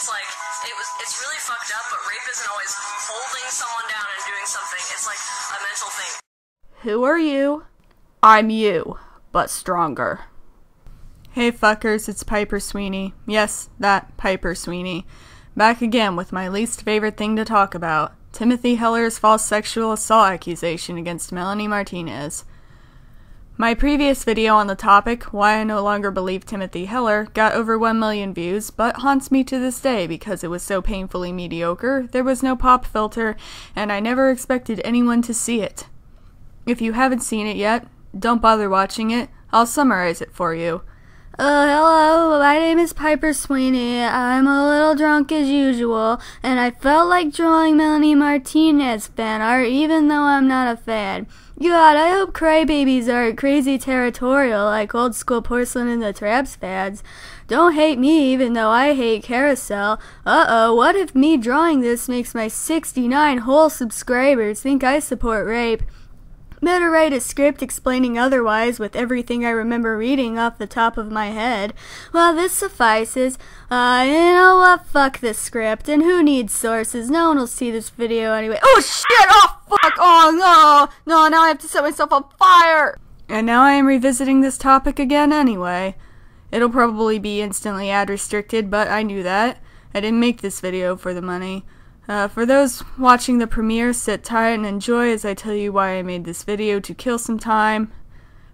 it's like, it's really fucked up, but rape isn't always holding someone down and doing something. It's like a mental thing. Who are you? I'm you, but stronger. Hey fuckers, it's Piper Sweeney. Yes, that Piper Sweeney. Back again with my least favorite thing to talk about, Timothy Heller's false sexual assault accusation against Melanie Martinez. My previous video on the topic, Why I No Longer Believe Timothy Heller, got over 1 million views, but haunts me to this day because it was so painfully mediocre, there was no pop filter, and I never expected anyone to see it. If you haven't seen it yet, don't bother watching it, I'll summarize it for you. Hello, my name is Piper Sweeney, I'm a little drunk as usual, and I felt like drawing Melanie Martinez fan art even though I'm not a fan. God, I hope Cry Babies aren't crazy territorial like old school Porcelain and the Traps fads. Don't hate me even though I hate Carousel. Uh-oh, what if me drawing this makes my 69 whole subscribers think I support rape? Better write a script explaining otherwise with everything I remember reading off the top of my head. Well, this suffices. You know what? Fuck this script, and who needs sources? No one will see this video anyway. Oh shit! Oh! Fuck! Oh no! No, now I have to set myself on fire! And now I am revisiting this topic again anyway. It'll probably be instantly ad restricted, but I knew that. I didn't make this video for the money. For those watching the premiere, sit tight and enjoy as I tell you why I made this video, to kill some time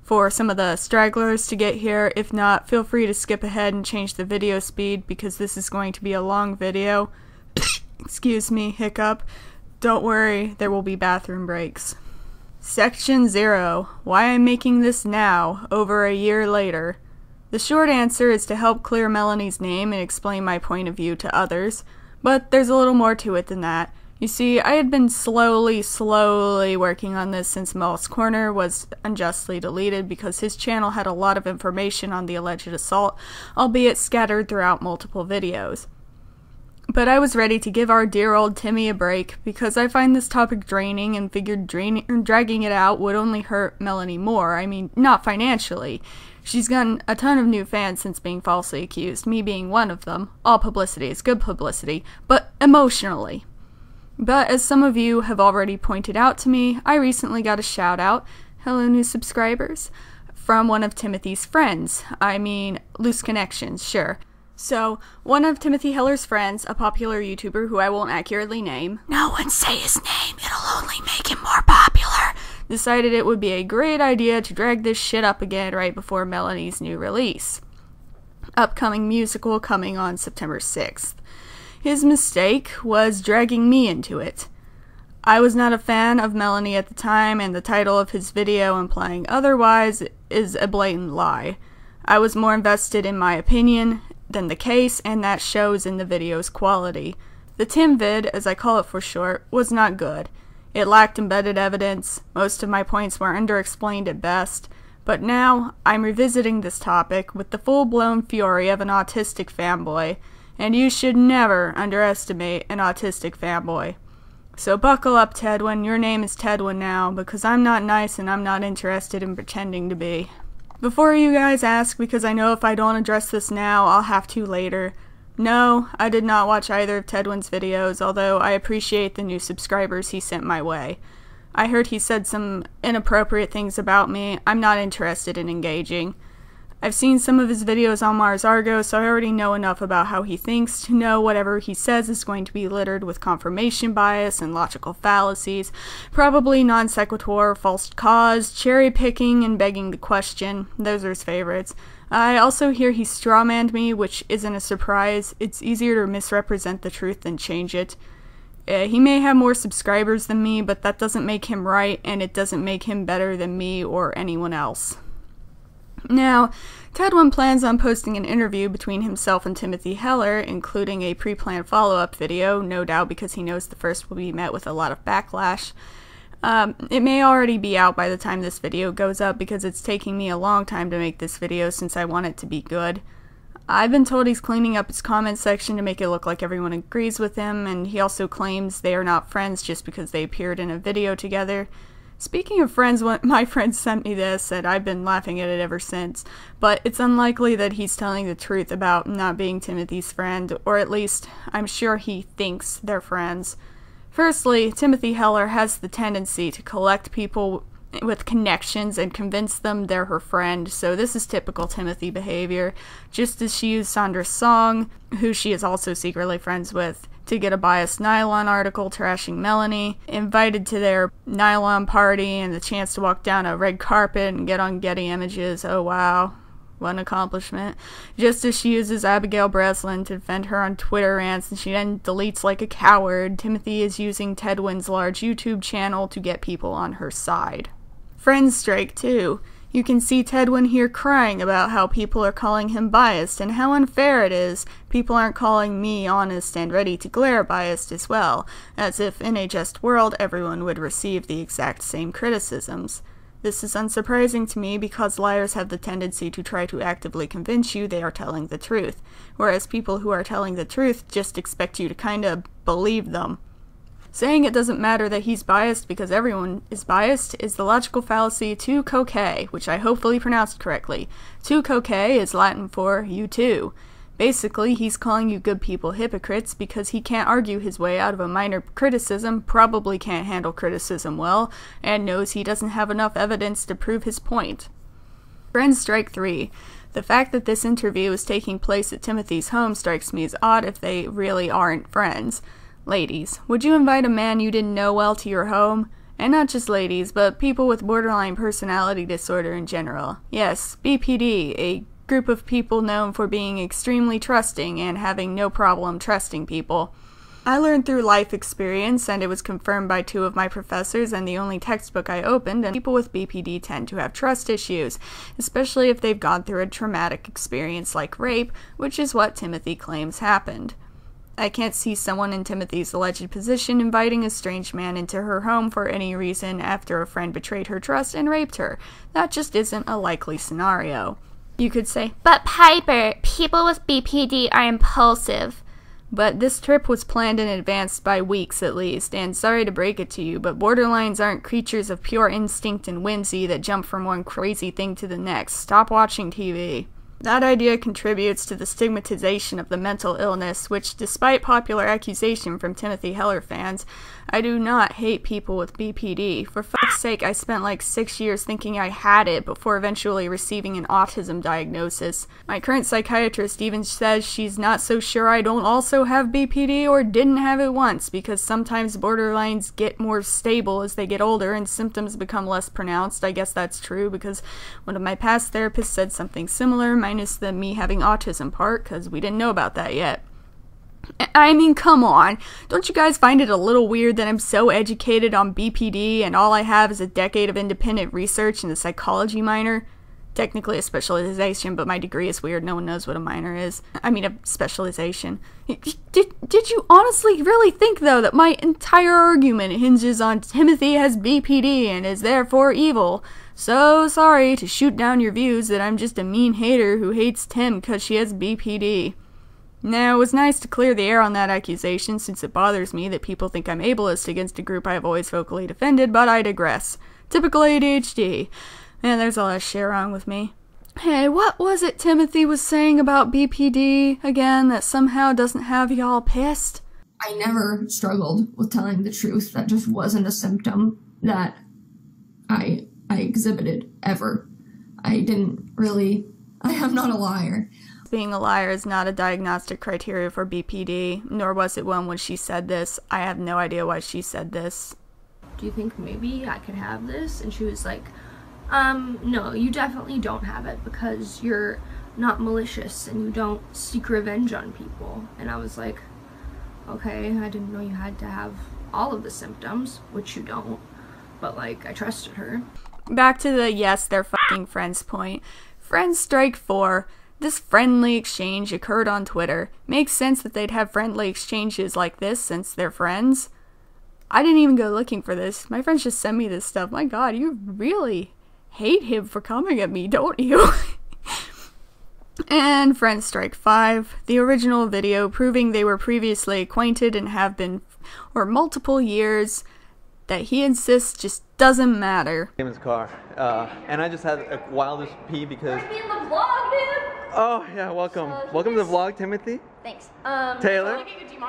for some of the stragglers to get here. If not, feel free to skip ahead and change the video speed because this is going to be a long video. Excuse me, hiccup. Don't worry, there will be bathroom breaks. Section 0. Why I'm making this now, over a year later. The short answer is to help clear Melanie's name and explain my point of view to others, but there's a little more to it than that. You see, I had been slowly working on this since Mel's Corner was unjustly deleted because his channel had a lot of information on the alleged assault, albeit scattered throughout multiple videos. But I was ready to give our dear old Timmy a break because I find this topic draining and figured dragging it out would only hurt Melanie more. I mean, not financially. She's gotten a ton of new fans since being falsely accused, me being one of them. All publicity is good publicity, but emotionally. But as some of you have already pointed out to me, I recently got a shout out, hello new subscribers, from one of Timothy's friends. I mean, loose connections, sure. So, one of Timothy Heller's friends, a popular YouTuber who I won't accurately name, no one say his name, it'll only make him more popular, decided it would be a great idea to drag this shit up again right before Melanie's new release. Upcoming musical coming on September 6th. His mistake was dragging me into it. I was not a fan of Melanie at the time, and the title of his video implying otherwise is a blatant lie. I was more invested in my opinion than the case, and that shows in the video's quality. The Tim vid, as I call it for short, was not good. It lacked embedded evidence, most of my points were underexplained at best, but now I'm revisiting this topic with the full-blown fury of an autistic fanboy, and you should never underestimate an autistic fanboy. So buckle up, Tedwin, your name is Tedwin now, because I'm not nice and I'm not interested in pretending to be. Before you guys ask, because I know if I don't address this now, I'll have to later. No, I did not watch either of Tedwin's videos, although I appreciate the new subscribers he sent my way. I heard he said some inappropriate things about me. I'm not interested in engaging. I've seen some of his videos on Mars Argo, so I already know enough about how he thinks to know whatever he says is going to be littered with confirmation bias and logical fallacies, probably non sequitur, false cause, cherry picking, and begging the question. Those are his favorites. I also hear he strawmanned me, which isn't a surprise. It's easier to misrepresent the truth than change it. He may have more subscribers than me, but that doesn't make him right, and it doesn't make him better than me or anyone else. Now, Tedwin plans on posting an interview between himself and Timothy Heller, including a pre-planned follow-up video, no doubt because he knows the first will be met with a lot of backlash. It may already be out by the time this video goes up because it's taking me a long time to make this video since I want it to be good. I've been told he's cleaning up his comment section to make it look like everyone agrees with him, and he also claims they are not friends just because they appeared in a video together. Speaking of friends, my friend sent me this, and I've been laughing at it ever since, but it's unlikely that he's telling the truth about not being Timothy's friend, or at least, I'm sure he thinks they're friends. Firstly, Timothy Heller has the tendency to collect people with connections and convince them they're her friend, so this is typical Timothy behavior, just as she used Sandra Song, who she is also secretly friends with, to get a biased Nylon article trashing Melanie, invited to their Nylon party and the chance to walk down a red carpet and get on Getty Images. Oh wow, what an accomplishment. Just as she uses Abigail Breslin to defend her on Twitter rants and she then deletes like a coward, Timothy is using Tedwin's large YouTube channel to get people on her side. Friends strike too. You can see Tedwin here crying about how people are calling him biased and how unfair it is. People aren't calling me honest and ready to glare biased as well, as if in a just world everyone would receive the exact same criticisms. This is unsurprising to me because liars have the tendency to try to actively convince you they are telling the truth, whereas people who are telling the truth just expect you to kinda believe them. Saying it doesn't matter that he's biased because everyone is biased is the logical fallacy tu quoque, which I hopefully pronounced correctly. Tu quoque is Latin for you too. Basically, he's calling you good people hypocrites because he can't argue his way out of a minor criticism, probably can't handle criticism well, and knows he doesn't have enough evidence to prove his point. Friend strike 3. The fact that this interview is taking place at Timothy's home strikes me as odd if they really aren't friends. Ladies, would you invite a man you didn't know well to your home? And not just ladies, but people with borderline personality disorder in general. Yes, BPD, a group of people known for being extremely trusting and having no problem trusting people. I learned through life experience, and it was confirmed by two of my professors and the only textbook I opened, and people with BPD tend to have trust issues, especially if they've gone through a traumatic experience like rape, which is what Timothy claims happened. I can't see someone in Timothy's alleged position inviting a strange man into her home for any reason after a friend betrayed her trust and raped her. That just isn't a likely scenario. You could say, "But Piper, people with BPD are impulsive." But this trip was planned in advance by weeks at least, and sorry to break it to you, but borderlines aren't creatures of pure instinct and whimsy that jump from one crazy thing to the next. Stop watching TV. That idea contributes to the stigmatization of the mental illness, which, despite popular accusation from Timothy Heller fans, I do not hate people with BPD. For fuck's sake, I spent like 6 years thinking I had it before eventually receiving an autism diagnosis. My current psychiatrist even says she's not so sure I don't also have BPD or didn't have it once, because sometimes borderlines get more stable as they get older and symptoms become less pronounced. I guess that's true, because one of my past therapists said something similar, minus the me having autism part, because we didn't know about that yet. I mean, come on. Don't you guys find it a little weird that I'm so educated on BPD and all I have is a decade of independent research and a psychology minor? Technically a specialization, but my degree is weird. No one knows what a minor is. I mean, a specialization. Did you honestly really think, though, that my entire argument hinges on Timothy has BPD and is therefore evil? So sorry to shoot down your views that I'm just a mean hater who hates Tim because she has BPD. Now, it was nice to clear the air on that accusation, since it bothers me that people think I'm ableist against a group I have always vocally defended, but I digress. Typical ADHD. Man, there's a lot of shit wrong with me. Hey, what was it Timothy was saying about BPD again that somehow doesn't have y'all pissed? I never struggled with telling the truth. That just wasn't a symptom that I exhibited ever. I didn't really... I am not a liar. Being a liar is not a diagnostic criteria for BPD, nor was it one when she said this. I have no idea why she said this. Do you think maybe I could have this? And she was like, no, you definitely don't have it because you're not malicious and you don't seek revenge on people. And I was like, okay, I didn't know you had to have all of the symptoms, which you don't, but like, I trusted her. Back to the yes, they're fucking friends point. Friend strike 4. This friendly exchange occurred on Twitter. Makes sense that they'd have friendly exchanges like this since they're friends. I didn't even go looking for this. My friends just sent me this stuff. My god, you really hate him for coming at me, don't you? And friend strike 5. The original video proving they were previously acquainted and have been for multiple years that he insists just Doesn't matter. I'm in his car, and I just had a wildest pee because. You're in the vlog, dude. Oh yeah, welcome. Welcome to the vlog, Timothy. Thanks. Taylor.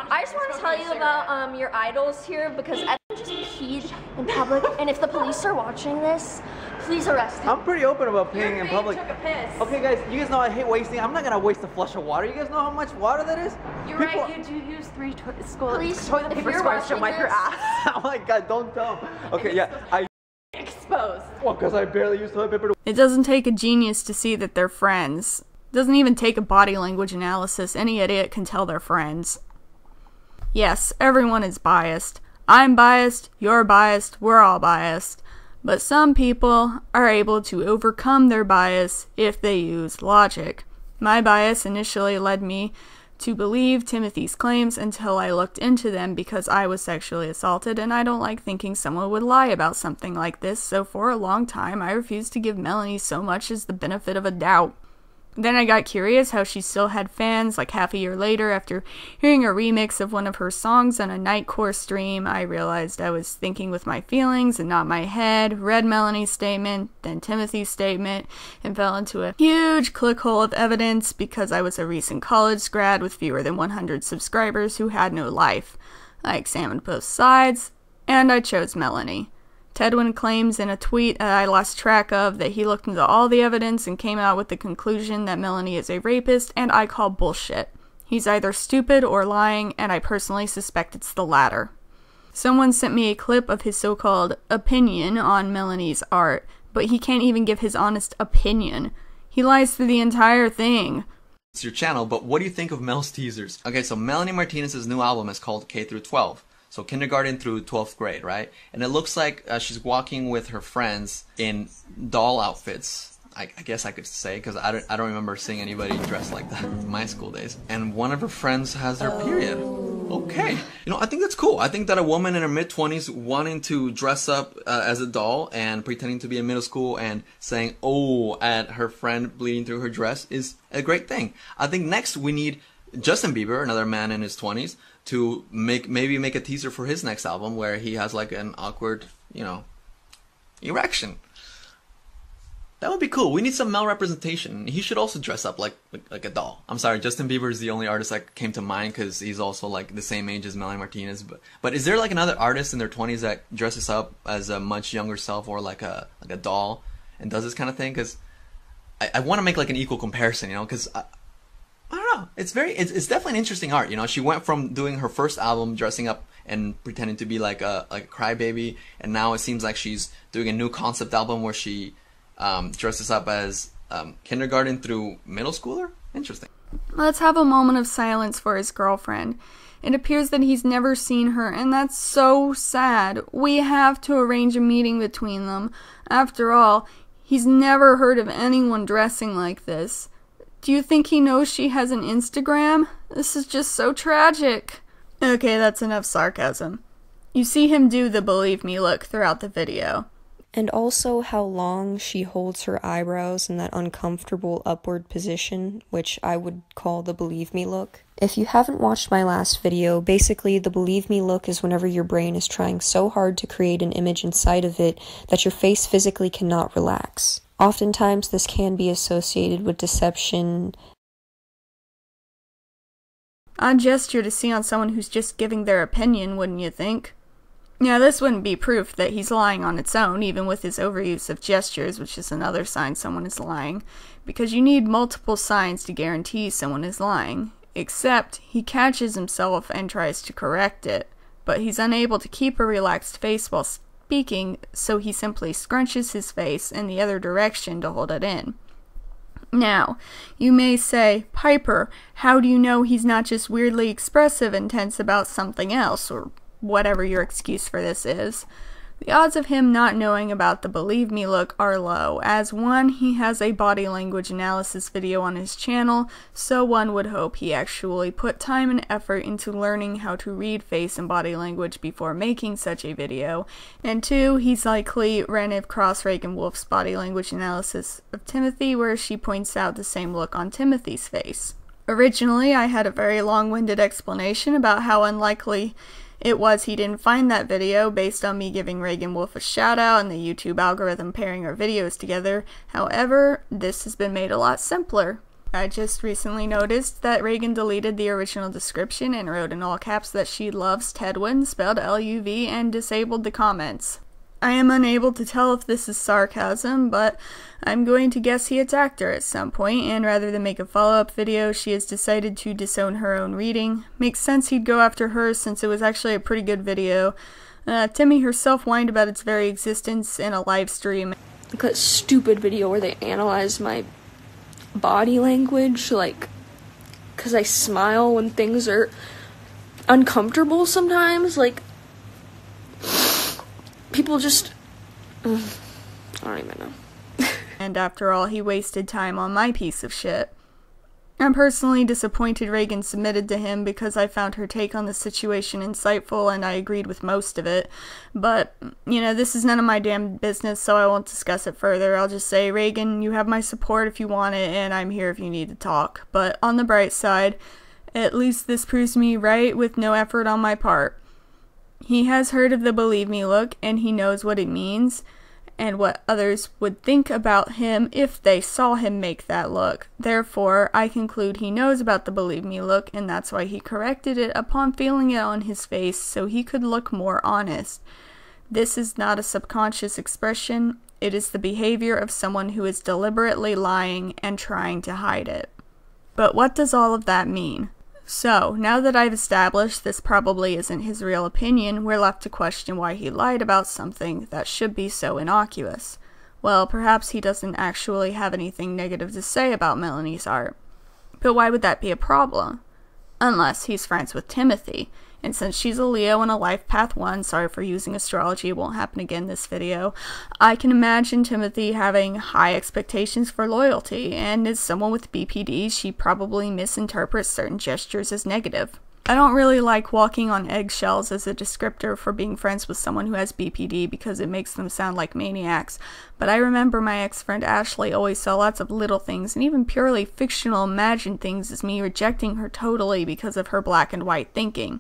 I just want to tell you about your idols here because I just peed in public, and if the police are watching this, please arrest me. I'm pretty open about peeing in public. Took a piss. Okay, guys, you guys know I hate wasting. I'm not gonna waste a flush of water. You guys know how much water that is. You're people... right. You do use toilet paper squares to wipe your ass. Oh my God, don't tell. Okay, yeah, I. Exposed. Well, because I barely use toilet paper. It doesn't take a genius to see that they're friends. It doesn't even take a body language analysis. Any idiot can tell they're friends. Yes, everyone is biased. I'm biased, you're biased, we're all biased. But some people are able to overcome their bias if they use logic. My bias initially led me to believe Timothy's claims until I looked into them because I was sexually assaulted and I don't like thinking someone would lie about something like this, so for a long time I refused to give Melanie so much as the benefit of a doubt. Then I got curious how she still had fans like half a year later after hearing a remix of one of her songs on a Nightcore stream. I realized I was thinking with my feelings and not my head, read Melanie's statement, then Timothy's statement, and fell into a huge clickhole of evidence because I was a recent college grad with fewer than 100 subscribers who had no life. I examined both sides, and I chose Melanie. Tedwin claims in a tweet I lost track of that he looked into all the evidence and came out with the conclusion that Melanie is a rapist, and I call bullshit. He's either stupid or lying, and I personally suspect it's the latter. Someone sent me a clip of his so-called opinion on Melanie's art, but he can't even give his honest opinion. He lies through the entire thing. It's your channel, but what do you think of Mel's teasers? Okay, so Melanie Martinez's new album is called K-12. So kindergarten through 12th grade, right? And it looks like she's walking with her friends in doll outfits, I guess I could say, because I don't remember seeing anybody dressed like that in my school days. And one of her friends has her period. Okay. You know, I think that's cool. I think that a woman in her mid-20s wanting to dress up as a doll and pretending to be in middle school and saying, oh, at her friend bleeding through her dress is a great thing. I think next we need Justin Bieber, another man in his 20s, to maybe make a teaser for his next album where he has like an awkward, you know, erection. That would be cool. We need some male representation. He should also dress up like a doll. I'm sorry, Justin Bieber is the only artist that came to mind because he's also like the same age as Melanie Martinez. But is there like another artist in their 20s that dresses up as a much younger self or like a doll and does this kind of thing? Because I want to make like an equal comparison, you know, because I don't know. It's definitely an interesting art, you know. She went from doing her first album dressing up and pretending to be like a Cry Baby, and now it seems like she's doing a new concept album where she dresses up as kindergarten through middle schooler. Interesting. Let's have a moment of silence for his girlfriend. It appears that he's never seen her, and that's so sad. We have to arrange a meeting between them. After all, he's never heard of anyone dressing like this. Do you think he knows she has an Instagram? This is just so tragic. Okay, that's enough sarcasm. You see him do the believe me look throughout the video. And also how long she holds her eyebrows in that uncomfortable upward position, which I would call the believe me look. If you haven't watched my last video, basically the believe me look is whenever your brain is trying so hard to create an image inside of it that your face physically cannot relax. Oftentimes, this can be associated with deception. Odd gesture to see on someone who's just giving their opinion, wouldn't you think? Now, this wouldn't be proof that he's lying on its own, even with his overuse of gestures, which is another sign someone is lying, because you need multiple signs to guarantee someone is lying. Except, he catches himself and tries to correct it, but he's unable to keep a relaxed face while speaking, so he simply scrunches his face in the other direction to hold it in. Now, you may say, Piper, how do you know he's not just weirdly expressive and tense about something else, or whatever your excuse for this is? The odds of him not knowing about the believe me look are low, as one, he has a body language analysis video on his channel, so one would hope he actually put time and effort into learning how to read face and body language before making such a video, and two, he's likely ran across Reagan Wolf's body language analysis of Timothy where she points out the same look on Timothy's face. Originally, I had a very long-winded explanation about how unlikely It was he didn't find that video based on me giving Reagan Wolf a shout out and the YouTube algorithm pairing our videos together. However, this has been made a lot simpler. I just recently noticed that Reagan deleted the original description and wrote in all caps that she loves Tedwin, spelled L-U-V, and disabled the comments. I am unable to tell if this is sarcasm, but I'm going to guess he attacked her at some point, and rather than make a follow-up video, she has decided to disown her own reading. Makes sense he'd go after her since it was actually a pretty good video. Timmy herself whined about its very existence in a live stream. Like that stupid video where they analyzed my body language, like, 'cause I smile when things are uncomfortable sometimes, like, people just, I don't even know. And after all, he wasted time on my piece of shit. I'm personally disappointed Reagan submitted to him because I found her take on the situation insightful and I agreed with most of it. But, you know, this is none of my damn business, so I won't discuss it further. I'll just say, Reagan, you have my support if you want it, and I'm here if you need to talk. But on the bright side, at least this proves me right with no effort on my part. He has heard of the believe me look, and he knows what it means and what others would think about him if they saw him make that look. Therefore, I conclude he knows about the believe me look, and that's why he corrected it upon feeling it on his face so he could look more honest. This is not a subconscious expression. It is the behavior of someone who is deliberately lying and trying to hide it. But what does all of that mean? So, now that I've established this probably isn't his real opinion, we're left to question why he lied about something that should be so innocuous. Well, perhaps he doesn't actually have anything negative to say about Melanie's art. But why would that be a problem? Unless he's friends with Timothy, and since she's a Leo and a life path 1, sorry for using astrology, it won't happen again this video, I can imagine Timothy having high expectations for loyalty, and as someone with BPD, she probably misinterprets certain gestures as negative. I don't really like walking on eggshells as a descriptor for being friends with someone who has BPD because it makes them sound like maniacs, but I remember my ex-friend Ashley always saw lots of little things and even purely fictional imagined things as me rejecting her totally because of her black and white thinking.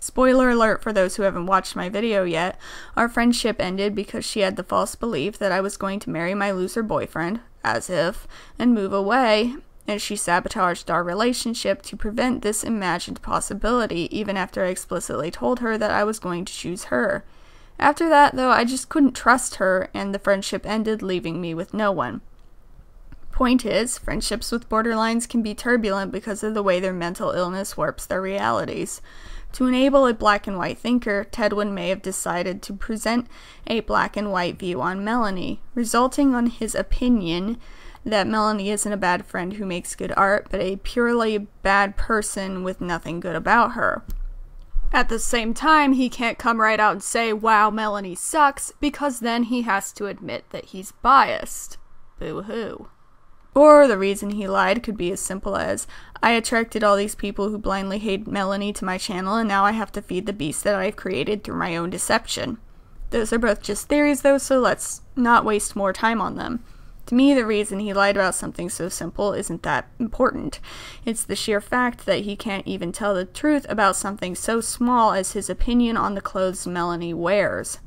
Spoiler alert for those who haven't watched my video yet, our friendship ended because she had the false belief that I was going to marry my loser boyfriend, as if, and move away, and she sabotaged our relationship to prevent this imagined possibility even after I explicitly told her that I was going to choose her. After that, though, I just couldn't trust her, and the friendship ended, leaving me with no one. Point is, friendships with borderlines can be turbulent because of the way their mental illness warps their realities. To enable a black and white thinker, Tedwin may have decided to present a black and white view on Melanie, resulting on his opinion that Melanie isn't a bad friend who makes good art, but a purely bad person with nothing good about her. At the same time, he can't come right out and say, wow, Melanie sucks, because then he has to admit that he's biased. Boo-hoo. Or the reason he lied could be as simple as, I attracted all these people who blindly hate Melanie to my channel and now I have to feed the beast that I've created through my own deception. Those are both just theories though, so let's not waste more time on them. To me, the reason he lied about something so simple isn't that important. It's the sheer fact that he can't even tell the truth about something so small as his opinion on the clothes Melanie wears.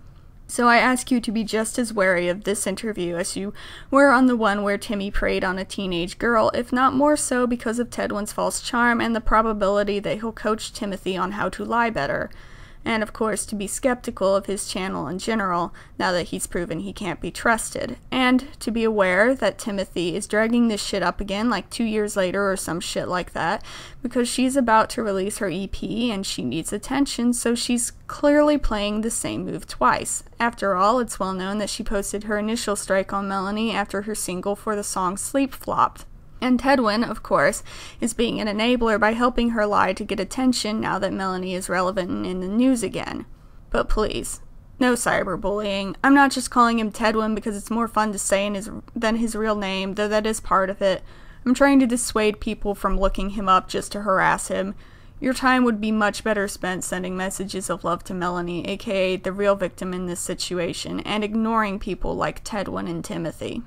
So I ask you to be just as wary of this interview as you were on the one where Timmy preyed on a teenage girl, if not more so because of Tedwin's false charm and the probability that he'll coach Timothy on how to lie better. And of course, to be skeptical of his channel in general, now that he's proven he can't be trusted. And to be aware that Timothy is dragging this shit up again like 2 years later or some shit like that, because she's about to release her EP and she needs attention, so she's clearly playing the same move twice. After all, it's well known that she posted her initial strike on Melanie after her single for the song Sleep flopped. And Tedwin, of course, is being an enabler by helping her lie to get attention now that Melanie is relevant and in the news again. But please, no cyberbullying. I'm not just calling him Tedwin because it's more fun to say than his real name, though that is part of it. I'm trying to dissuade people from looking him up just to harass him. Your time would be much better spent sending messages of love to Melanie, aka the real victim in this situation, and ignoring people like Tedwin and Timothy.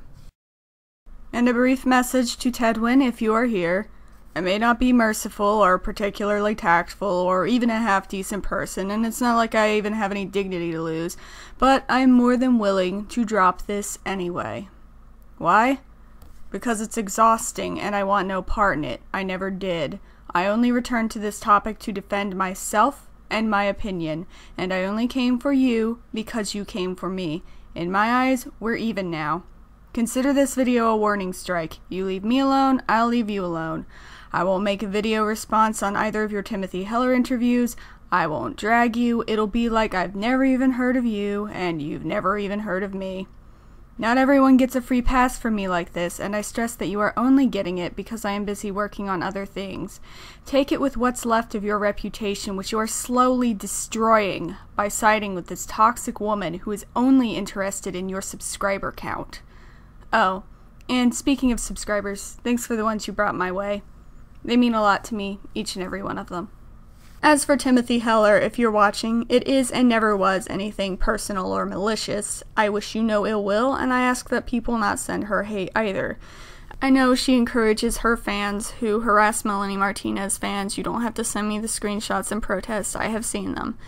And a brief message to Tedwin if you are here. I may not be merciful or particularly tactful or even a half-decent person, and it's not like I even have any dignity to lose, but I'm more than willing to drop this anyway. Why? Because it's exhausting and I want no part in it. I never did. I only returned to this topic to defend myself and my opinion, and I only came for you because you came for me. In my eyes, we're even now. Consider this video a warning strike. You leave me alone, I'll leave you alone. I won't make a video response on either of your Timothy Heller interviews. I won't drag you. It'll be like I've never even heard of you, and you've never even heard of me. Not everyone gets a free pass from me like this, and I stress that you are only getting it because I am busy working on other things. Take it with what's left of your reputation, which you are slowly destroying by siding with this toxic woman who is only interested in your subscriber count. Oh, and speaking of subscribers, thanks for the ones you brought my way. They mean a lot to me, each and every one of them. As for Timothy Heller, if you're watching, it is and never was anything personal or malicious. I wish you no ill will, and I ask that people not send her hate either. I know she encourages her fans who harass Melanie Martinez fans. You don't have to send me the screenshots and protests. I have seen them.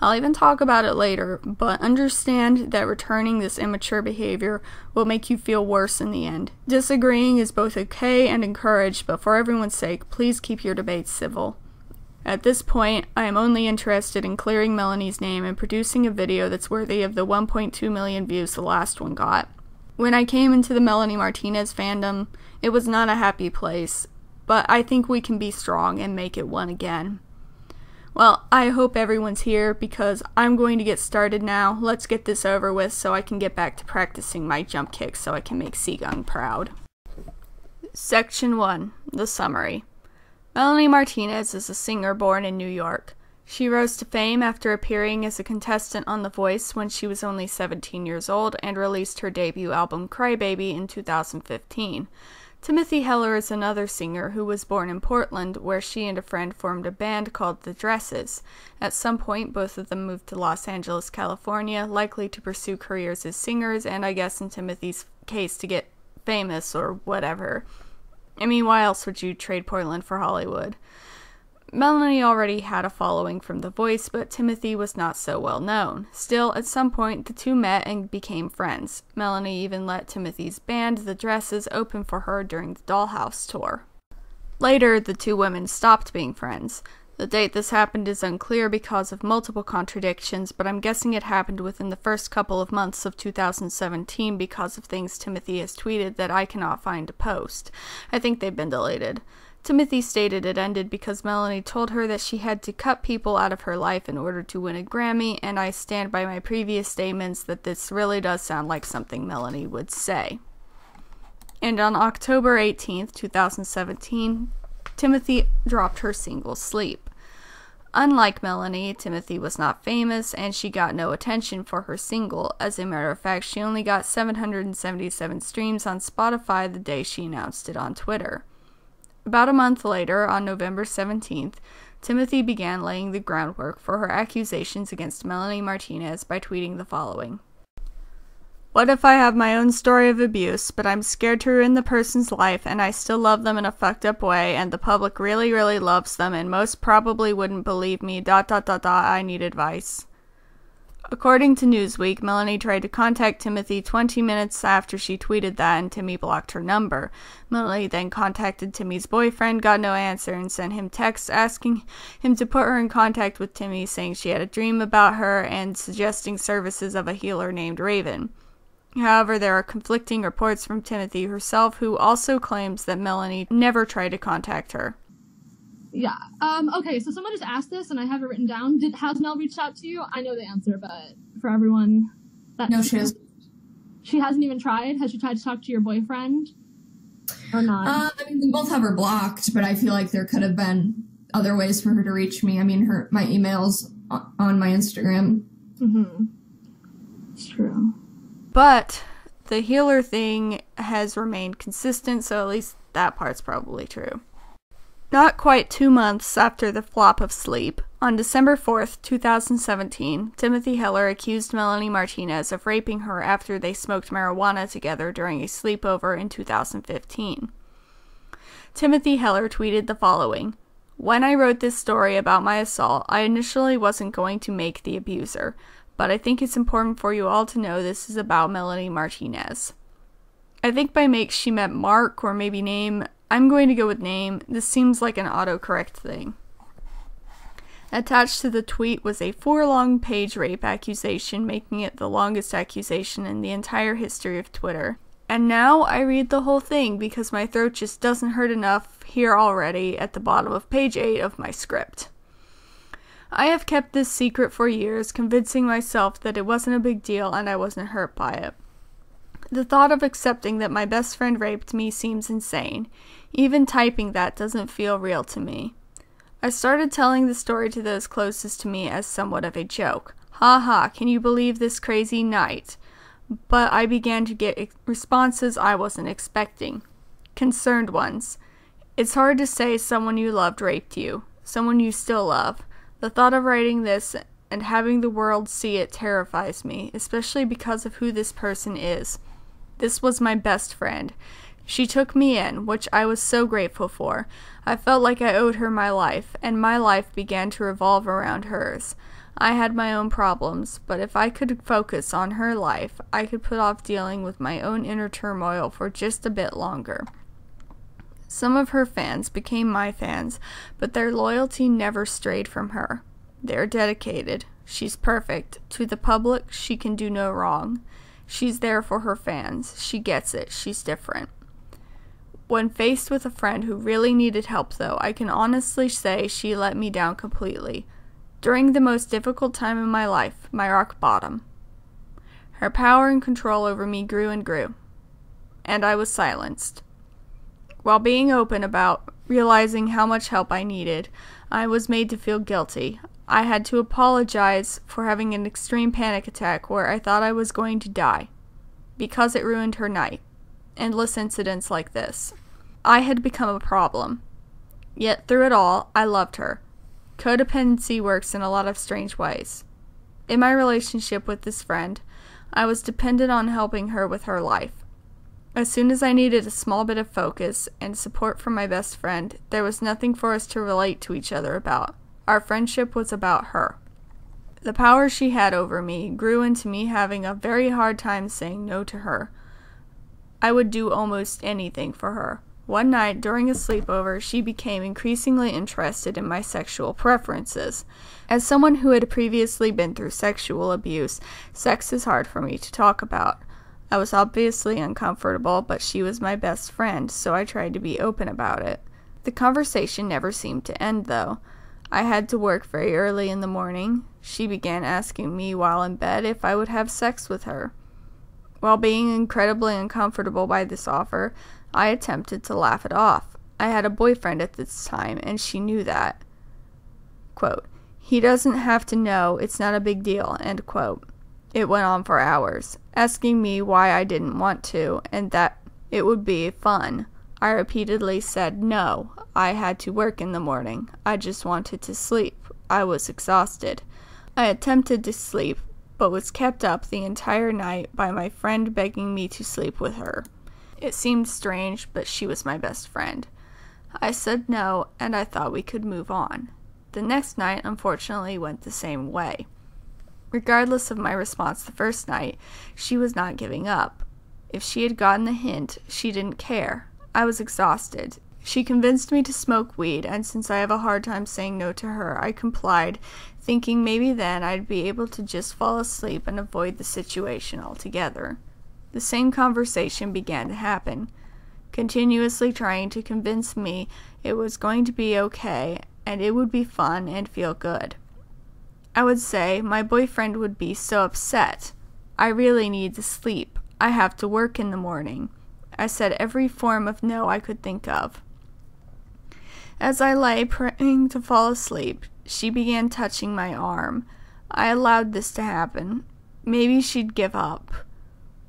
I'll even talk about it later, but understand that returning this immature behavior will make you feel worse in the end. Disagreeing is both okay and encouraged, but for everyone's sake, please keep your debates civil. At this point, I am only interested in clearing Melanie's name and producing a video that's worthy of the 1.2 million views the last one got. When I came into the Melanie Martinez fandom, it was not a happy place, but I think we can be strong and make it one again. Well, I hope everyone's here because I'm going to get started now. Let's get this over with so I can get back to practicing my jump kicks so I can make Seagun proud. Section 1. The Summary. Melanie Martinez is a singer born in New York. She rose to fame after appearing as a contestant on The Voice when she was only 17 years old and released her debut album Cry Baby in 2015. Timothy Heller is another singer who was born in Portland, where she and a friend formed a band called The Dresses. At some point, both of them moved to Los Angeles, California, likely to pursue careers as singers and, I guess in Timothy's case, to get famous or whatever. I mean, why else would you trade Portland for Hollywood? Melanie already had a following from The Voice, but Timothy was not so well known. Still, at some point, the two met and became friends. Melanie even let Timothy's band, The Dresses, open for her during the Dollhouse tour. Later, the two women stopped being friends. The date this happened is unclear because of multiple contradictions, but I'm guessing it happened within the first couple of months of 2017 because of things Timothy has tweeted that I cannot find to post. I think they've been deleted. Timothy stated it ended because Melanie told her that she had to cut people out of her life in order to win a Grammy, and I stand by my previous statements that this really does sound like something Melanie would say. And on October 18th, 2017, Timothy dropped her single, Sleep. Unlike Melanie, Timothy was not famous, and she got no attention for her single. As a matter of fact, she only got 777 streams on Spotify the day she announced it on Twitter. About a month later, on November 17th, Timothy began laying the groundwork for her accusations against Melanie Martinez by tweeting the following. What if I have my own story of abuse, but I'm scared to ruin the person's life, and I still love them in a fucked up way, and the public really, really loves them, and most probably wouldn't believe me, ... I need advice. According to Newsweek, Melanie tried to contact Timothy 20 minutes after she tweeted that, and Timmy blocked her number. Melanie then contacted Timmy's boyfriend, got no answer, and sent him texts asking him to put her in contact with Timmy, saying she had a dream about her, and suggesting services of a healer named Raven. However, there are conflicting reports from Timothy herself, who also claims that Melanie never tried to contact her. Yeah. Okay, so someone just asked this, and I have it written down. Has Mel reached out to you? I know the answer, but for everyone... No, she hasn't. She hasn't even tried? Has she tried to talk to your boyfriend? Or not? I mean, we both have her blocked, but I feel like there could have been other ways for her to reach me. I mean, my email's on my Instagram. Mm-hmm. It's true. But the healer thing has remained consistent, so at least that part's probably true. Not quite 2 months after the flop of Sleep, on December 4th, 2017, Timothy Heller accused Melanie Martinez of raping her after they smoked marijuana together during a sleepover in 2015. Timothy Heller tweeted the following: "When I wrote this story about my assault, I initially wasn't going to make the abuser, but I think it's important for you all to know this is about Melanie Martinez. I think by make she meant Mark or maybe name. I'm going to go with name. This seems like an autocorrect thing." Attached to the tweet was a 4-long page rape accusation, making it the longest accusation in the entire history of Twitter. And now I read the whole thing because my throat just doesn't hurt enough here already at the bottom of page 8 of my script. I have kept this secret for years, convincing myself that it wasn't a big deal and I wasn't hurt by it. The thought of accepting that my best friend raped me seems insane. Even typing that doesn't feel real to me. I started telling the story to those closest to me as somewhat of a joke. Ha ha, can you believe this crazy night? But I began to get responses I wasn't expecting. Concerned ones. It's hard to say someone you loved raped you. Someone you still love. The thought of writing this and having the world see it terrifies me, especially because of who this person is. This was my best friend. She took me in, which I was so grateful for. I felt like I owed her my life, and my life began to revolve around hers. I had my own problems, but if I could focus on her life, I could put off dealing with my own inner turmoil for just a bit longer. Some of her fans became my fans, but their loyalty never strayed from her. They're dedicated. She's perfect. To the public, she can do no wrong. She's there for her fans. She gets it. She's different. When faced with a friend who really needed help, though, I can honestly say she let me down completely. During the most difficult time in my life, my rock bottom. Her power and control over me grew and grew, and I was silenced. While being open about realizing how much help I needed, I was made to feel guilty. I had to apologize for having an extreme panic attack where I thought I was going to die, because it ruined her night. Endless incidents like this. I had become a problem. Yet through it all, I loved her. Codependency works in a lot of strange ways. In my relationship with this friend, I was dependent on helping her with her life. As soon as I needed a small bit of focus and support from my best friend, there was nothing for us to relate to each other about. Our friendship was about her. The power she had over me grew into me having a very hard time saying no to her. I would do almost anything for her. One night, during a sleepover, she became increasingly interested in my sexual preferences. As someone who had previously been through sexual abuse, sex is hard for me to talk about. I was obviously uncomfortable, but she was my best friend, so I tried to be open about it. The conversation never seemed to end, though. I had to work very early in the morning. She began asking me while in bed if I would have sex with her. While being incredibly uncomfortable by this offer, I attempted to laugh it off. I had a boyfriend at this time, and she knew that. Quote, "He doesn't have to know, it's not a big deal," end quote. It went on for hours, asking me why I didn't want to, and that it would be fun. I repeatedly said no. I had to work in the morning. I just wanted to sleep. I was exhausted. I attempted to sleep, but was kept up the entire night by my friend begging me to sleep with her. It seemed strange, but she was my best friend. I said no, and I thought we could move on. The next night, unfortunately, went the same way. Regardless of my response the first night, she was not giving up. If she had gotten the hint, she didn't care. I was exhausted. She convinced me to smoke weed, and since I have a hard time saying no to her, I complied, thinking maybe then I'd be able to just fall asleep and avoid the situation altogether. The same conversation began to happen, continuously trying to convince me it was going to be okay, and it would be fun and feel good. I would say, my boyfriend would be so upset. I really need to sleep. I have to work in the morning. I said every form of no I could think of. As I lay praying to fall asleep, she began touching my arm. I allowed this to happen. Maybe she'd give up.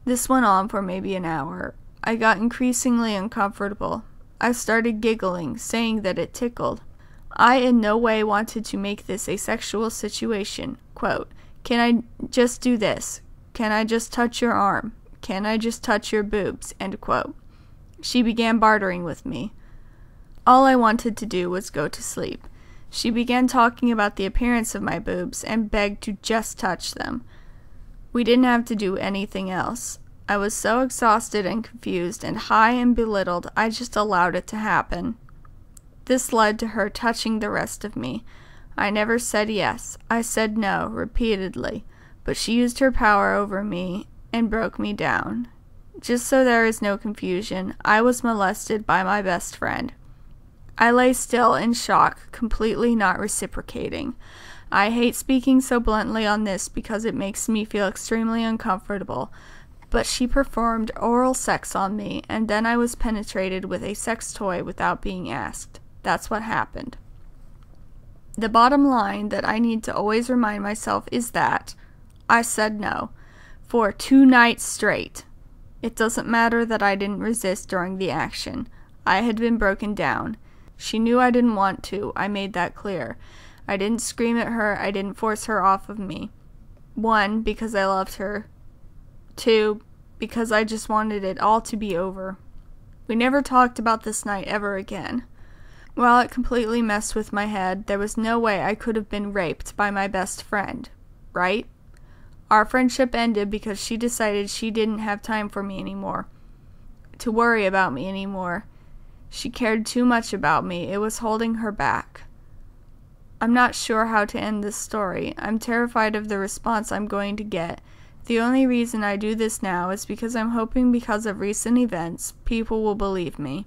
This went on for maybe an hour. I got increasingly uncomfortable. I started giggling, saying that it tickled. I in no way wanted to make this a sexual situation. Quote, "Can I just do this? Can I just touch your arm? Can I just touch your boobs?" End quote. She began bartering with me. All I wanted to do was go to sleep. She began talking about the appearance of my boobs and begged to just touch them. We didn't have to do anything else. I was so exhausted and confused and high and belittled, I just allowed it to happen. This led to her touching the rest of me. I never said yes. I said no, repeatedly. But she used her power over me and broke me down. Just so there is no confusion, I was molested by my best friend. I lay still in shock, completely not reciprocating. I hate speaking so bluntly on this because it makes me feel extremely uncomfortable, but she performed oral sex on me, and then I was penetrated with a sex toy without being asked. That's what happened. The bottom line that I need to always remind myself is that I said no for 2 nights straight. It doesn't matter that I didn't resist during the action. I had been broken down. She knew I didn't want to. I made that clear. I didn't scream at her. I didn't force her off of me. 1, because I loved her. 2, because I just wanted it all to be over. We never talked about this night ever again. While it completely messed with my head, there was no way I could have been raped by my best friend, right? Our friendship ended because she decided she didn't have time for me anymore, to worry about me anymore. She cared too much about me. It was holding her back. I'm not sure how to end this story. I'm terrified of the response I'm going to get. The only reason I do this now is because I'm hoping, because of recent events, people will believe me.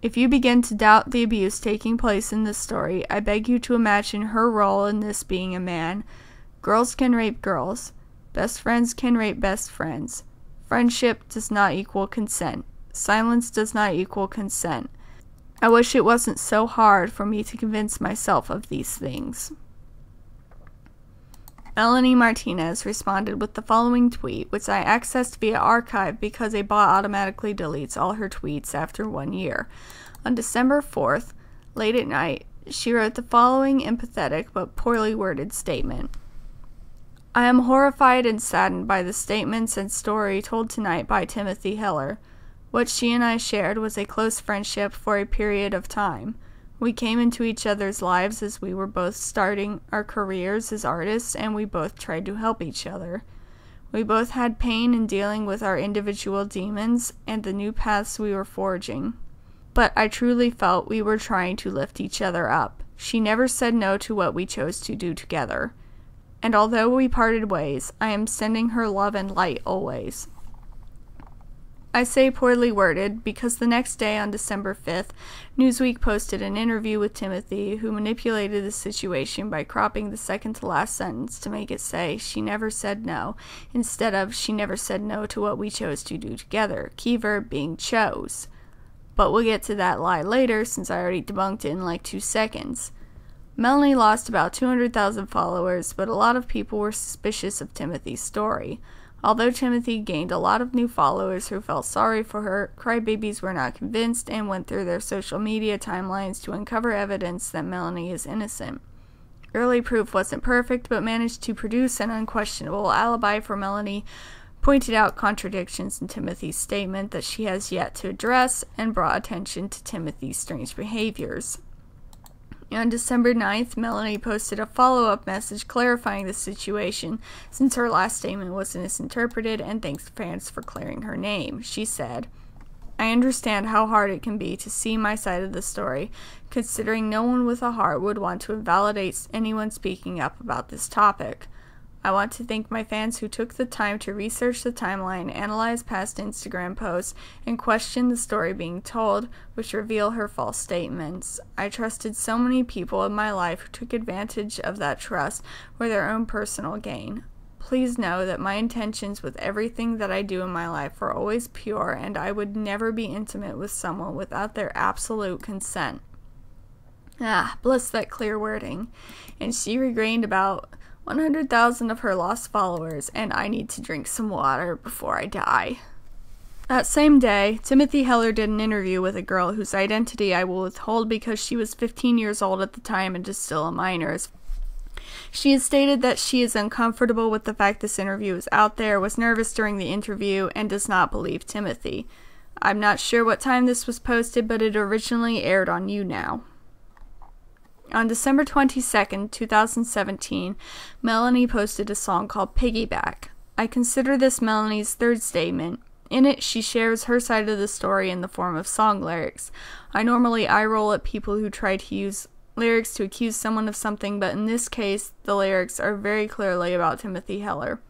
If you begin to doubt the abuse taking place in this story, I beg you to imagine her role in this being a man. Girls can rape girls. Best friends can rape best friends. Friendship does not equal consent. Silence does not equal consent. I wish it wasn't so hard for me to convince myself of these things. Melanie Martinez responded with the following tweet, which I accessed via archive because a bot automatically deletes all her tweets after 1 year. On December 4th, late at night, she wrote the following empathetic but poorly worded statement. I am horrified and saddened by the statements and story told tonight by Timothy Heller. What she and I shared was a close friendship for a period of time. We came into each other's lives as we were both starting our careers as artists, and we both tried to help each other. We both had pain in dealing with our individual demons and the new paths we were forging. But I truly felt we were trying to lift each other up. She never said no to what we chose to do together. And although we parted ways, I am sending her love and light always. I say poorly worded because the next day, on December 5th, Newsweek posted an interview with Timothy, who manipulated the situation by cropping the second-to-last sentence to make it say, she never said no, instead of, she never said no to what we chose to do together, key verb being chose. But we'll get to that lie later, since I already debunked it in like 2 seconds. Melanie lost about 200,000 followers, but a lot of people were suspicious of Timothy's story. Although Timothy gained a lot of new followers who felt sorry for her, crybabies were not convinced and went through their social media timelines to uncover evidence that Melanie is innocent. Early proof wasn't perfect, but managed to produce an unquestionable alibi for Melanie, pointed out contradictions in Timothy's statement that she has yet to address, and brought attention to Timothy's strange behaviors. On December 9th, Melanie posted a follow-up message clarifying the situation, since her last statement was misinterpreted, and thanks fans for clearing her name. She said, I understand how hard it can be to see my side of the story, considering no one with a heart would want to invalidate anyone speaking up about this topic. I want to thank my fans who took the time to research the timeline, analyze past Instagram posts, and question the story being told, which reveal her false statements. I trusted so many people in my life who took advantage of that trust for their own personal gain. Please know that my intentions with everything that I do in my life are always pure, and I would never be intimate with someone without their absolute consent. Ah, bless that clear wording. And she regained about 100,000 of her lost followers, and I need to drink some water before I die. That same day, Timothy Heller did an interview with a girl whose identity I will withhold because she was 15 years old at the time and is still a minor. She has stated that she is uncomfortable with the fact this interview is out there, was nervous during the interview, and does not believe Timothy. I'm not sure what time this was posted, but it originally aired on YouNow. On December 22nd, 2017, Melanie posted a song called Piggyback. I consider this Melanie's third statement. In it, she shares her side of the story in the form of song lyrics. I normally eye roll at people who try to use lyrics to accuse someone of something, but in this case, the lyrics are very clearly about Timothy Heller.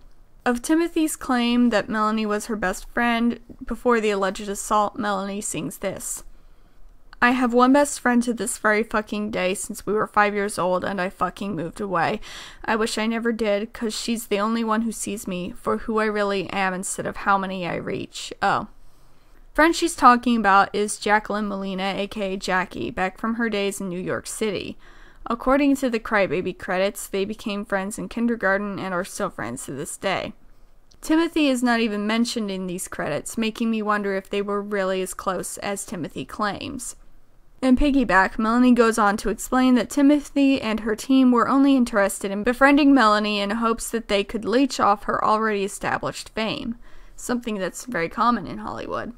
Of Timothy's claim that Melanie was her best friend before the alleged assault, Melanie sings this. I have one best friend to this very fucking day since we were 5 years old and I fucking moved away. I wish I never did, cause she's the only one who sees me for who I really am instead of how many I reach. Oh. Friend she's talking about is Jacqueline Molina, aka Jackie, back from her days in New York City. According to the Cry Baby credits, they became friends in kindergarten and are still friends to this day. Timothy is not even mentioned in these credits, making me wonder if they were really as close as Timothy claims. In Piggyback, Melanie goes on to explain that Timothy and her team were only interested in befriending Melanie in hopes that they could leech off her already established fame, something that's very common in Hollywood.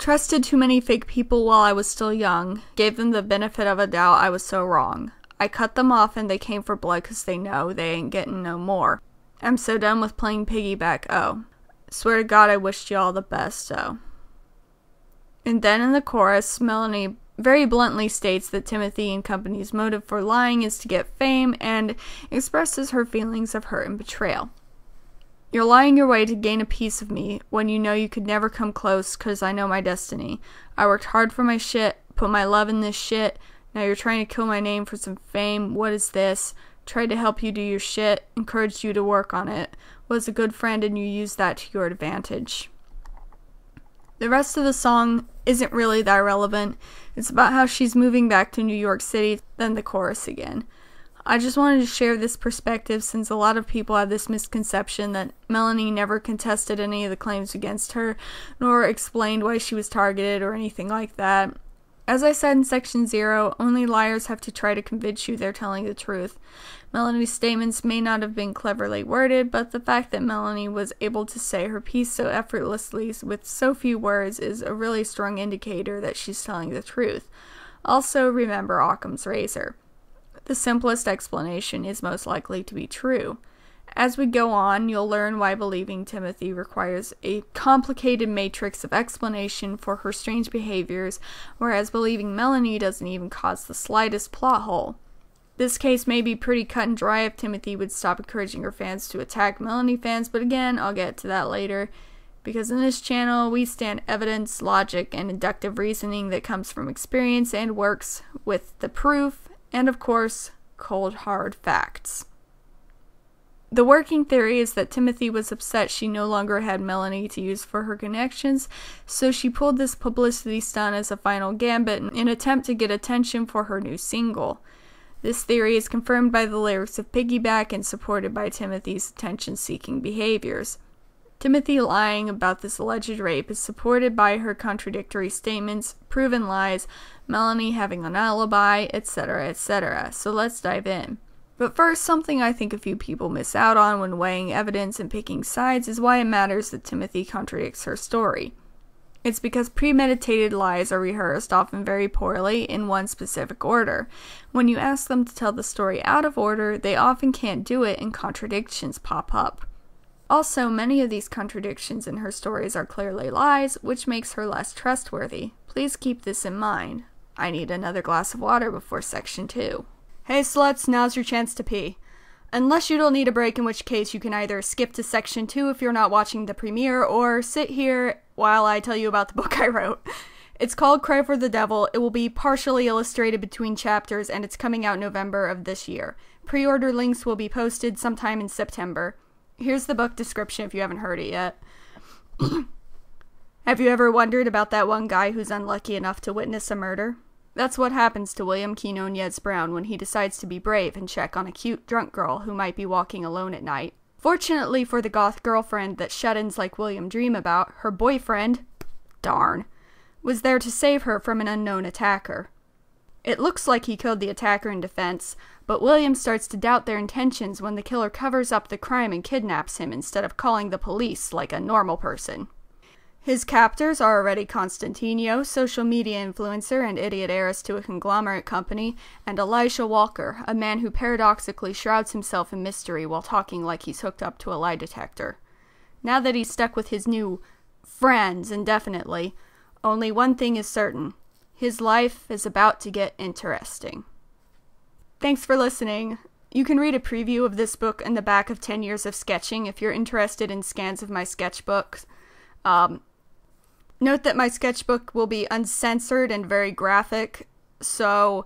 Trusted too many fake people while I was still young, gave them the benefit of a doubt I was so wrong. I cut them off and they came for blood cause they know they ain't getting no more. I'm so done with playing Piggyback, oh. Swear to God I wished you all the best, oh. And then in the chorus, Melanie very bluntly states that Timothy and company's motive for lying is to get fame and expresses her feelings of hurt and betrayal. You're lying your way to gain a piece of me when you know you could never come close cause I know my destiny. I worked hard for my shit, put my love in this shit, now you're trying to kill my name for some fame, what is this? Tried to help you do your shit, encouraged you to work on it, was a good friend and you used that to your advantage. The rest of the song isn't really that relevant. It's about how she's moving back to New York City, then the chorus again. I just wanted to share this perspective since a lot of people have this misconception that Melanie never contested any of the claims against her, nor explained why she was targeted or anything like that. As I said in Section 0, only liars have to try to convince you they're telling the truth. Melanie's statements may not have been cleverly worded, but the fact that Melanie was able to say her piece so effortlessly with so few words is a really strong indicator that she's telling the truth. Also, remember Occam's razor. The simplest explanation is most likely to be true. As we go on, you'll learn why believing Timothy requires a complicated matrix of explanation for her strange behaviors, whereas believing Melanie doesn't even cause the slightest plot hole. This case may be pretty cut and dry if Timothy would stop encouraging her fans to attack Melanie fans, but again, I'll get to that later, because in this channel, we stand evidence, logic, and inductive reasoning that comes from experience and works with the proof, and of course, cold hard facts. The working theory is that Timothy was upset she no longer had Melanie to use for her connections, so she pulled this publicity stunt as a final gambit in an attempt to get attention for her new single. This theory is confirmed by the lyrics of Piggyback and supported by Timothy's attention-seeking behaviors. Timothy lying about this alleged rape is supported by her contradictory statements, proven lies, Melanie having an alibi, etc., etc. So let's dive in. But first, something I think a few people miss out on when weighing evidence and picking sides is why it matters that Timothy contradicts her story. It's because premeditated lies are rehearsed often very poorly in one specific order. When you ask them to tell the story out of order, they often can't do it and contradictions pop up. Also, many of these contradictions in her stories are clearly lies, which makes her less trustworthy. Please keep this in mind. I need another glass of water before section 2. Hey sluts, now's your chance to pee. Unless you don't need a break, in which case you can either skip to section 2 if you're not watching the premiere, or sit here while I tell you about the book I wrote. It's called Cry for the Devil. It will be partially illustrated between chapters, and it's coming out November of this year. Pre-order links will be posted sometime in September. Here's the book description if you haven't heard it yet. Have you ever wondered about that one guy who's unlucky enough to witness a murder? That's what happens to William Keno Nieves Brown when he decides to be brave and check on a cute drunk girl who might be walking alone at night. Fortunately for the goth girlfriend that shut-ins like William dream about, her boyfriend, darn, was there to save her from an unknown attacker. It looks like he killed the attacker in defense, but William starts to doubt their intentions when the killer covers up the crime and kidnaps him instead of calling the police like a normal person. His captors are already Constantino, social media influencer and idiot heiress to a conglomerate company, and Elisha Walker, a man who paradoxically shrouds himself in mystery while talking like he's hooked up to a lie detector. Now that he's stuck with his new friends indefinitely, only one thing is certain. His life is about to get interesting. Thanks for listening. You can read a preview of this book in the back of 10 Years of Sketching if you're interested in scans of my sketchbooks. Note that my sketchbook will be uncensored and very graphic, so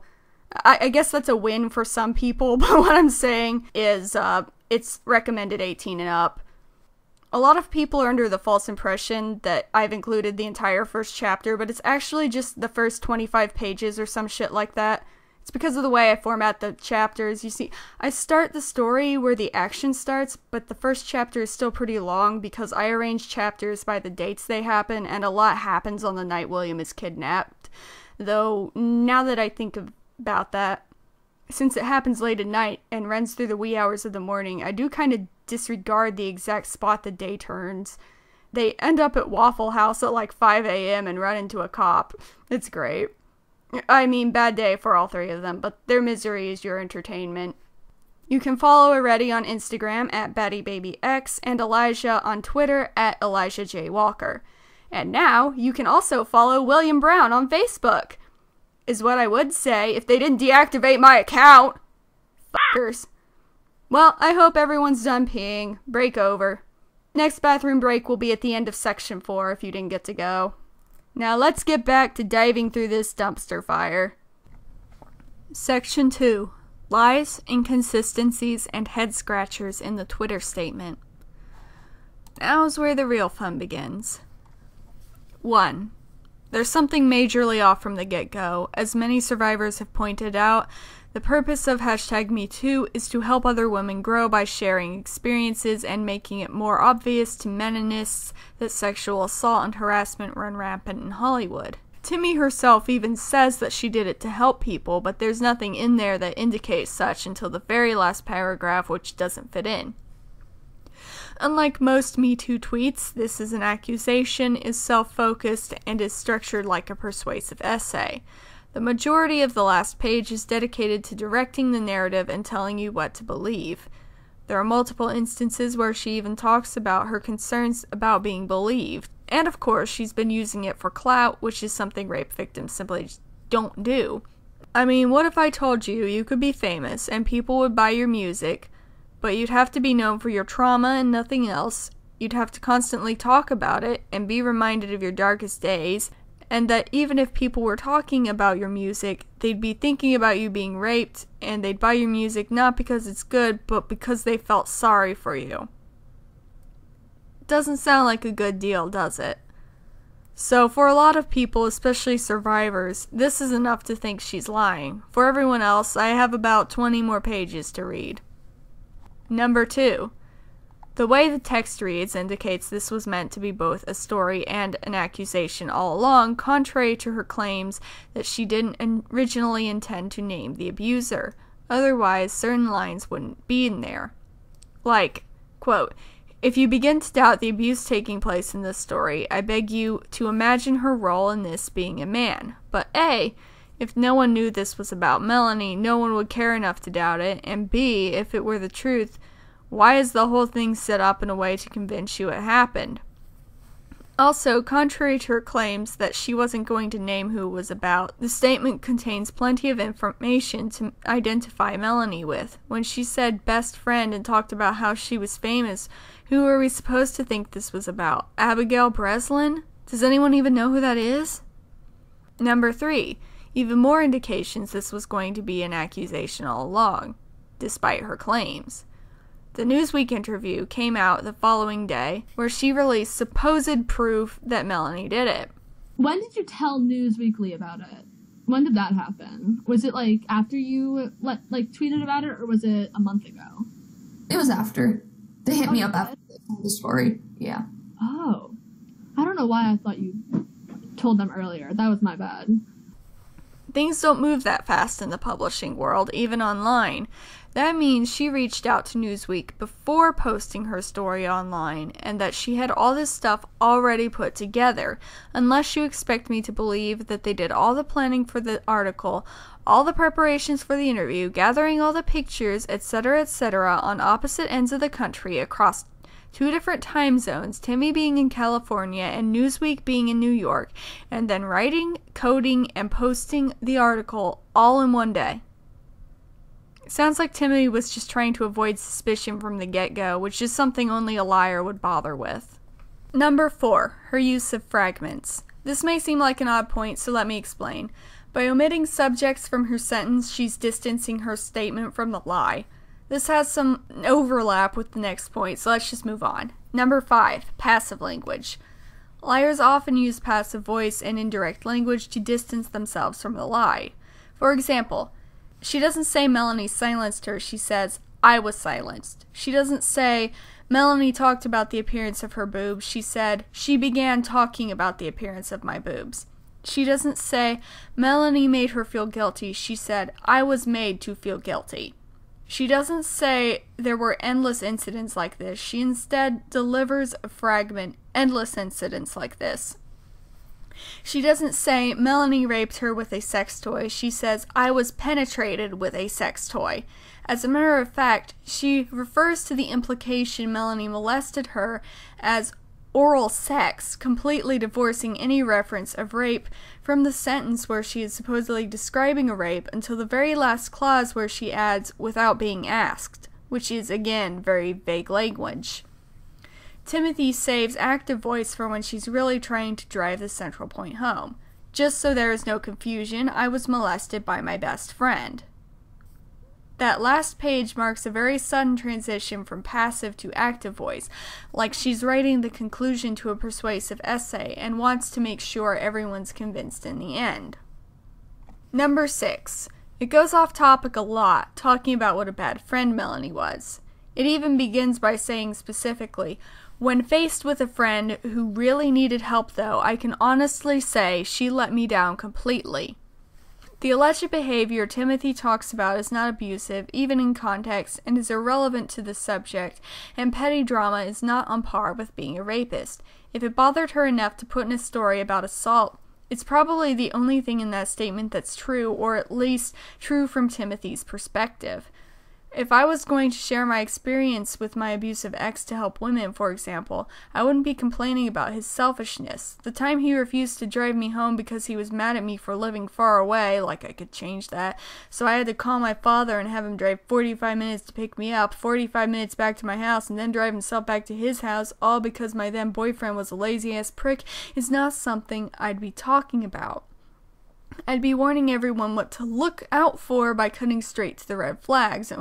I guess that's a win for some people, but what I'm saying is it's recommended 18 and up. A lot of people are under the false impression that I've included the entire first chapter, but it's actually just the first 25 pages or some shit like that. It's because of the way I format the chapters. You see, I start the story where the action starts, but the first chapter is still pretty long because I arrange chapters by the dates they happen, and a lot happens on the night William is kidnapped. Though, now that I think about that, since it happens late at night and runs through the wee hours of the morning, I do kind of disregard the exact spot the day turns. They end up at Waffle House at like 5 a.m. and run into a cop. It's great. I mean, bad day for all three of them, but their misery is your entertainment. You can follow Already on Instagram at BattyBabyX and Elijah on Twitter at ElijahJWalker. And now, you can also follow William Brown on Facebook, is what I would say if they didn't deactivate my account. Fuckers. Well, I hope everyone's done peeing. Break over. Next bathroom break will be at the end of section 4 if you didn't get to go. Now let's get back to diving through this dumpster fire. Section 2. Lies, inconsistencies, and head-scratchers in the Twitter statement. Now's where the real fun begins. 1. There's something majorly off from the get-go. As many survivors have pointed out, the purpose of #MeToo is to help other women grow by sharing experiences and making it more obvious to meninists that sexual assault and harassment run rampant in Hollywood. Timmy herself even says that she did it to help people, but there's nothing in there that indicates such until the very last paragraph, which doesn't fit in. Unlike most Me Too tweets, this is an accusation, is self-focused, and is structured like a persuasive essay. The majority of the last page is dedicated to directing the narrative and telling you what to believe. There are multiple instances where she even talks about her concerns about being believed. And of course, she's been using it for clout, which is something rape victims simply don't do. I mean, what if I told you you could be famous and people would buy your music, but you'd have to be known for your trauma and nothing else, you'd have to constantly talk about it and be reminded of your darkest days, and that even if people were talking about your music, they'd be thinking about you being raped, and they'd buy your music not because it's good, but because they felt sorry for you. Doesn't sound like a good deal, does it? So for a lot of people, especially survivors, this is enough to think she's lying. For everyone else, I have about 20 more pages to read. Number 2. The way the text reads indicates this was meant to be both a story and an accusation all along, contrary to her claims that she didn't originally intend to name the abuser. Otherwise, certain lines wouldn't be in there. Like, quote, "If you begin to doubt the abuse taking place in this story, I beg you to imagine her role in this being a man. But A, if no one knew this was about Melanie, no one would care enough to doubt it, and B, if it were the truth, why is the whole thing set up in a way to convince you it happened?" Also, contrary to her claims that she wasn't going to name who it was about, the statement contains plenty of information to identify Melanie with. When she said best friend and talked about how she was famous, who are we supposed to think this was about? Abigail Breslin? Does anyone even know who that is? Number 3. Even more indications this was going to be an accusation all along, despite her claims. The Newsweek interview came out the following day, where she released supposed proof that Melanie did it. When did you tell Newsweekly about it? When did that happen? Was it like after you tweeted about it, or was it a month ago? It was after. They hit me up after they told the story. Yeah. Oh, I don't know why I thought you told them earlier. That was my bad. Things don't move that fast in the publishing world, even online. That means she reached out to Newsweek before posting her story online, and that she had all this stuff already put together, unless you expect me to believe that they did all the planning for the article, all the preparations for the interview, gathering all the pictures, etc., etc., on opposite ends of the country across two different time zones, Timmy being in California and Newsweek being in New York, and then writing, coding, and posting the article all in one day. It sounds like Timmy was just trying to avoid suspicion from the get-go, which is something only a liar would bother with. Number 4. Her use of fragments. This may seem like an odd point, so let me explain. By omitting subjects from her sentence, she's distancing her statement from the lie. This has some overlap with the next point, so let's just move on. Number 5. Passive language. Liars often use passive voice and indirect language to distance themselves from the lie. For example, she doesn't say Melanie silenced her, she says, "I was silenced." She doesn't say, "Melanie talked about the appearance of her boobs," she said, "She began talking about the appearance of my boobs." She doesn't say, "Melanie made her feel guilty," she said, "I was made to feel guilty." She doesn't say there were endless incidents like this. She instead delivers a fragment, "endless incidents like this." She doesn't say Melanie raped her with a sex toy. She says, "I was penetrated with a sex toy." As a matter of fact, she refers to the implication Melanie molested her as oral sex, completely divorcing any reference of rape from the sentence where she is supposedly describing a rape until the very last clause where she adds, "without being asked," which is, again, very vague language. Timothy saves active voice for when she's really trying to drive the central point home. "Just so there is no confusion, I was molested by my best friend." That last page marks a very sudden transition from passive to active voice, like she's writing the conclusion to a persuasive essay and wants to make sure everyone's convinced in the end. Number 6. It goes off topic a lot, talking about what a bad friend Melanie was. It even begins by saying specifically, "When faced with a friend who really needed help though, I can honestly say she let me down completely." The alleged behavior Timothy talks about is not abusive, even in context, and is irrelevant to the subject, and petty drama is not on par with being a rapist. If it bothered her enough to put in a story about assault, it's probably the only thing in that statement that's true, or at least true from Timothy's perspective. If I was going to share my experience with my abusive ex to help women, for example, I wouldn't be complaining about his selfishness. The time he refused to drive me home because he was mad at me for living far away, like I could change that, so I had to call my father and have him drive 45 minutes to pick me up, 45 minutes back to my house, and then drive himself back to his house, all because my then boyfriend was a lazy-ass prick, is not something I'd be talking about. I'd be warning everyone what to look out for by cutting straight to the red flags.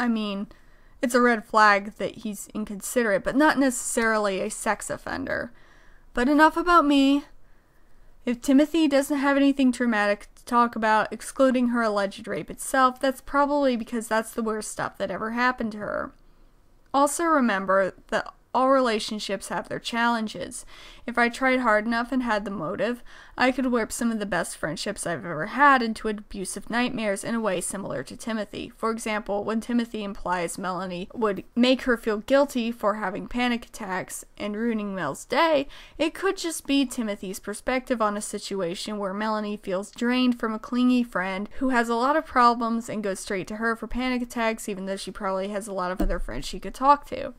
I mean, it's a red flag that he's inconsiderate, but not necessarily a sex offender. But enough about me. If Timothy doesn't have anything traumatic to talk about, excluding her alleged rape itself, that's probably because that's the worst stuff that ever happened to her. Also remember that all relationships have their challenges. If I tried hard enough and had the motive, I could whip some of the best friendships I've ever had into abusive nightmares in a way similar to Timothy. For example, when Timothy implies Melanie would make her feel guilty for having panic attacks and ruining Mel's day, it could just be Timothy's perspective on a situation where Melanie feels drained from a clingy friend who has a lot of problems and goes straight to her for panic attacks, even though she probably has a lot of other friends she could talk to.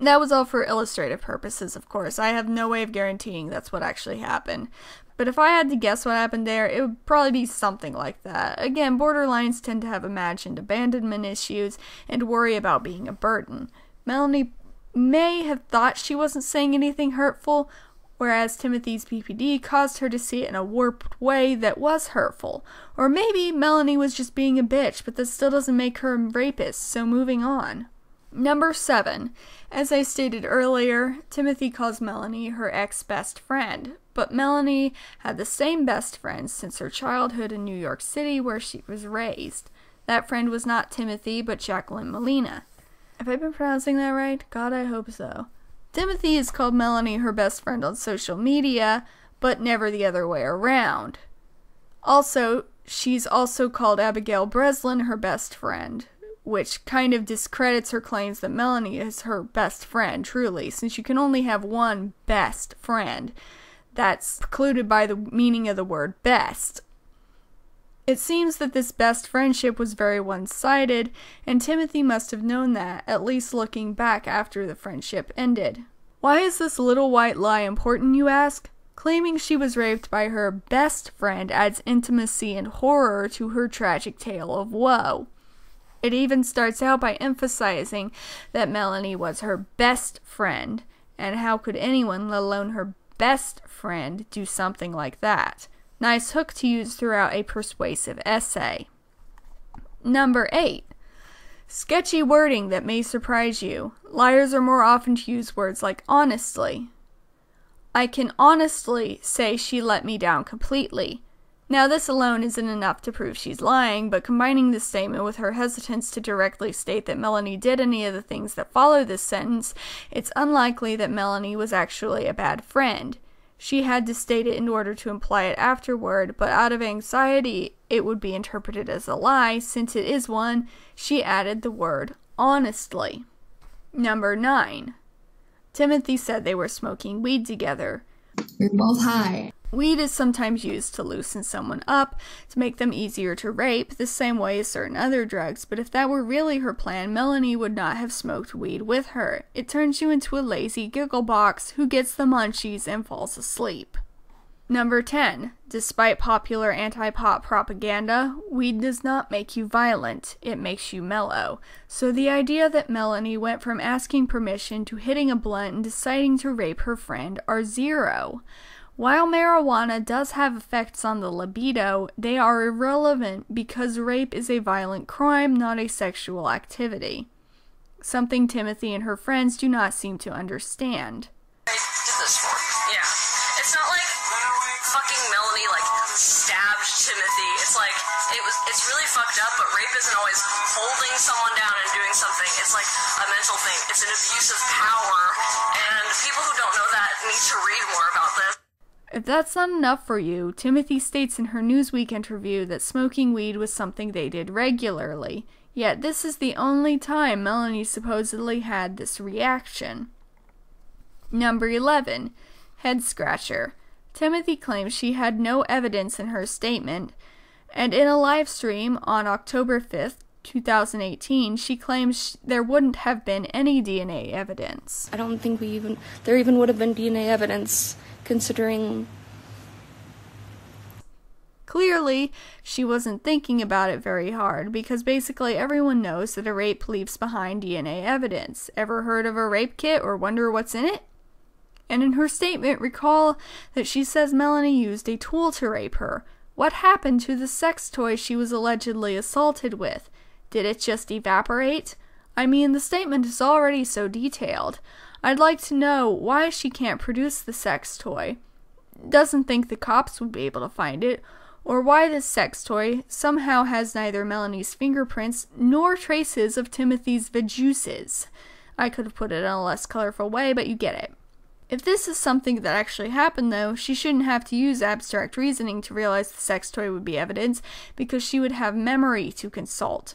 That was all for illustrative purposes, of course. I have no way of guaranteeing that's what actually happened. But if I had to guess what happened there, it would probably be something like that. Again, borderlines tend to have imagined abandonment issues and worry about being a burden. Melanie may have thought she wasn't saying anything hurtful, whereas Timothy's PPD caused her to see it in a warped way that was hurtful. Or maybe Melanie was just being a bitch, but that still doesn't make her a rapist, so moving on. Number 7. As I stated earlier, Timothy calls Melanie her ex-best friend, but Melanie had the same best friend since her childhood in New York City where she was raised. That friend was not Timothy, but Jacqueline Molina. Have I been pronouncing that right? God, I hope so. Timothy has called Melanie her best friend on social media, but never the other way around. Also, she's also called Abigail Breslin her best friend, which kind of discredits her claims that Melanie is her best friend, truly, since you can only have one best friend. That's precluded by the meaning of the word best. It seems that this best friendship was very one-sided, and Timothy must have known that, at least looking back after the friendship ended. Why is this little white lie important, you ask? Claiming she was raped by her best friend adds intimacy and horror to her tragic tale of woe. It even starts out by emphasizing that Melanie was her best friend, and how could anyone, let alone her best friend, do something like that? Nice hook to use throughout a persuasive essay. Number 8. Sketchy wording that may surprise you. Liars are more often to use words like honestly. I can honestly say she let me down completely. Now this alone isn't enough to prove she's lying, but combining this statement with her hesitance to directly state that Melanie did any of the things that follow this sentence, it's unlikely that Melanie was actually a bad friend. She had to state it in order to imply it afterward, but out of anxiety it would be interpreted as a lie. Since it is one, she added the word honestly. Number 9. Timothy said they were smoking weed together. We're both high. Weed is sometimes used to loosen someone up, to make them easier to rape, the same way as certain other drugs, but if that were really her plan, Melanie would not have smoked weed with her. It turns you into a lazy giggle box who gets the munchies and falls asleep. Number 10. Despite popular anti-pot propaganda, weed does not make you violent, it makes you mellow. So the idea that Melanie went from asking permission to hitting a blunt and deciding to rape her friend are zero. While marijuana does have effects on the libido, they are irrelevant because rape is a violent crime, not a sexual activity. Something Timothy and her friends do not seem to understand. I did this for. Yeah. It's not like fucking Melanie, like, stabbed Timothy. It's like, it's really fucked up, but rape isn't always holding someone down and doing something. It's like a mental thing. It's an abuse of power, and people who don't know that need to read more about this. If that's not enough for you, Timothy states in her Newsweek interview that smoking weed was something they did regularly, yet this is the only time Melanie supposedly had this reaction. Number 11. Head scratcher. Timothy claims she had no evidence in her statement, and in a live stream on October 5th, 2018, she claims there wouldn't have been any DNA evidence. I don't think there even would have been DNA evidence, considering. Clearly, she wasn't thinking about it very hard, because basically everyone knows that a rape leaves behind DNA evidence. Ever heard of a rape kit or wonder what's in it? And in her statement, recall that she says Melanie used a tool to rape her. What happened to the sex toy she was allegedly assaulted with? Did it just evaporate? I mean, the statement is already so detailed. I'd like to know why she can't produce the sex toy, doesn't think the cops would be able to find it, or why this sex toy somehow has neither Melanie's fingerprints nor traces of Timothy's vajuices. I could have put it in a less colorful way, but you get it. If this is something that actually happened, though, she shouldn't have to use abstract reasoning to realize the sex toy would be evidence, because she would have memory to consult.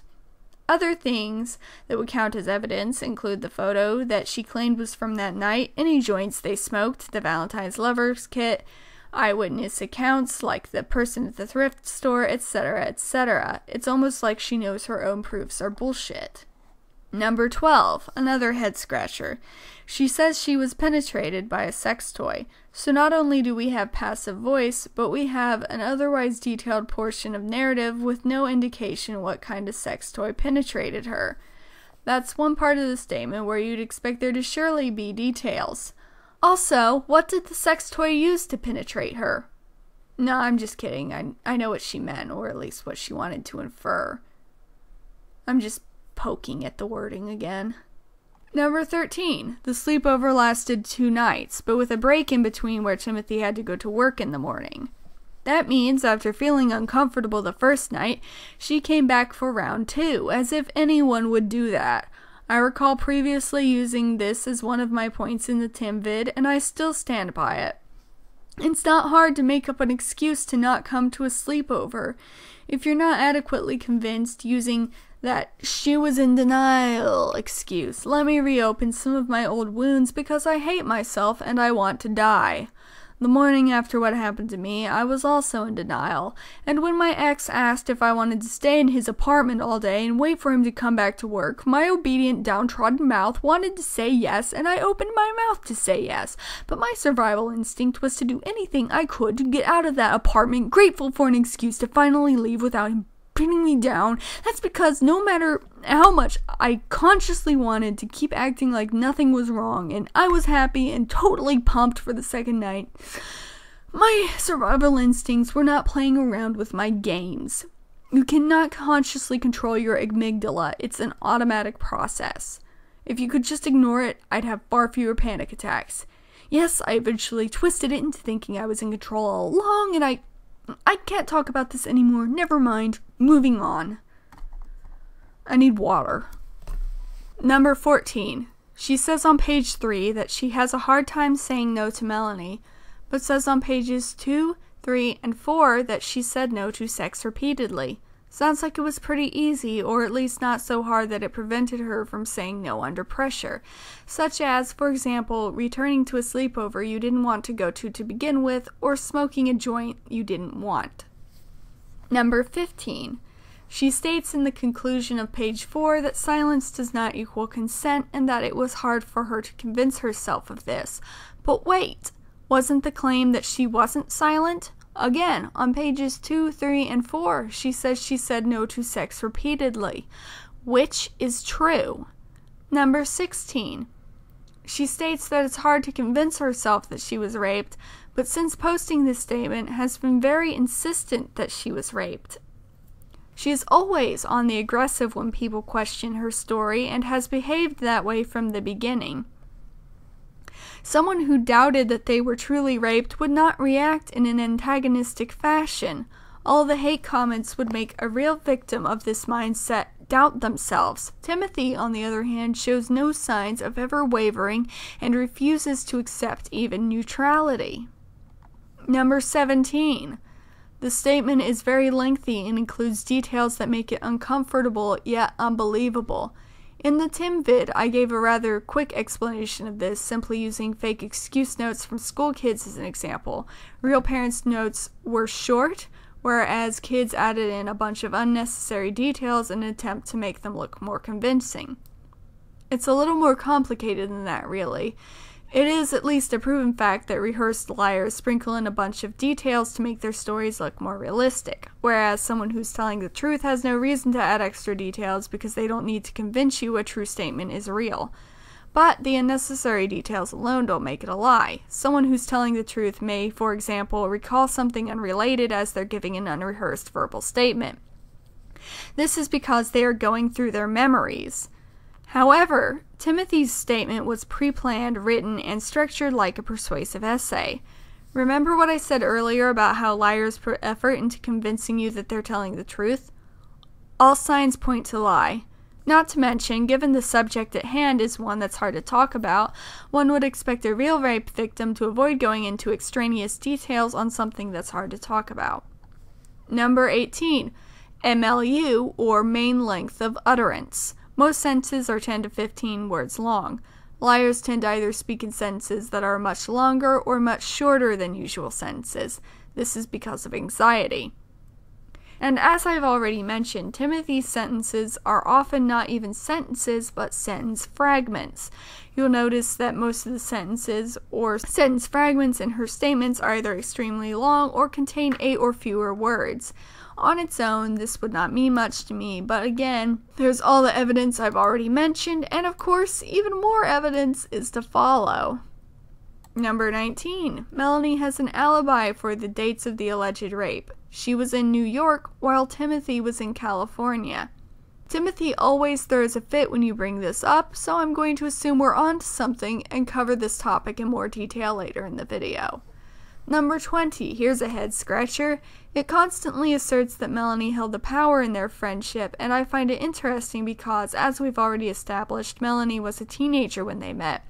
Other things that would count as evidence include the photo that she claimed was from that night, any joints they smoked, the Valentine's Lovers Kit, eyewitness accounts like the person at the thrift store, etc., etc. It's almost like she knows her own proofs are bullshit. Number 12. Another head scratcher. She says she was penetrated by a sex toy. So not only do we have passive voice, but we have an otherwise detailed portion of narrative with no indication what kind of sex toy penetrated her. That's one part of the statement where you'd expect there to surely be details. Also, what did the sex toy use to penetrate her? No, I'm just kidding. I know what she meant, or at least what she wanted to infer. I'm just poking at the wording again. Number 13. The sleepover lasted 2 nights, but with a break in between where Timothy had to go to work in the morning. That means, after feeling uncomfortable the first night, she came back for round 2, as if anyone would do that. I recall previously using this as one of my points in the Tim vid, and I still stand by it. It's not hard to make up an excuse to not come to a sleepover. If you're not adequately convinced, using that she was in denial excuse, let me reopen some of my old wounds because I hate myself and I want to die. The morning after what happened to me, I was also in denial, and when my ex asked if I wanted to stay in his apartment all day and wait for him to come back to work, my obedient, downtrodden mouth wanted to say yes, and I opened my mouth to say yes, but my survival instinct was to do anything I could to get out of that apartment, grateful for an excuse to finally leave without him pinning me down. That's because no matter how much I consciously wanted to keep acting like nothing was wrong and I was happy and totally pumped for the second night, my survival instincts were not playing around with my games. You cannot consciously control your amygdala. It's an automatic process. If you could just ignore it, I'd have far fewer panic attacks. Yes, I eventually twisted it into thinking I was in control all along, and I can't talk about this anymore. Never mind. Moving on. I need water. Number 14. She says on page 3 that she has a hard time saying no to Melanie, but says on pages 2, 3, and 4 that she said no to sex repeatedly. Sounds like it was pretty easy, or at least not so hard that it prevented her from saying no under pressure. Such as, for example, returning to a sleepover you didn't want to go to begin with, or smoking a joint you didn't want. Number 15. She states in the conclusion of page 4 that silence does not equal consent and that it was hard for her to convince herself of this. But wait, wasn't the claim that she wasn't silent? Again, on pages 2, 3, and 4, she says she said no to sex repeatedly, which is true. Number 16. She states that it's hard to convince herself that she was raped, but since posting this statement has been very insistent that she was raped. She is always on the aggressive when people question her story and has behaved that way from the beginning. Someone who doubted that they were truly raped would not react in an antagonistic fashion. All the hate comments would make a real victim of this mindset doubt themselves. Timothy, on the other hand, shows no signs of ever wavering and refuses to accept even neutrality. Number 17. The statement is very lengthy and includes details that make it uncomfortable yet unbelievable. In the Tim vid, I gave a rather quick explanation of this, simply using fake excuse notes from school kids as an example. Real parents' notes were short, whereas kids added in a bunch of unnecessary details in an attempt to make them look more convincing. It's a little more complicated than that, really. It is at least a proven fact that rehearsed liars sprinkle in a bunch of details to make their stories look more realistic, whereas someone who's telling the truth has no reason to add extra details because they don't need to convince you a true statement is real. But the unnecessary details alone don't make it a lie. Someone who's telling the truth may, for example, recall something unrelated as they're giving an unrehearsed verbal statement. This is because they are going through their memories. However, Timothy's statement was pre-planned, written, and structured like a persuasive essay. Remember what I said earlier about how liars put effort into convincing you that they're telling the truth? All signs point to lie. Not to mention, given the subject at hand is one that's hard to talk about, one would expect a real rape victim to avoid going into extraneous details on something that's hard to talk about. Number 18. MLU, or main length of utterance. Most sentences are 10 to 15 words long. Liars tend to either speak in sentences that are much longer or much shorter than usual sentences. This is because of anxiety. And as I've already mentioned, Timothy's sentences are often not even sentences, but sentence fragments. You'll notice that most of the sentences or sentence fragments in her statements are either extremely long or contain 8 or fewer words. On its own, this would not mean much to me, but again, there's all the evidence I've already mentioned, and of course, even more evidence is to follow. Number 19. Melanie has an alibi for the dates of the alleged rape. She was in New York, while Timothy was in California. Timothy always throws a fit when you bring this up, so I'm going to assume we're onto something and cover this topic in more detail later in the video. Number 20, here's a head scratcher. It constantly asserts that Melanie held the power in their friendship, and I find it interesting because, as we've already established, Melanie was a teenager when they met.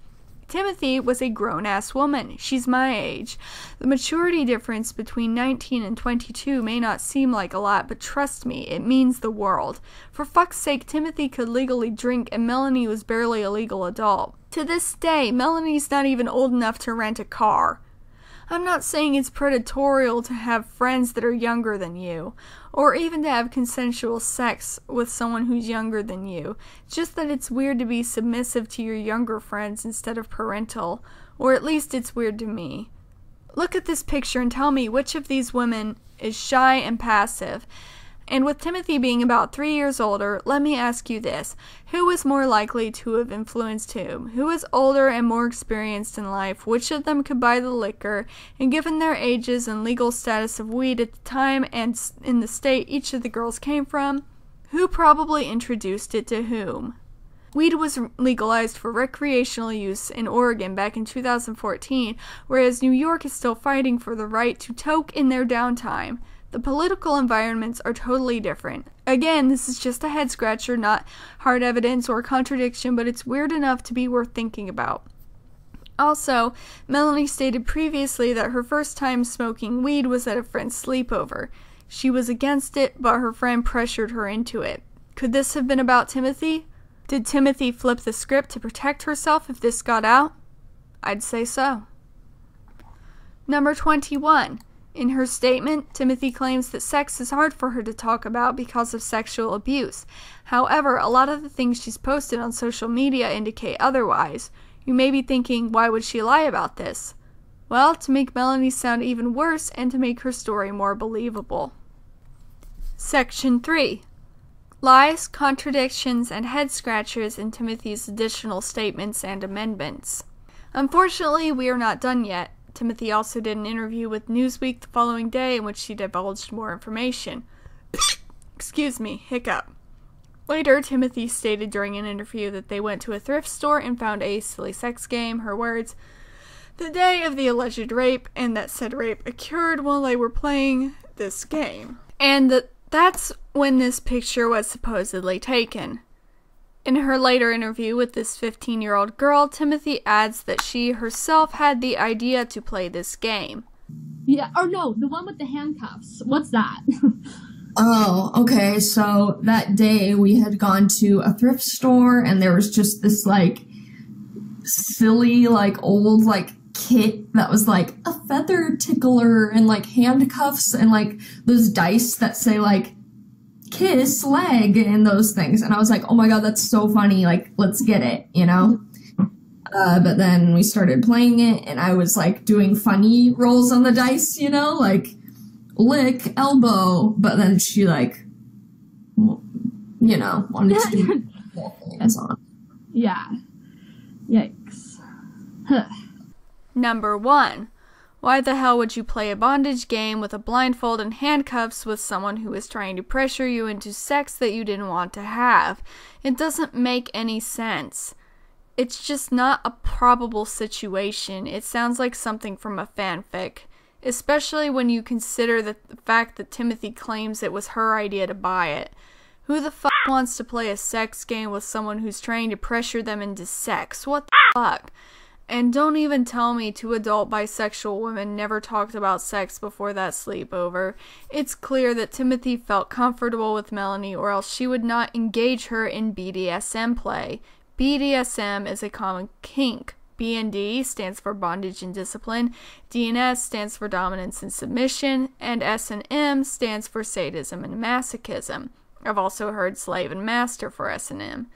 Timothy was a grown-ass woman. She's my age. The maturity difference between 19 and 22 may not seem like a lot, but trust me, it means the world. For fuck's sake, Timothy could legally drink, and Melanie was barely a legal adult. To this day, Melanie's not even old enough to rent a car. I'm not saying it's predatorial to have friends that are younger than you, or even to have consensual sex with someone who's younger than you, just that it's weird to be submissive to your younger friends instead of parental, or at least it's weird to me. Look at this picture and tell me which of these women is shy and passive. And with Timothy being about 3 years older, let me ask you this. Who is more likely to have influenced whom? Who is older and more experienced in life? Which of them could buy the liquor? And given their ages and legal status of weed at the time and in the state each of the girls came from, who probably introduced it to whom? Weed was legalized for recreational use in Oregon back in 2014, whereas New York is still fighting for the right to toke in their downtime. The political environments are totally different. Again, this is just a head-scratcher, not hard evidence or contradiction, but it's weird enough to be worth thinking about. Also, Melanie stated previously that her first time smoking weed was at a friend's sleepover. She was against it, but her friend pressured her into it. Could this have been about Timothy? Did Timothy flip the script to protect herself if this got out? I'd say so. Number 21. In her statement, Timothy claims that sex is hard for her to talk about because of sexual abuse. However, a lot of the things she's posted on social media indicate otherwise. You may be thinking, why would she lie about this? Well, to make Melanie sound even worse and to make her story more believable. Section 3. Lies, contradictions, and head-scratchers in Timothy's additional statements and amendments. Unfortunately, we are not done yet. Timothy also did an interview with Newsweek the following day in which she divulged more information. Excuse me, hiccup. Later, Timothy stated during an interview that they went to a thrift store and found a silly sex game, her words, the day of the alleged rape, and that said rape occurred while they were playing this game. And that's when this picture was supposedly taken. In her later interview with this 15-year-old girl, Timothy adds that she herself had the idea to play this game. Yeah, or no, the one with the handcuffs. What's that? Oh, okay, so that day we had gone to a thrift store and there was just this, like, silly, like, old, like, kit that was, like, a feather tickler and, like, handcuffs and, like, those dice that say, like, kiss leg and those things, and I was like, oh my god, that's so funny, like, let's get it, you know. But then we started playing it and I was like doing funny rolls on the dice, you know, like lick, elbow, but then she, like, you know, wanted to do things on. Yeah. Yikes. Huh. Number 1. Why the hell would you play a bondage game with a blindfold and handcuffs with someone who is trying to pressure you into sex that you didn't want to have? It doesn't make any sense. It's just not a probable situation. It sounds like something from a fanfic, especially when you consider the fact that Timothy claims it was her idea to buy it. Who the fuck wants to play a sex game with someone who's trying to pressure them into sex? What the fuck? And don't even tell me two adult bisexual women never talked about sex before that sleepover. It's clear that Timothy felt comfortable with Melanie or else she would not engage her in BDSM play. BDSM is a common kink. BND stands for bondage and discipline, DNS stands for dominance and submission, and S&M stands for sadism and masochism. I've also heard slave and master for S&M.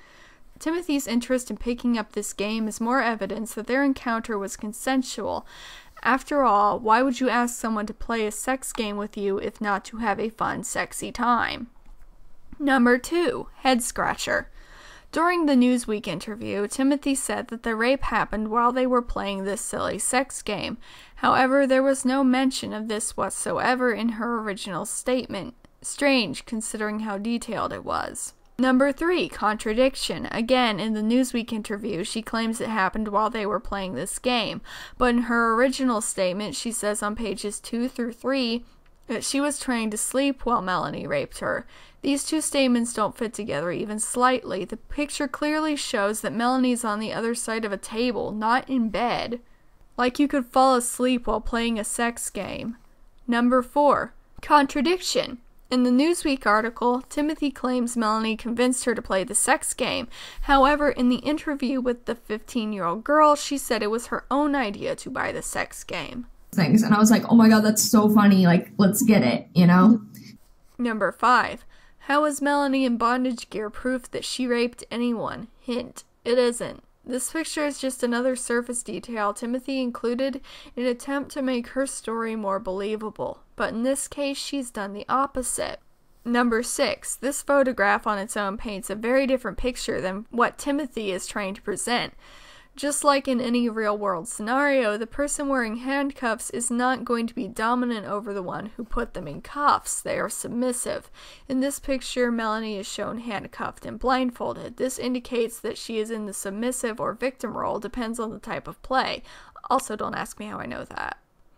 Timothy's interest in picking up this game is more evidence that their encounter was consensual. After all, why would you ask someone to play a sex game with you if not to have a fun, sexy time? Number 2. Head scratcher. During the Newsweek interview, Timothy said that the rape happened while they were playing this silly sex game. However, there was no mention of this whatsoever in her original statement. Strange, considering how detailed it was. Number 3. Contradiction. Again, in the Newsweek interview, she claims it happened while they were playing this game, but in her original statement, she says on pages 2 through 3 that she was trying to sleep while Melanie raped her. These two statements don't fit together even slightly. The picture clearly shows that Melanie's on the other side of a table, not in bed. Like you could fall asleep while playing a sex game. Number 4. Contradiction. In the Newsweek article, Timothy claims Melanie convinced her to play the sex game. However, in the interview with the 15-year-old girl, she said it was her own idea to buy the sex game. Things, and I was like, oh my god, that's so funny, like, let's get it, you know? Number 5. How is Melanie in bondage gear proof that she raped anyone? Hint, it isn't. This picture is just another surface detail Timothy included in an attempt to make her story more believable, but in this case she's done the opposite. Number 6. This photograph on its own paints a very different picture than what Timothy is trying to present. Just like in any real-world scenario, the person wearing handcuffs is not going to be dominant over the one who put them in cuffs. They are submissive. In this picture, Melanie is shown handcuffed and blindfolded. This indicates that she is in the submissive or victim role, depends on the type of play. Also, don't ask me how I know that.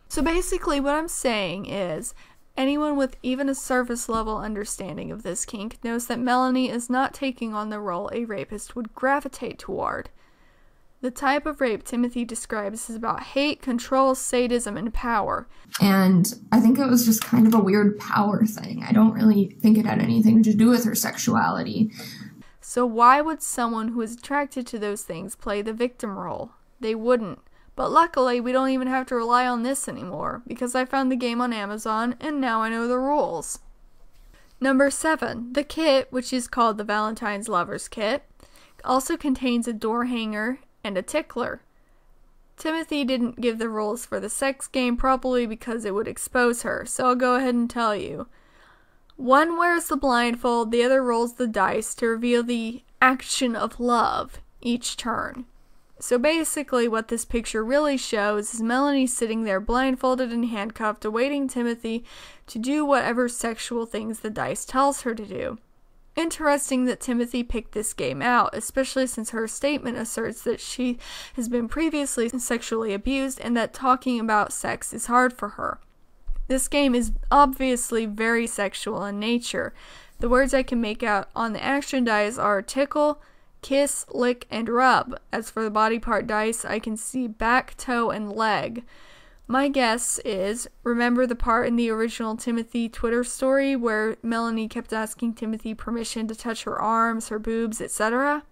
So basically what I'm saying is, anyone with even a surface-level understanding of this kink knows that Melanie is not taking on the role a rapist would gravitate toward. The type of rape Timothy describes is about hate, control, sadism, and power. And I think it was just kind of a weird power thing. I don't really think it had anything to do with her sexuality. So why would someone who is attracted to those things play the victim role? They wouldn't. But luckily, we don't even have to rely on this anymore, because I found the game on Amazon, and now I know the rules. Number 7. The kit, which is called the Valentine's Lovers Kit, also contains a door hanger and a tickler. Timothy didn't give the rules for the sex game properly because it would expose her, so I'll go ahead and tell you. One wears the blindfold, the other rolls the dice to reveal the action of love each turn. So basically what this picture really shows is Melanie sitting there blindfolded and handcuffed, awaiting Timothy to do whatever sexual things the dice tells her to do. Interesting that Timothy picked this game out, especially since her statement asserts that she has been previously sexually abused and that talking about sex is hard for her. This game is obviously very sexual in nature. The words I can make out on the action dice are tickle, kiss, lick, and rub. As for the body part dice, I can see back, toe, and leg. My guess is, remember the part in the original Timothy Twitter story where Melanie kept asking Timothy permission to touch her arms, her boobs, etc.?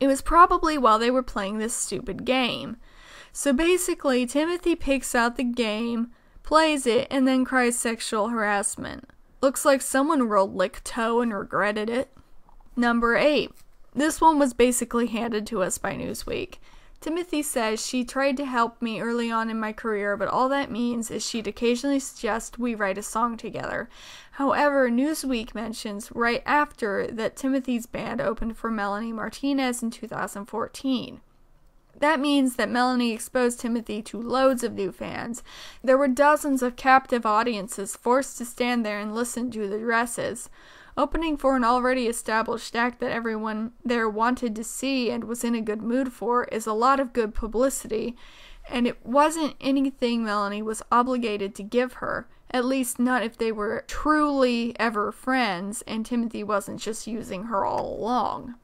It was probably while they were playing this stupid game. So basically, Timothy picks out the game, plays it, and then cries sexual harassment. Looks like someone rolled lick toe and regretted it. Number 8. This one was basically handed to us by Newsweek. Timothy says, she tried to help me early on in my career, but all that means is she'd occasionally suggest we write a song together. However, Newsweek mentions right after that Timothy's band opened for Melanie Martinez in 2014. That means that Melanie exposed Timothy to loads of new fans. There were dozens of captive audiences forced to stand there and listen to The Dresses. Opening for an already established act that everyone there wanted to see and was in a good mood for is a lot of good publicity, and it wasn't anything Melanie was obligated to give her, at least not if they were truly ever friends and Timothy wasn't just using her all along.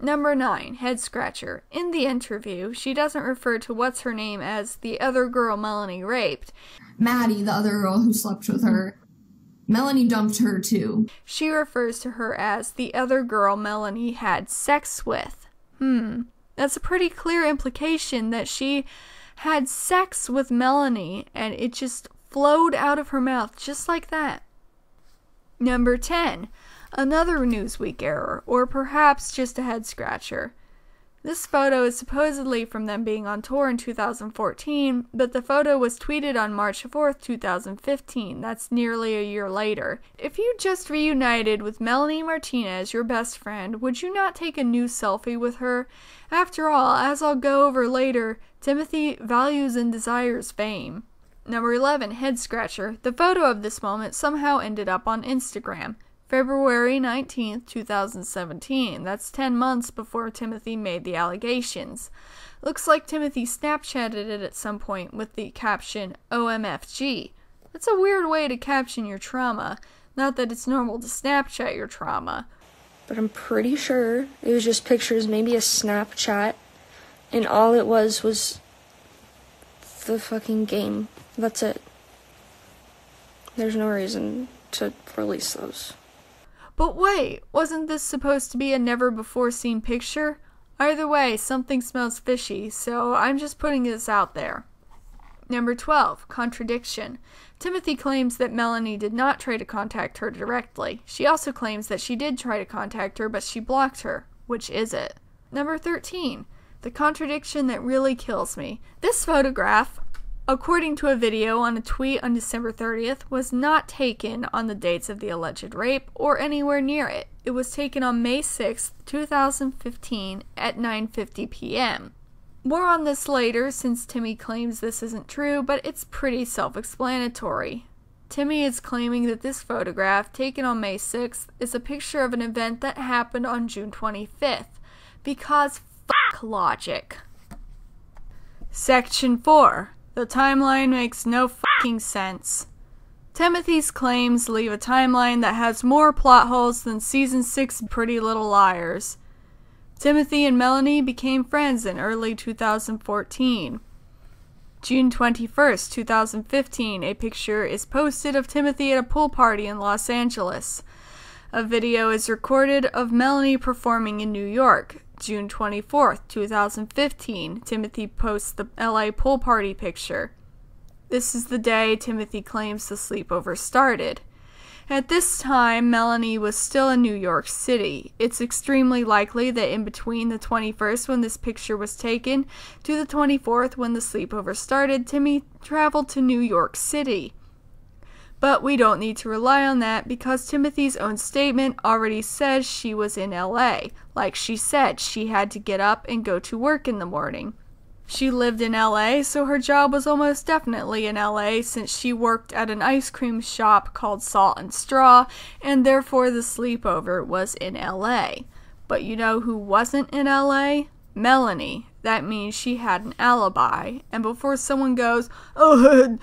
Number 9. Head Scratcher. In the interview, she doesn't refer to what's her name as the other girl Melanie raped. Maddie, the other girl who slept with her. Melanie dumped her, too. She refers to her as the other girl Melanie had sex with. That's a pretty clear implication that she had sex with Melanie, and it just flowed out of her mouth just like that. Number 10. Another Newsweek error, or perhaps just a head-scratcher. This photo is supposedly from them being on tour in 2014, but the photo was tweeted on March 4th, 2015. That's nearly a year later. If you just reunited with Melanie Martinez, your best friend, would you not take a new selfie with her? After all, as I'll go over later, Timothy values and desires fame. Number 11, Head Scratcher. The photo of this moment somehow ended up on Instagram. February 19, 2017. That's 10 months before Timothy made the allegations. Looks like Timothy Snapchatted it at some point with the caption OMFG. That's a weird way to caption your trauma. Not that it's normal to Snapchat your trauma. But I'm pretty sure it was just pictures, maybe a Snapchat, and all it was the fucking game. That's it. There's no reason to release those. But wait, wasn't this supposed to be a never-before-seen picture? Either way, something smells fishy, so I'm just putting this out there. Number 12. Contradiction. Timothy claims that Melanie did not try to contact her directly. She also claims that she did try to contact her, but she blocked her. Which is it? Number 13. The contradiction that really kills me. This photograph, according to a video on a tweet on December 30th, was not taken on the dates of the alleged rape or anywhere near it. It was taken on May 6th, 2015 at 9:50 p.m. More on this later, since Timmy claims this isn't true, but it's pretty self-explanatory. Timmy is claiming that this photograph, taken on May 6th, is a picture of an event that happened on June 25th, because fuck logic. Section 4. The timeline makes no fucking sense. Timothy's claims leave a timeline that has more plot holes than Season 6 Pretty Little Liars. Timothy and Melanie became friends in early 2014. June 21st, 2015, a picture is posted of Timothy at a pool party in Los Angeles. A video is recorded of Melanie performing in New York. June 24th, 2015, Timothy posts the LA pool party picture. This is the day Timothy claims the sleepover started. At this time, Melanie was still in New York City. It's extremely likely that in between the 21st when this picture was taken to the 24th when the sleepover started, Timmy traveled to New York City. But we don't need to rely on that because Timothy's own statement already says she was in LA. Like she said, she had to get up and go to work in the morning. She lived in LA, so her job was almost definitely in LA since she worked at an ice cream shop called Salt and Straw, and therefore the sleepover was in LA. But you know who wasn't in LA? Melanie. That means she had an alibi. And before someone goes, "Oh,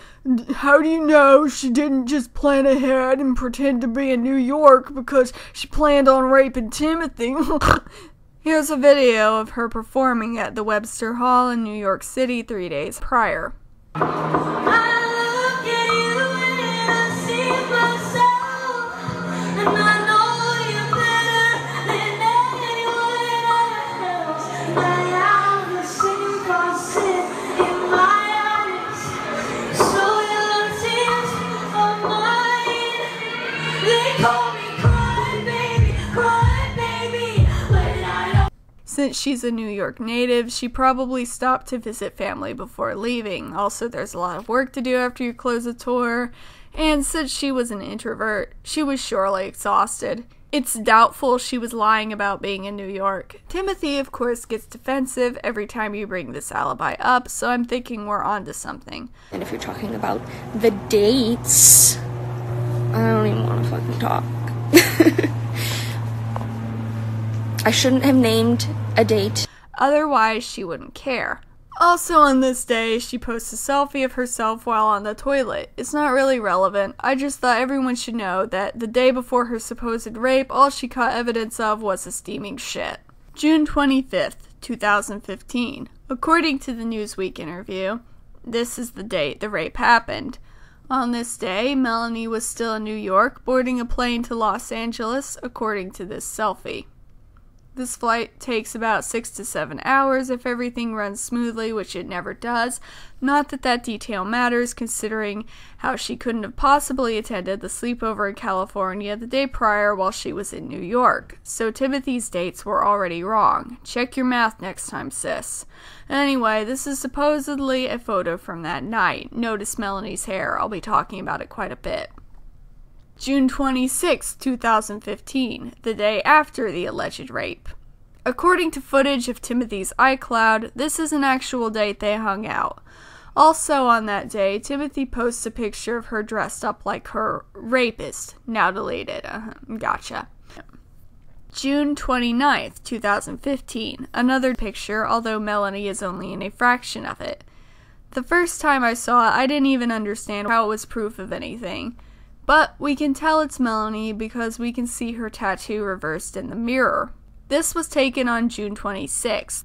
how do you know she didn't just plan ahead and pretend to be in New York because she planned on raping Timothy?" Here's a video of her performing at the Webster Hall in New York City 3 days prior. Since she's a New York native, she probably stopped to visit family before leaving. Also, there's a lot of work to do after you close a tour. And since she was an introvert, she was surely exhausted. It's doubtful she was lying about being in New York. Timothy, of course, gets defensive every time you bring this alibi up, so I'm thinking we're onto something. And if you're talking about the dates, I don't even want to fucking talk. I shouldn't have named a date. Otherwise, she wouldn't care. Also on this day, she posts a selfie of herself while on the toilet. It's not really relevant. I just thought everyone should know that the day before her supposed rape, all she caught evidence of was a steaming shit. June 25th, 2015. According to the Newsweek interview, this is the date the rape happened. On this day, Melanie was still in New York, boarding a plane to Los Angeles, according to this selfie. This flight takes about 6 to 7 hours if everything runs smoothly, which it never does. Not that that detail matters, considering how she couldn't have possibly attended the sleepover in California the day prior while she was in New York. So Timothy's dates were already wrong. Check your math next time, sis. Anyway, this is supposedly a photo from that night. Notice Melanie's hair. I'll be talking about it quite a bit. June 26, 2015, the day after the alleged rape. According to footage of Timothy's iCloud, this is an actual date they hung out. Also on that day, Timothy posts a picture of her dressed up like her rapist, now deleted. Gotcha. June 29, 2015, another picture, although Melanie is only in a fraction of it. The first time I saw it, I didn't even understand how it was proof of anything. But we can tell it's Melanie because we can see her tattoo reversed in the mirror. This was taken on June 26th.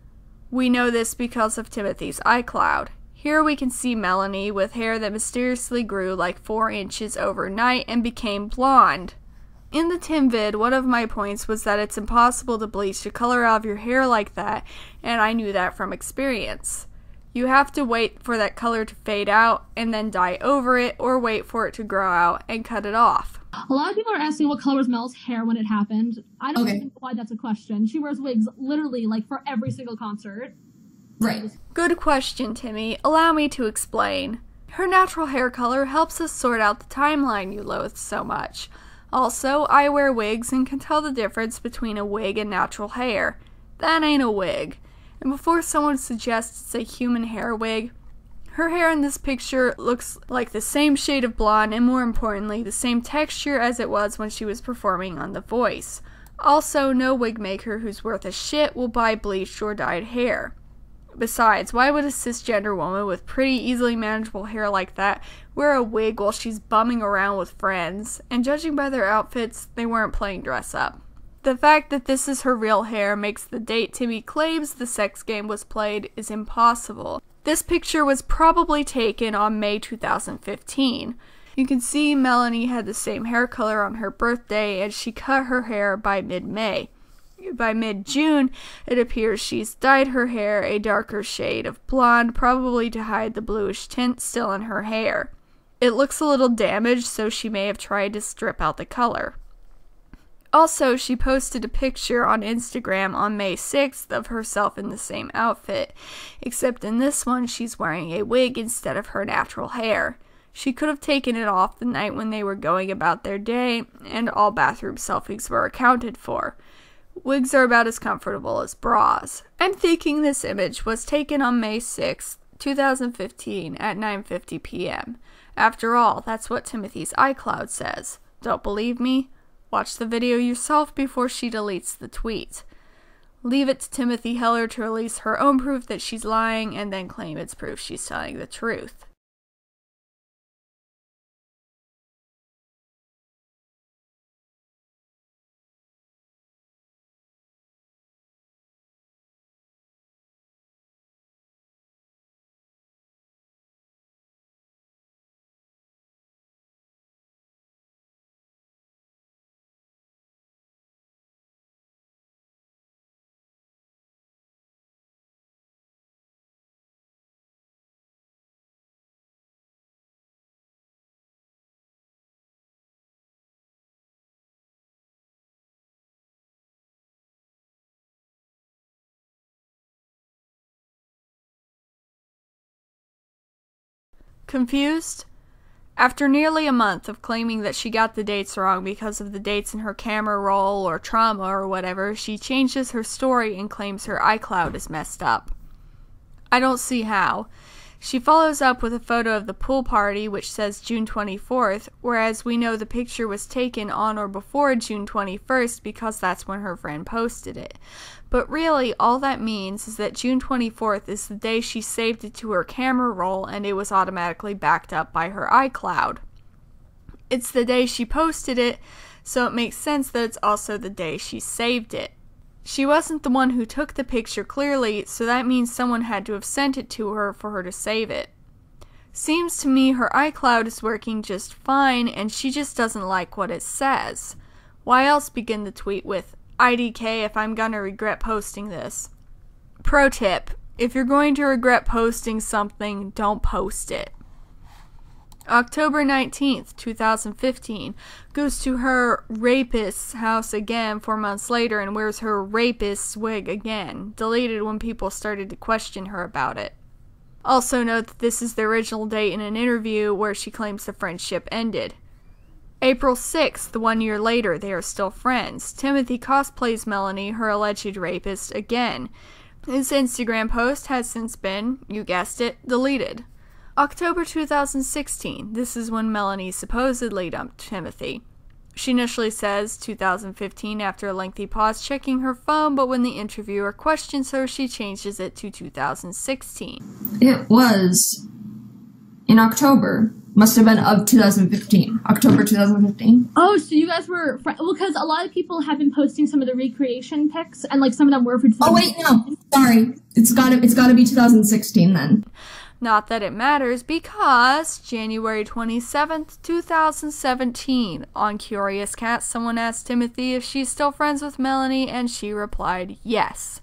We know this because of Timothy's iCloud. Here we can see Melanie with hair that mysteriously grew like 4 inches overnight and became blonde. In the Tim vid, one of my points was that it's impossible to bleach the color out of your hair like that, and I knew that from experience. You have to wait for that color to fade out and then dye over it, or wait for it to grow out and cut it off. A lot of people are asking what color was Mel's hair when it happened. I don't think why that's a question. She wears wigs literally like for every single concert. Right. Good question, Timmy. Allow me to explain. Her natural hair color helps us sort out the timeline you loathe so much. Also, I wear wigs and can tell the difference between a wig and natural hair. That ain't a wig. And before someone suggests it's a human hair wig, her hair in this picture looks like the same shade of blonde and, more importantly, the same texture as it was when she was performing on The Voice. Also, no wig maker who's worth a shit will buy bleached or dyed hair. Besides, why would a cisgender woman with pretty, easily manageable hair like that wear a wig while she's bumming around with friends? And judging by their outfits, they weren't playing dress up. The fact that this is her real hair makes the date Timmy claims the sex game was played is impossible. This picture was probably taken on May 2015. You can see Melanie had the same hair color on her birthday, and she cut her hair by mid-May. By mid-June, it appears she's dyed her hair a darker shade of blonde, probably to hide the bluish tint still in her hair. It looks a little damaged, so she may have tried to strip out the color. Also, she posted a picture on Instagram on May 6th of herself in the same outfit, except in this one she's wearing a wig instead of her natural hair. She could have taken it off the night when they were going about their day, and all bathroom selfies were accounted for. Wigs are about as comfortable as bras. I'm thinking this image was taken on May 6th, 2015 at 9:50 p.m. After all, that's what Timothy's iCloud says. Don't believe me? Watch the video yourself before she deletes the tweet. Leave it to Timothy Heller to release her own proof that she's lying and then claim it's proof she's telling the truth. Confused? After nearly a month of claiming that she got the dates wrong because of the dates in her camera roll or trauma or whatever, she changes her story and claims her iCloud is messed up. I don't see how. She follows up with a photo of the pool party which says June 24th, whereas we know the picture was taken on or before June 21st because that's when her friend posted it. But really, all that means is that June 24th is the day she saved it to her camera roll and it was automatically backed up by her iCloud. It's the day she posted it, so it makes sense that it's also the day she saved it. She wasn't the one who took the picture clearly, so that means someone had to have sent it to her for her to save it. Seems to me her iCloud is working just fine and she just doesn't like what it says. Why else begin the tweet with, IDK if I'm gonna regret posting this. Pro tip, if you're going to regret posting something, don't post it. October 19th, 2015, goes to her rapist's house again 4 months later and wears her rapist's wig again, deleted when people started to question her about it. Also note that this is the original date in an interview where she claims the friendship ended. April 6th, 1 year later, they are still friends. Timothy cosplays Melanie, her alleged rapist, again. His Instagram post has since been, you guessed it, deleted. October 2016, this is when Melanie supposedly dumped Timothy. She initially says 2015 after a lengthy pause checking her phone, but when the interviewer questions her, she changes it to 2016. It was in October. Must have been of 2015. October 2015. Oh, so you guys were... Well, because a lot of people have been posting some of the recreation pics, and like some of them were... For oh, wait, no. Sorry. It's gotta be 2016 then. Not that it matters, because January 27th, 2017, on Curious Cat, someone asked Timothy if she's still friends with Melanie, and she replied yes.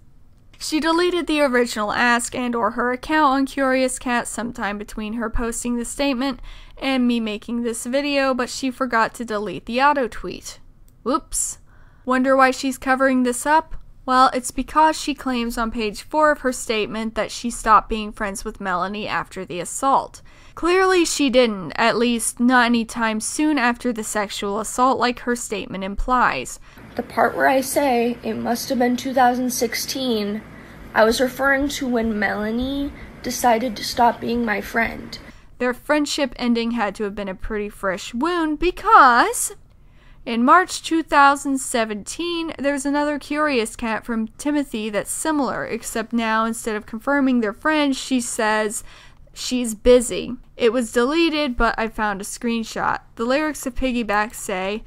She deleted the original ask and/or her account on Curious Cat sometime between her posting the statement and me making this video, but she forgot to delete the auto tweet. Whoops. Wonder why she's covering this up? Well, it's because she claims on page 4 of her statement that she stopped being friends with Melanie after the assault. Clearly she didn't, at least not any time soon after the sexual assault like her statement implies. The part where I say it must have been 2016, I was referring to when Melanie decided to stop being my friend. Their friendship ending had to have been a pretty fresh wound because... In March 2017, there's another Curious Cat from Timothy that's similar, except now instead of confirming their friend, she says she's busy. It was deleted, but I found a screenshot. The lyrics of Piggyback say,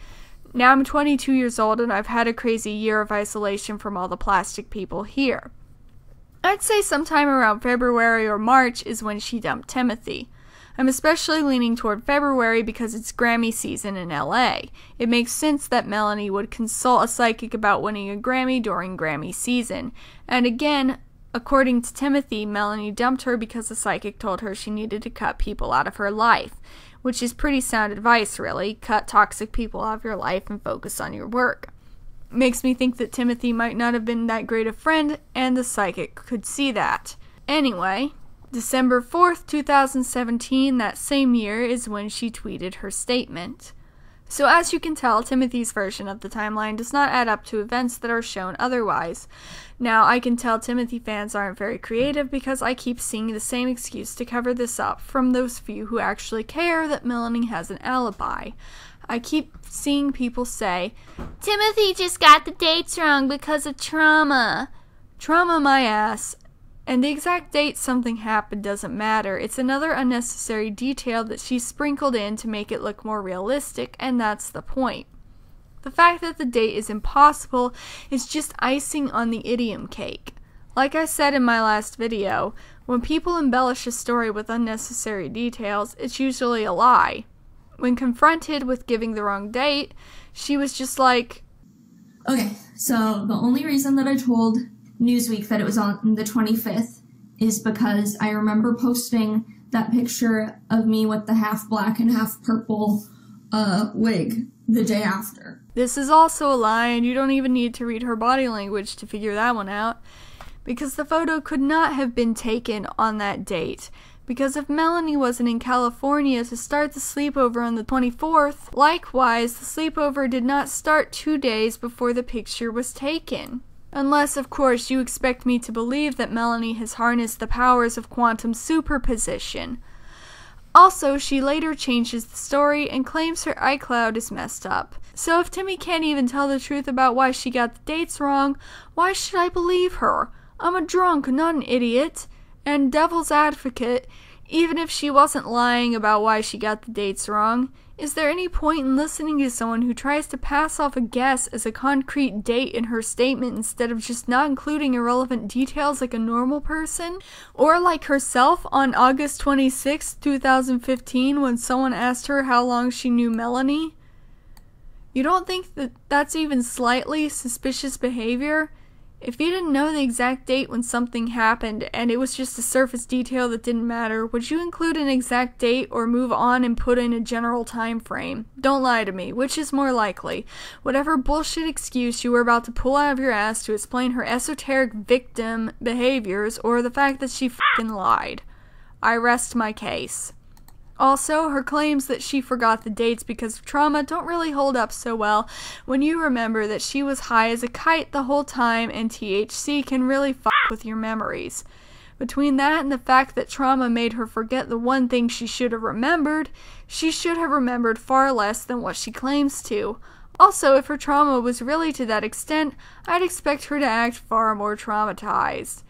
"Now I'm 22 years old and I've had a crazy year of isolation from all the plastic people here." I'd say sometime around February or March is when she dumped Timothy. I'm especially leaning toward February because it's Grammy season in LA. It makes sense that Melanie would consult a psychic about winning a Grammy during Grammy season. And again, according to Timothy, Melanie dumped her because the psychic told her she needed to cut people out of her life, which is pretty sound advice, really. Cut toxic people out of your life and focus on your work. Makes me think that Timothy might not have been that great a friend, and the psychic could see that. Anyway... December 4th, 2017, that same year, is when she tweeted her statement. So as you can tell, Timothy's version of the timeline does not add up to events that are shown otherwise. Now, I can tell Timothy fans aren't very creative because I keep seeing the same excuse to cover this up from those few who actually care that Melanie has an alibi. I keep seeing people say, "Timothy just got the dates wrong because of trauma." Trauma my ass. And the exact date something happened doesn't matter. It's another unnecessary detail that she sprinkled in to make it look more realistic, and that's the point. The fact that the date is impossible is just icing on the idiom cake. Like I said in my last video, when people embellish a story with unnecessary details, it's usually a lie. When confronted with giving the wrong date, she was just like, "Okay, so the only reason that I told Newsweek that it was on the 25th is because I remember posting that picture of me with the half black and half purple wig the day after." This is also a lie, and you don't even need to read her body language to figure that one out, because the photo could not have been taken on that date. Because if Melanie wasn't in California to start the sleepover on the 24th, likewise, the sleepover did not start 2 days before the picture was taken. Unless, of course, you expect me to believe that Melanie has harnessed the powers of quantum superposition. Also, she later changes the story and claims her iCloud is messed up. So if Timmy can't even tell the truth about why she got the dates wrong, why should I believe her? I'm a drunk, not an idiot. And devil's advocate, even if she wasn't lying about why she got the dates wrong, is there any point in listening to someone who tries to pass off a guess as a concrete date in her statement instead of just not including irrelevant details like a normal person? Or like herself on August 26, 2015, when someone asked her how long she knew Melanie? You don't think that that's even slightly suspicious behavior? If you didn't know the exact date when something happened, and it was just a surface detail that didn't matter, would you include an exact date or move on and put in a general time frame? Don't lie to me. Which is more likely? Whatever bullshit excuse you were about to pull out of your ass to explain her esoteric victim behaviors, or the fact that she f***ing lied. I rest my case. Also, her claims that she forgot the dates because of trauma don't really hold up so well when you remember that she was high as a kite the whole time, and THC can really fuck with your memories. Between that and the fact that trauma made her forget the one thing she should have remembered, she should have remembered far less than what she claims to. Also, if her trauma was really to that extent, I'd expect her to act far more traumatized.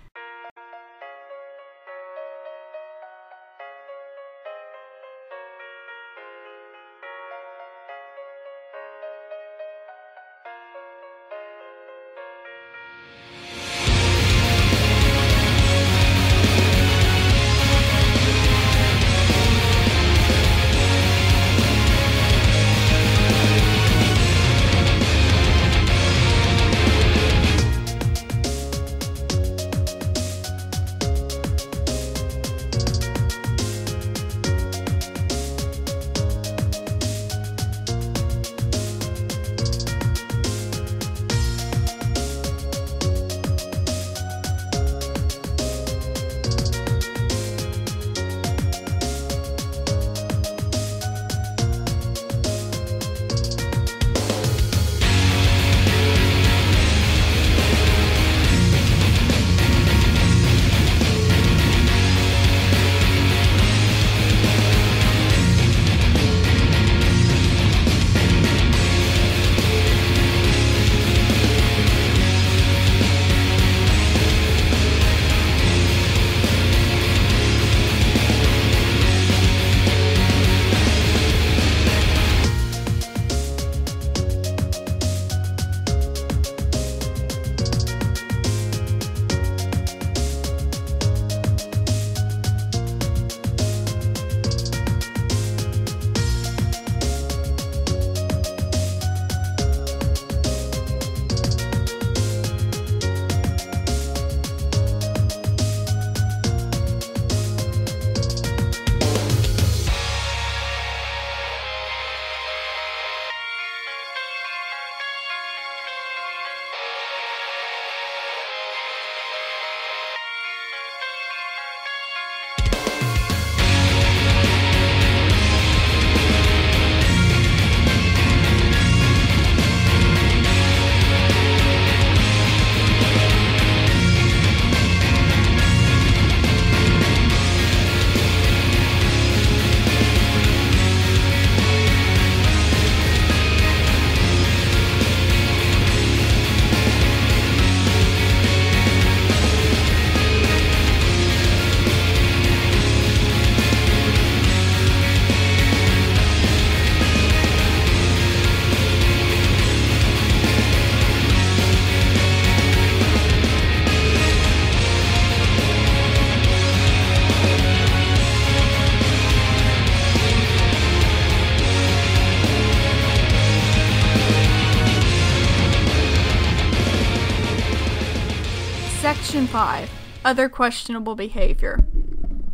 Section 5. Other questionable behavior.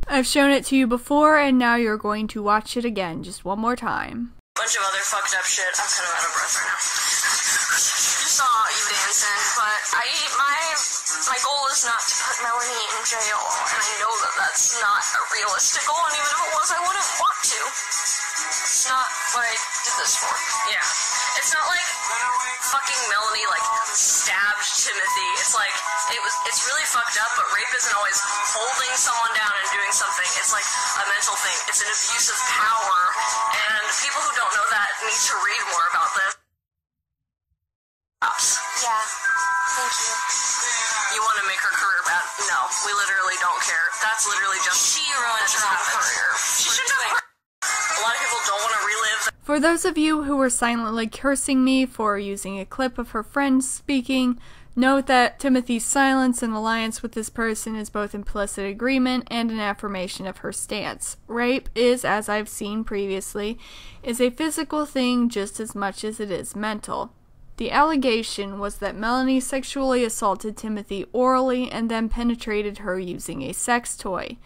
I've shown it to you before, and now you're going to watch it again just one more time. Bunch of other fucked up shit. I'm kind of out of breath right now. Just saw you dancing, but my goal is not to put Melanie in jail, and I know that that's not a realistic goal, and even if it was, I wouldn't want to. It's not what I did this for. Yeah. It's not like fucking Melanie, like, stabbed Timothy. It's like, it's really fucked up, but rape isn't always holding someone down and doing something. It's like a mental thing. It's an abuse of power, and people who don't know that need to read more about this. Yeah, thank you. You want to make her career bad? No, we literally don't care. That's literally just... She ruined her own career. She should have... A lot of people don't want to relive... For those of you who were silently cursing me for using a clip of her friend speaking, note that Timothy's silence and alliance with this person is both implicit agreement and an affirmation of her stance. Rape is, as I've seen previously, is a physical thing just as much as it is mental. The allegation was that Melanie sexually assaulted Timothy orally and then penetrated her using a sex toy.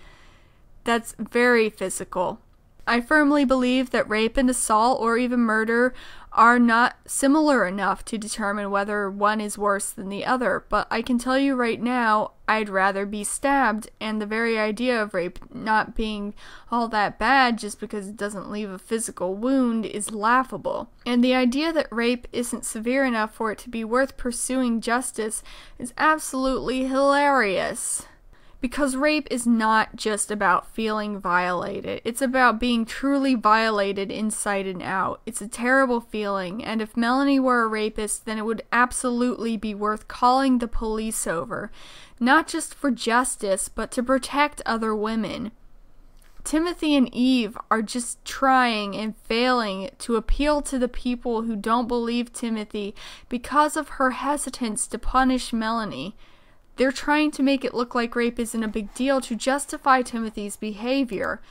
That's very physical. I firmly believe that rape and assault, or even murder, are not similar enough to determine whether one is worse than the other, but I can tell you right now, I'd rather be stabbed, and the very idea of rape not being all that bad just because it doesn't leave a physical wound is laughable. And the idea that rape isn't severe enough for it to be worth pursuing justice is absolutely hilarious. Because rape is not just about feeling violated. It's about being truly violated inside and out. It's a terrible feeling, and if Melanie were a rapist, then it would absolutely be worth calling the police over. Not just for justice, but to protect other women. Timothy and Eve are just trying and failing to appeal to the people who don't believe Timothy because of her hesitance to punish Melanie. They're trying to make it look like rape isn't a big deal to justify Timothy's behavior.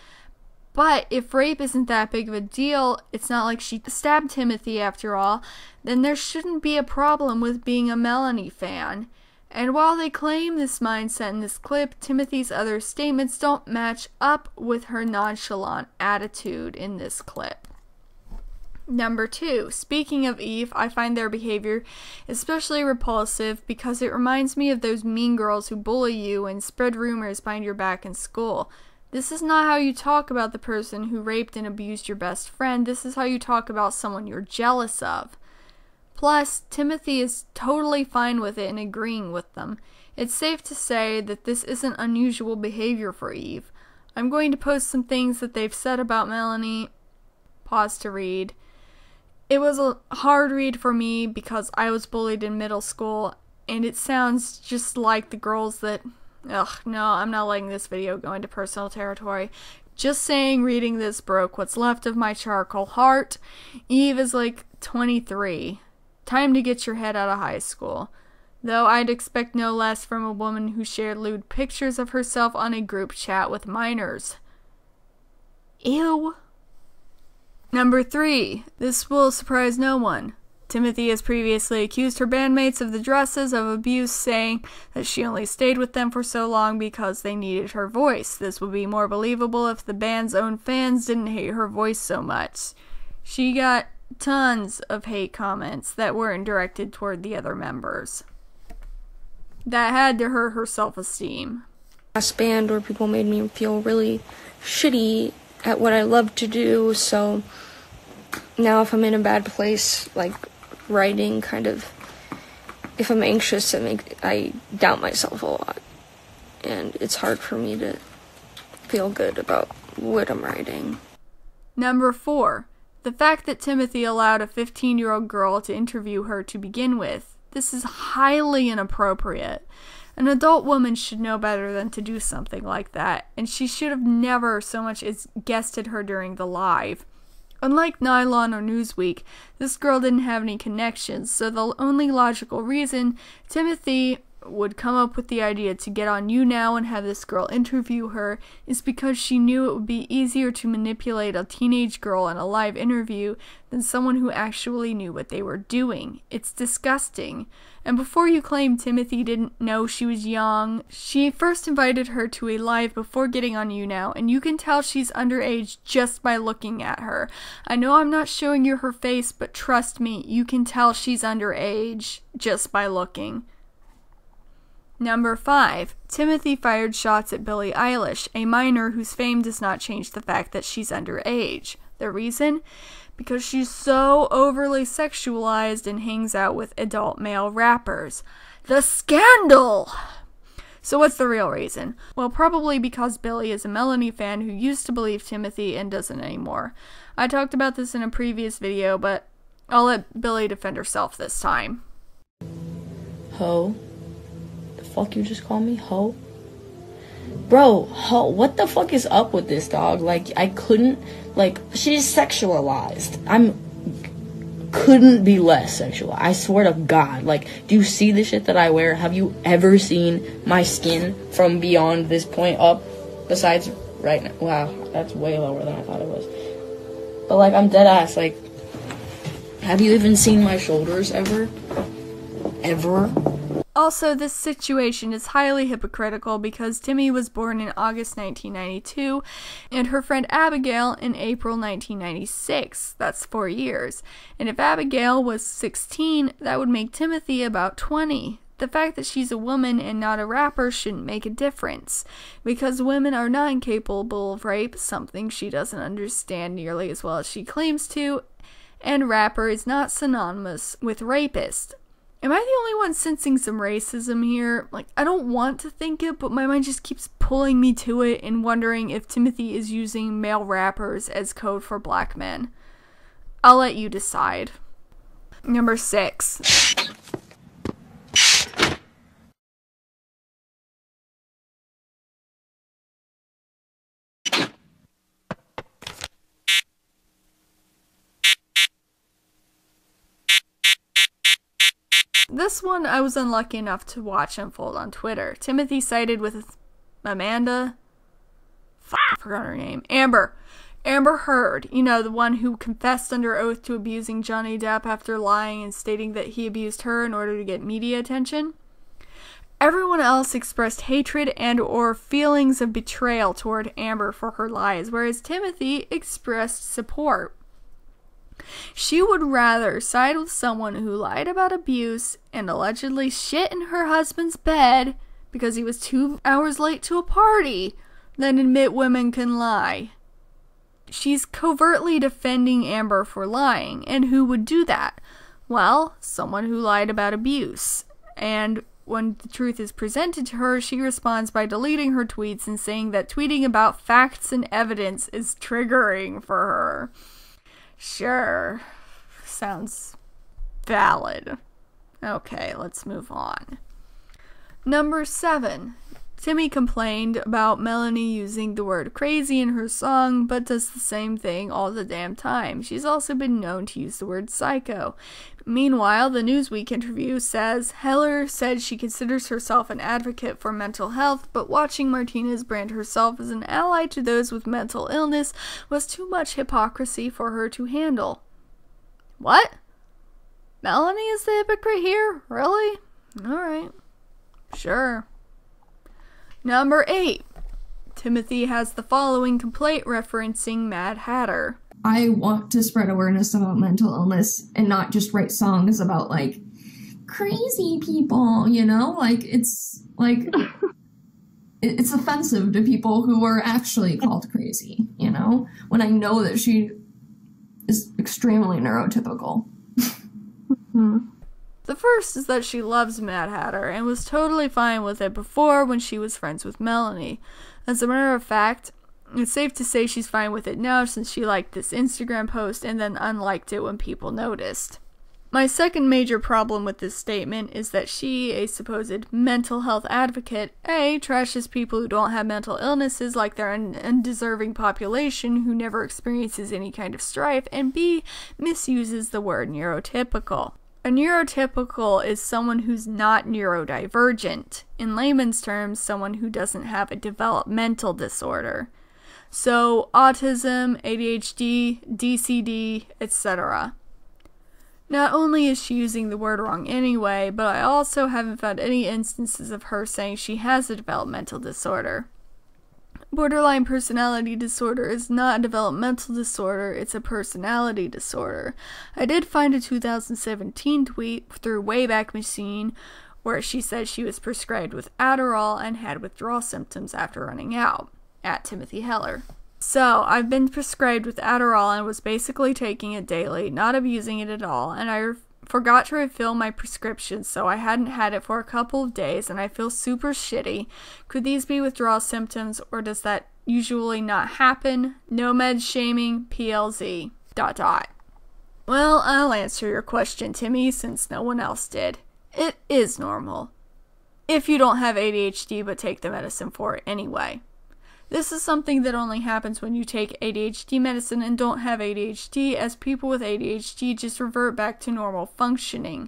But if rape isn't that big of a deal, it's not like she stabbed Timothy after all, then there shouldn't be a problem with being a Melanie fan. And while they claim this mindset in this clip, Timothy's other statements don't match up with her nonchalant attitude in this clip. Number 2, speaking of Eve, I find their behavior especially repulsive because it reminds me of those mean girls who bully you and spread rumors behind your back in school. This is not how you talk about the person who raped and abused your best friend. This is how you talk about someone you're jealous of. Plus, Timothy is totally fine with it and agreeing with them. It's safe to say that this isn't unusual behavior for Eve. I'm going to post some things that they've said about Melanie. Pause to read. It was a hard read for me because I was bullied in middle school, and it sounds just like the girls that... Ugh, no, I'm not letting this video go into personal territory. Just saying reading this broke what's left of my charcoal heart. Eve is like 23. Time to get your head out of high school. Though I'd expect no less from a woman who shared lewd pictures of herself on a group chat with minors. Ew. Number 3. This will surprise no one. Timothy has previously accused her bandmates of the Dresses of abuse, saying that she only stayed with them for so long because they needed her voice. This would be more believable if the band's own fans didn't hate her voice so much. She got tons of hate comments that weren't directed toward the other members. That had to hurt her self-esteem. Last band where people made me feel really shitty at what I love to do, so now if I'm in a bad place, like writing, kind of, if I'm anxious, I doubt myself a lot, and it's hard for me to feel good about what I'm writing. Number 4, the fact that Timothy allowed a 15-year-old girl to interview her to begin with. This is highly inappropriate. An adult woman should know better than to do something like that, and she should have never so much as guessed at her during the live. Unlike Nylon or Newsweek, this girl didn't have any connections, so the only logical reason Timothy would come up with the idea to get on YouNow and have this girl interview her is because she knew it would be easier to manipulate a teenage girl in a live interview than someone who actually knew what they were doing. It's disgusting. And before you claim Timothy didn't know she was young, she first invited her to a live before getting on YouNow, and you can tell she's underage just by looking at her. I know I'm not showing you her face, but trust me, you can tell she's underage just by looking. Number 5. Timothy fired shots at Billie Eilish, a minor whose fame does not change the fact that she's underage. The reason? Because she's so overly sexualized and hangs out with adult male rappers. The scandal! So what's the real reason? Well, probably because Billie is a Melanie fan who used to believe Timothy and doesn't anymore. I talked about this in a previous video, but I'll let Billie defend herself this time. Ho? The fuck you just call me? Ho? Bro, ho, what the fuck is up with this, dog? Like, I couldn't, like, she's sexualized. Couldn't be less sexual. I swear to God. Like, do you see the shit that I wear? Have you ever seen my skin from beyond this point up? Besides right now. Wow, that's way lower than I thought it was. But, like, I'm dead ass. Like, have you even seen my shoulders ever? Ever? Also, this situation is highly hypocritical because Timmy was born in August 1992 and her friend Abigail in April 1996. That's 4 years. And if Abigail was 16, that would make Timothy about 20. The fact that she's a woman and not a rapper shouldn't make a difference, because women are not incapable of rape, something she doesn't understand nearly as well as she claims to, and rapper is not synonymous with rapist. Am I the only one sensing some racism here? Like, I don't want to think it, but my mind just keeps pulling me to it and wondering if Timothy is using male rappers as code for black men. I'll let you decide. Number 6. This one I was unlucky enough to watch unfold on Twitter. Timothy sided with Amanda... I forgot her name. Amber Heard, you know, the one who confessed under oath to abusing Johnny Depp after lying and stating that he abused her in order to get media attention. Everyone else expressed hatred and or feelings of betrayal toward Amber for her lies, whereas Timothy expressed support. She would rather side with someone who lied about abuse and allegedly shit in her husband's bed because he was 2 hours late to a party than admit women can lie. She's covertly defending Amber for lying, and who would do that? Well, someone who lied about abuse. And when the truth is presented to her, she responds by deleting her tweets and saying that tweeting about facts and evidence is triggering for her. Sure. Sounds valid. Okay, let's move on. Number 7. Timmy complained about Melanie using the word crazy in her song, but does the same thing all the damn time. She's also been known to use the word psycho. Meanwhile, the Newsweek interview says, Heller said she considers herself an advocate for mental health, but watching Martinez brand herself as an ally to those with mental illness was too much hypocrisy for her to handle. What? Melanie is the hypocrite here? Really? Alright. Sure. Number 8. Timothy has the following complaint referencing Mad Hatter. I want to spread awareness about mental illness and not just write songs about, like, crazy people, you know? Like, it's, like, it's offensive to people who are actually called crazy, you know? When I know that she is extremely neurotypical. Mm-hmm. The first is that she loves Mad Hatter and was totally fine with it before when she was friends with Melanie. As a matter of fact, it's safe to say she's fine with it now since she liked this Instagram post and then unliked it when people noticed. My second major problem with this statement is that she, a supposed mental health advocate, A, trashes people who don't have mental illnesses like their undeserving population who never experiences any kind of strife, and B, misuses the word neurotypical. A neurotypical is someone who's not neurodivergent. In layman's terms, someone who doesn't have a developmental disorder. So, autism, ADHD, DCD, etc. Not only is she using the word wrong anyway, but I also haven't found any instances of her saying she has a developmental disorder. Borderline personality disorder is not a developmental disorder, it's a personality disorder. I did find a 2017 tweet through Wayback Machine where she said she was prescribed with Adderall and had withdrawal symptoms after running out, at Timothy Heller. So, I've been prescribed with Adderall and was basically taking it daily, not abusing it at all, and I forgot to refill my prescription, so I hadn't had it for a couple of days and I feel super shitty. Could these be withdrawal symptoms or does that usually not happen? No med shaming, PLZ, ... Well, I'll answer your question, Timmy, since no one else did. It is normal. If you don't have ADHD but take the medicine for it anyway. This is something that only happens when you take ADHD medicine and don't have ADHD, as people with ADHD just revert back to normal functioning.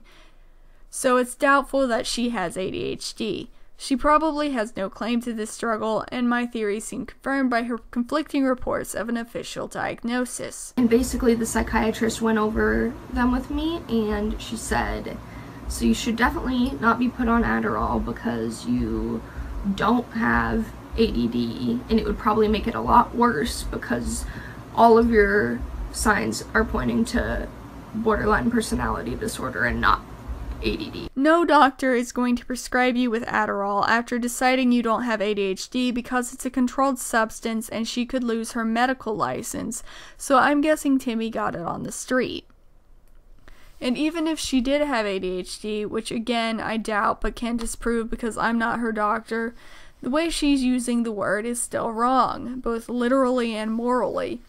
So it's doubtful that she has ADHD. She probably has no claim to this struggle, and my theories seem confirmed by her conflicting reports of an official diagnosis. And basically the psychiatrist went over them with me, and she said, so you should definitely not be put on Adderall because you don't have ADD, and it would probably make it a lot worse because all of your signs are pointing to borderline personality disorder and not ADD. No doctor is going to prescribe you with Adderall after deciding you don't have ADHD because it's a controlled substance and she could lose her medical license, so I'm guessing Timmy got it on the street. And even if she did have ADHD, which again I doubt but can't disprove because I'm not her doctor, the way she's using the word is still wrong, both literally and morally.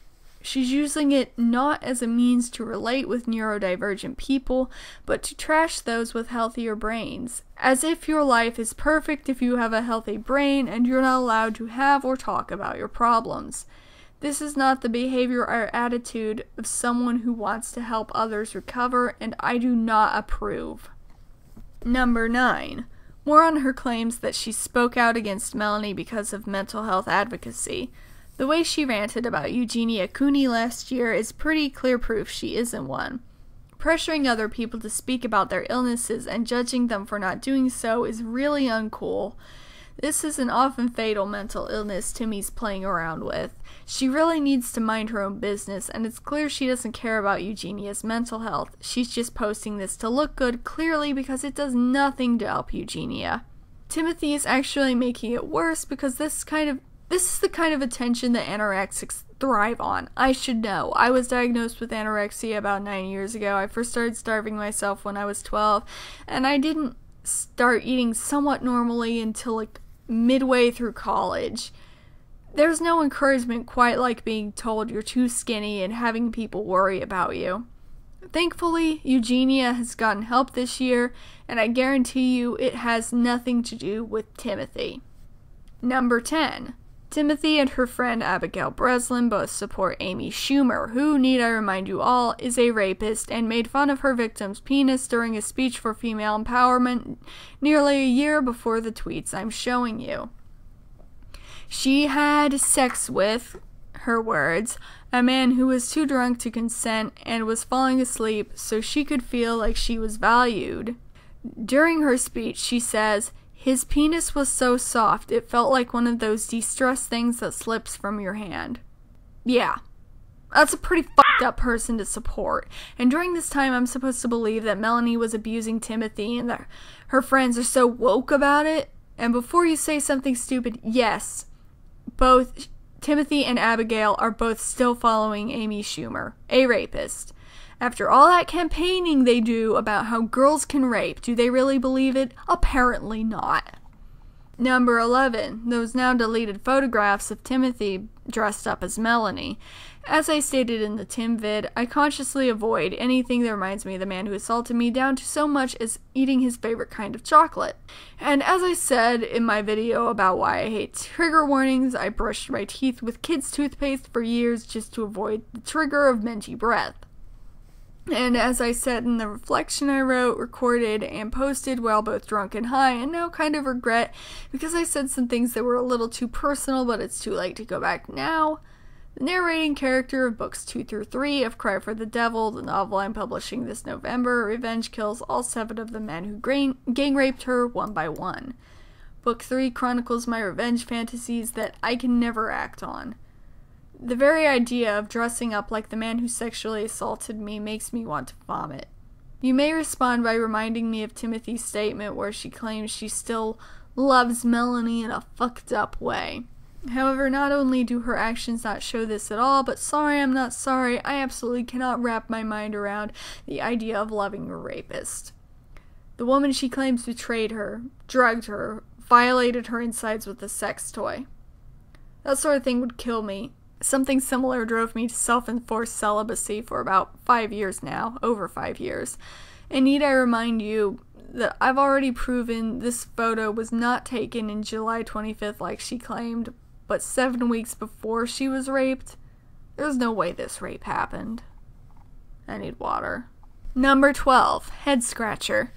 She's using it not as a means to relate with neurodivergent people, but to trash those with healthier brains. As if your life is perfect if you have a healthy brain and you're not allowed to have or talk about your problems. This is not the behavior or attitude of someone who wants to help others recover, and I do not approve. Number 9. More on her claims that she spoke out against Melanie because of mental health advocacy. The way she ranted about Eugenia Cooney last year is pretty clear proof she isn't one. Pressuring other people to speak about their illnesses and judging them for not doing so is really uncool. This is an often fatal mental illness Timmy's playing around with. She really needs to mind her own business, and it's clear she doesn't care about Eugenia's mental health. She's just posting this to look good, clearly, because it does nothing to help Eugenia. Timothy is actually making it worse because this is the kind of attention that anorexics thrive on. I should know. I was diagnosed with anorexia about 9 years ago. I first started starving myself when I was 12, and I didn't start eating somewhat normally until like midway through college. There's no encouragement quite like being told you're too skinny and having people worry about you. Thankfully, Eugenia has gotten help this year, and I guarantee you it has nothing to do with Timothy. Number 10. Timothy and her friend Abigail Breslin both support Amy Schumer, who, need I remind you all, is a rapist and made fun of her victim's penis during a speech for female empowerment nearly a year before the tweets I'm showing you. She had sex with, her words, a man who was too drunk to consent and was falling asleep so she could feel like she was valued. During her speech, she says, "His penis was so soft, it felt like one of those de-stressed things that slips from your hand." Yeah. That's a pretty fucked up person to support. And during this time, I'm supposed to believe that Melanie was abusing Timothy and that her friends are so woke about it. And before you say something stupid, yes, both Timothy and Abigail are both still following Amy Schumer, a rapist. After all that campaigning they do about how girls can rape, do they really believe it? Apparently not. Number 11. Those now deleted photographs of Timothy dressed up as Melanie. As I stated in the Tim vid, I consciously avoid anything that reminds me of the man who assaulted me, down to so much as eating his favorite kind of chocolate. And as I said in my video about why I hate trigger warnings, I brushed my teeth with kids' toothpaste for years just to avoid the trigger of minty breath. And as I said in the reflection I wrote, recorded, and posted while both drunk and high, and now kind of regret because I said some things that were a little too personal, but it's too late to go back now. The narrating character of books 2 through 3 of Cry for the Devil, the novel I'm publishing this November, revenge kills all 7 of the men who gang raped her one by one. Book 3 chronicles my revenge fantasies that I can never act on. The very idea of dressing up like the man who sexually assaulted me makes me want to vomit. You may respond by reminding me of Timothy's statement where she claims she still loves Melanie in a fucked up way. However, not only do her actions not show this at all, but sorry I'm not sorry, I absolutely cannot wrap my mind around the idea of loving a rapist. The woman she claims betrayed her, drugged her, violated her insides with a sex toy. That sort of thing would kill me. Something similar drove me to self-enforced celibacy for about 5 years now, over 5 years. And need I remind you that I've already proven this photo was not taken in July 25th like she claimed, but 7 weeks before she was raped? There's no way this rape happened. I need water. Number 12. Head Scratcher.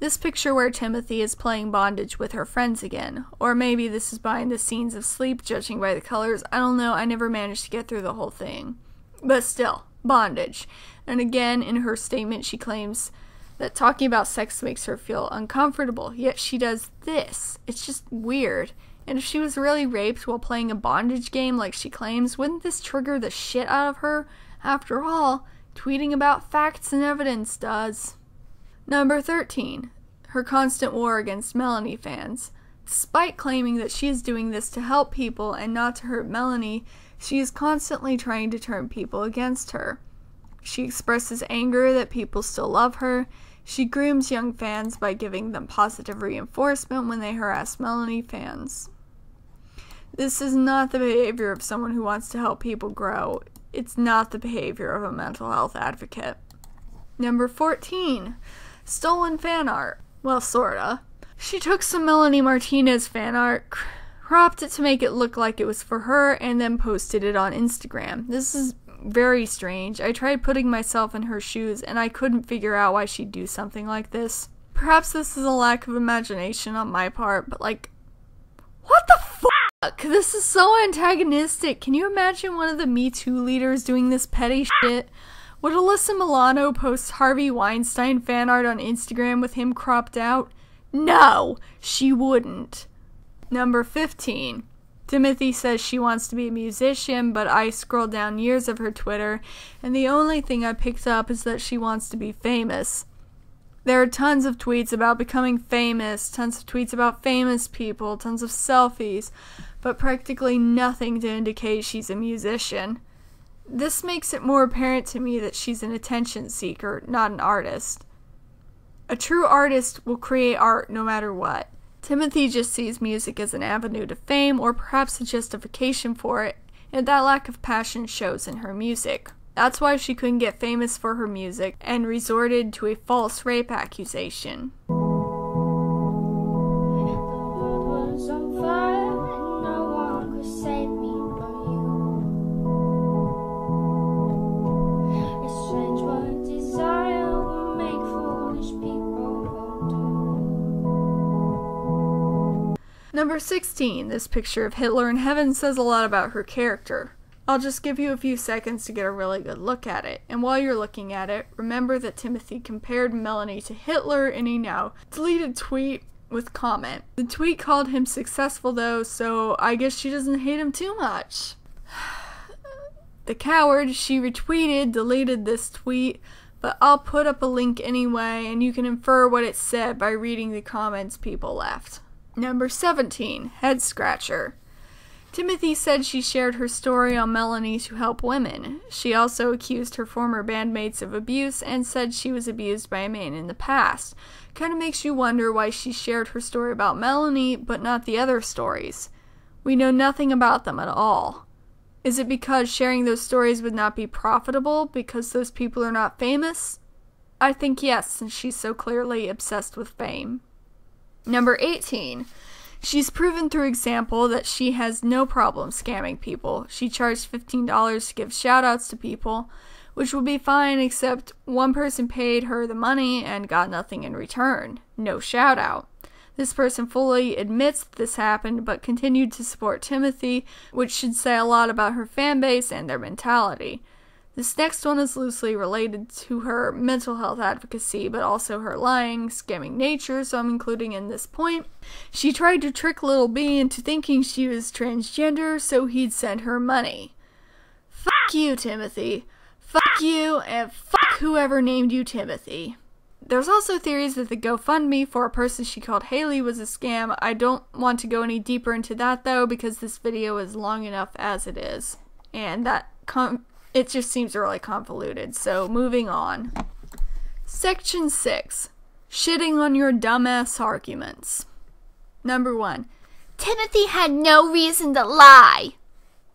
This picture where Timothy is playing bondage with her friends again. Or maybe this is behind the scenes of sleep, judging by the colors. I don't know, I never managed to get through the whole thing. But still, bondage. And again, in her statement, she claims that talking about sex makes her feel uncomfortable, yet she does this. It's just weird. And if she was really raped while playing a bondage game like she claims, wouldn't this trigger the shit out of her? After all, tweeting about facts and evidence does. Number 13. Her constant war against Melanie fans. Despite claiming that she is doing this to help people and not to hurt Melanie, she is constantly trying to turn people against her. She expresses anger that people still love her. She grooms young fans by giving them positive reinforcement when they harass Melanie fans. This is not the behavior of someone who wants to help people grow. It's not the behavior of a mental health advocate. Number 14. Stolen fan art. Well, sorta. She took some Melanie Martinez fan art, cropped it to make it look like it was for her, and then posted it on Instagram. This is very strange. I tried putting myself in her shoes, and I couldn't figure out why she'd do something like this. Perhaps this is a lack of imagination on my part, but like, what the fuck? This is so antagonistic. Can you imagine one of the Me Too leaders doing this petty shit? Would Alyssa Milano post Harvey Weinstein fan art on Instagram with him cropped out? No, she wouldn't. Number 15. Timothy says she wants to be a musician, but I scrolled down years of her Twitter, and the only thing I picked up is that she wants to be famous. There are tons of tweets about becoming famous, tons of tweets about famous people, tons of selfies, but practically nothing to indicate she's a musician. This makes it more apparent to me that she's an attention seeker, not an artist. A true artist will create art no matter what. Timothy just sees music as an avenue to fame, or perhaps a justification for it, and that lack of passion shows in her music. That's why she couldn't get famous for her music, and resorted to a false rape accusation. Number 16, this picture of Hitler in heaven says a lot about her character. I'll just give you a few seconds to get a really good look at it, and while you're looking at it, remember that Timothy compared Melanie to Hitler in a now deleted tweet with comment. The tweet called him successful though, so I guess she doesn't hate him too much. The coward, she retweeted, deleted this tweet, but I'll put up a link anyway, and you can infer what it said by reading the comments people left. Number 17. Head Scratcher. Timothy said she shared her story on Melanie to help women. She also accused her former bandmates of abuse and said she was abused by a man in the past. Kind of makes you wonder why she shared her story about Melanie, but not the other stories. We know nothing about them at all. Is it because sharing those stories would not be profitable because those people are not famous? I think yes, since she's so clearly obsessed with fame. Number 18. She's proven through example that she has no problem scamming people. She charged $15 to give shoutouts to people, which would be fine except one person paid her the money and got nothing in return. No shoutout. This person fully admits that this happened but continued to support Timothy, which should say a lot about her fan base and their mentality. This next one is loosely related to her mental health advocacy, but also her lying, scamming nature, so I'm including in this point. She tried to trick Little B into thinking she was transgender, so he'd send her money. Fuck you, Timothy. Fuck you, and fuck whoever named you Timothy. There's also theories that the GoFundMe for a person she called Haley was a scam. I don't want to go any deeper into that, though, because this video is long enough as it is. And that it just seems really convoluted, so moving on. Section 6. Shitting on your dumbass arguments. Number 1. Timothy had no reason to lie.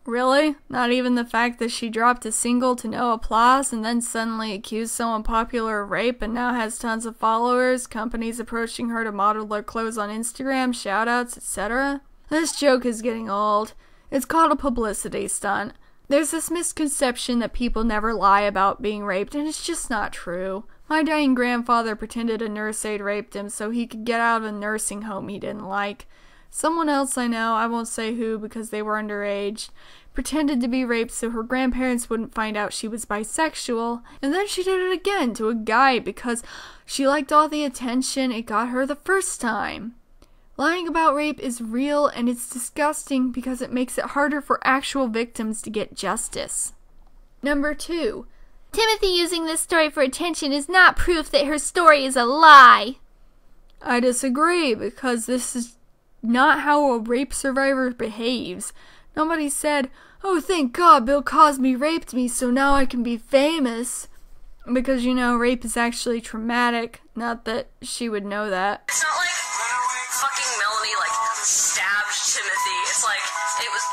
Really? Not even the fact that she dropped a single to no applause and then suddenly accused someone popular of rape and now has tons of followers, companies approaching her to model their clothes on Instagram, shoutouts, etc.? This joke is getting old. It's called a publicity stunt. There's this misconception that people never lie about being raped, and it's just not true. My dying grandfather pretended a nurse aide raped him so he could get out of a nursing home he didn't like. Someone else I know, I won't say who because they were underage, pretended to be raped so her grandparents wouldn't find out she was bisexual, and then she did it again to a guy because she liked all the attention it got her the first time. Lying about rape is real, and it's disgusting because it makes it harder for actual victims to get justice. Number 2. Timothy using this story for attention is not proof that her story is a lie. I disagree, because this is not how a rape survivor behaves. Nobody said, "Oh, thank God Bill Cosby raped me, so now I can be famous." Because, you know, rape is actually traumatic. Not that she would know that. It's not like fucking Melanie, like, stabbed Timothy. It's like,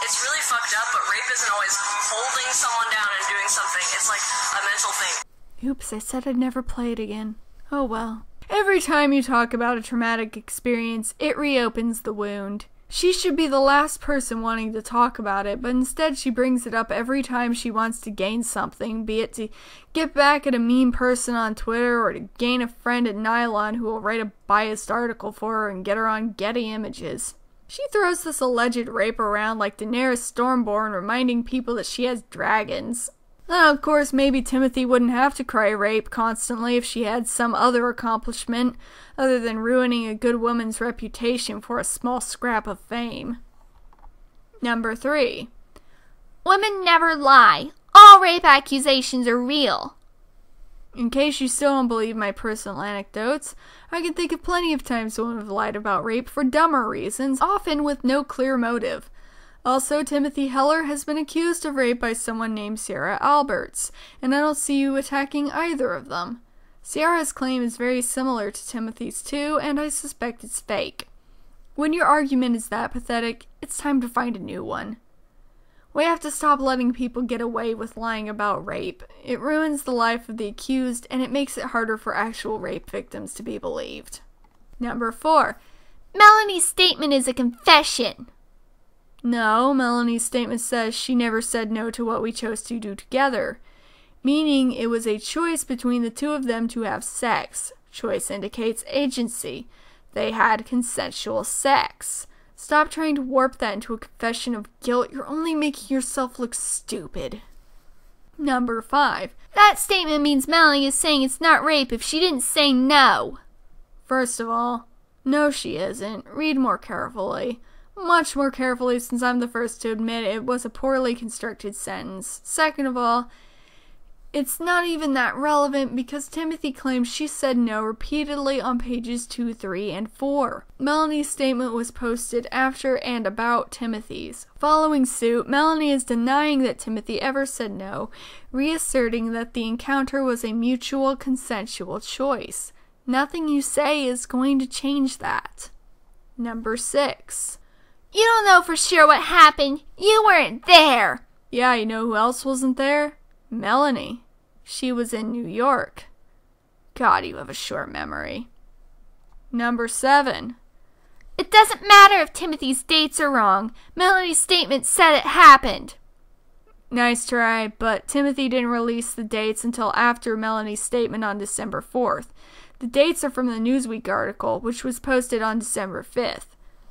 it's really fucked up, but rape isn't always holding someone down and doing something. It's like a mental thing. Oops, I said I'd never play it again. Oh well. Every time you talk about a traumatic experience, it reopens the wound. She should be the last person wanting to talk about it, but instead she brings it up every time she wants to gain something, be it to get back at a mean person on Twitter or to gain a friend at Nylon who will write a biased article for her and get her on Getty Images. She throws this alleged rape around like Daenerys Stormborn, reminding people that she has dragons. Now, of course, maybe Timothy wouldn't have to cry rape constantly if she had some other accomplishment other than ruining a good woman's reputation for a small scrap of fame. Number 3. Women never lie. All rape accusations are real. In case you still don't believe my personal anecdotes, I can think of plenty of times women have lied about rape for dumber reasons, often with no clear motive. Also, Timothy Heller has been accused of rape by someone named Sierra Alberts, and I don't see you attacking either of them. Sierra's claim is very similar to Timothy's too, and I suspect it's fake. When your argument is that pathetic, it's time to find a new one. We have to stop letting people get away with lying about rape. It ruins the life of the accused, and it makes it harder for actual rape victims to be believed. Number 4. Melanie's statement is a confession. No, Melanie's statement says she never said no to what we chose to do together, meaning it was a choice between the two of them to have sex. Choice indicates agency. They had consensual sex. Stop trying to warp that into a confession of guilt. You're only making yourself look stupid. Number 5. That statement means Melanie is saying it's not rape if she didn't say no. First of all, no she isn't. Read more carefully. Much more carefully, since I'm the first to admit it was a poorly constructed sentence. Second of all, it's not even that relevant because Timothy claims she said no repeatedly on pages 2, 3, and 4. Melanie's statement was posted after and about Timothy's. Following suit, Melanie is denying that Timothy ever said no, reasserting that the encounter was a mutual consensual choice. Nothing you say is going to change that. Number 6. You don't know for sure what happened. You weren't there. Yeah, you know who else wasn't there? Melanie. She was in New York. God, you have a short memory. Number 7. It doesn't matter if Timothy's dates are wrong. Melanie's statement said it happened. Nice try, but Timothy didn't release the dates until after Melanie's statement on December 4th. The dates are from the Newsweek article, which was posted on December 5th.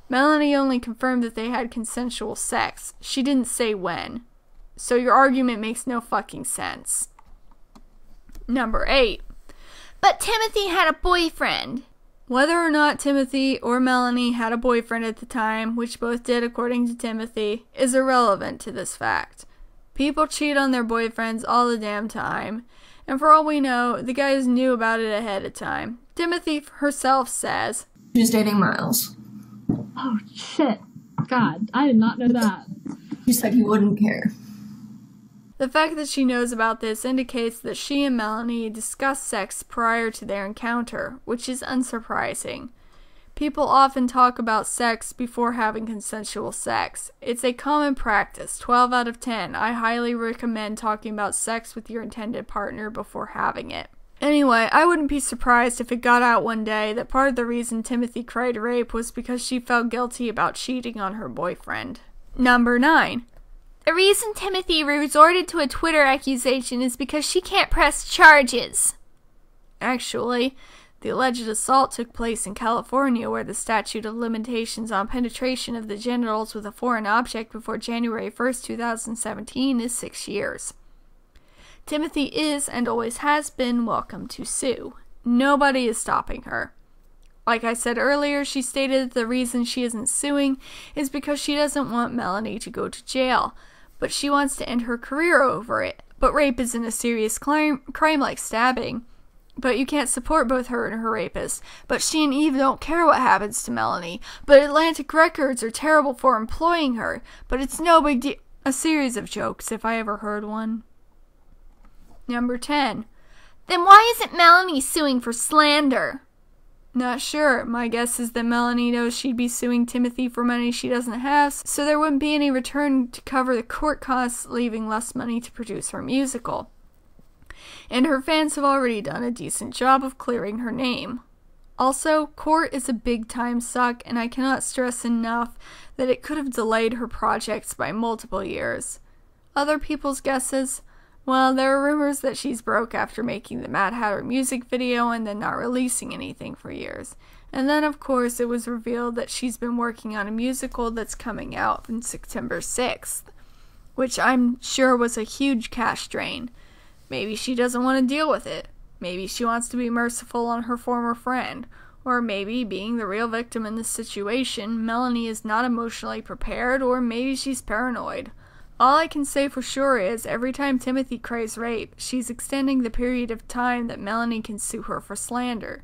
Melanie only confirmed that they had consensual sex. She didn't say when. So your argument makes no fucking sense. Number 8. But Timothy had a boyfriend. Whether or not Timothy or Melanie had a boyfriend at the time, which both did according to Timothy, is irrelevant to this fact. People cheat on their boyfriends all the damn time. And for all we know, the guys knew about it ahead of time. Timothy herself says, "She was dating Miles." Oh, shit. God, I did not know that. You said you wouldn't care. The fact that she knows about this indicates that she and Melanie discussed sex prior to their encounter, which is unsurprising. People often talk about sex before having consensual sex. It's a common practice. 12 out of 10. I highly recommend talking about sex with your intended partner before having it. Anyway, I wouldn't be surprised if it got out one day that part of the reason Timothy cried rape was because she felt guilty about cheating on her boyfriend. Number 9. The reason Timothy resorted to a Twitter accusation is because she can't press charges. Actually, the alleged assault took place in California, where the statute of limitations on penetration of the genitals with a foreign object before January 1st, 2017 is 6 years. Timothy is, and always has been, welcome to sue. Nobody is stopping her. Like I said earlier, she stated that the reason she isn't suing is because she doesn't want Melanie to go to jail, but she wants to end her career over it. But rape isn't a serious crime like stabbing. But you can't support both her and her rapist. But she and Eve don't care what happens to Melanie. But Atlantic Records are terrible for employing her. But it's no big deal. A series of jokes, if I ever heard one. Number 10. Then why isn't Melanie suing for slander? Not sure. My guess is that Melanie knows she'd be suing Timothy for money she doesn't have, so there wouldn't be any return to cover the court costs, leaving less money to produce her musical. And her fans have already done a decent job of clearing her name. Also, court is a big-time suck, and I cannot stress enough that it could have delayed her projects by multiple years. Other people's guesses? Well, there are rumors that she's broke after making the Mad Hatter music video and then not releasing anything for years. And then, of course, it was revealed that she's been working on a musical that's coming out on September 6th, which I'm sure was a huge cash drain. Maybe she doesn't want to deal with it. Maybe she wants to be merciful on her former friend. Or maybe, being the real victim in this situation, Melanie is not emotionally prepared, or maybe she's paranoid. All I can say for sure is, every time Timothy cries rape, she's extending the period of time that Melanie can sue her for slander.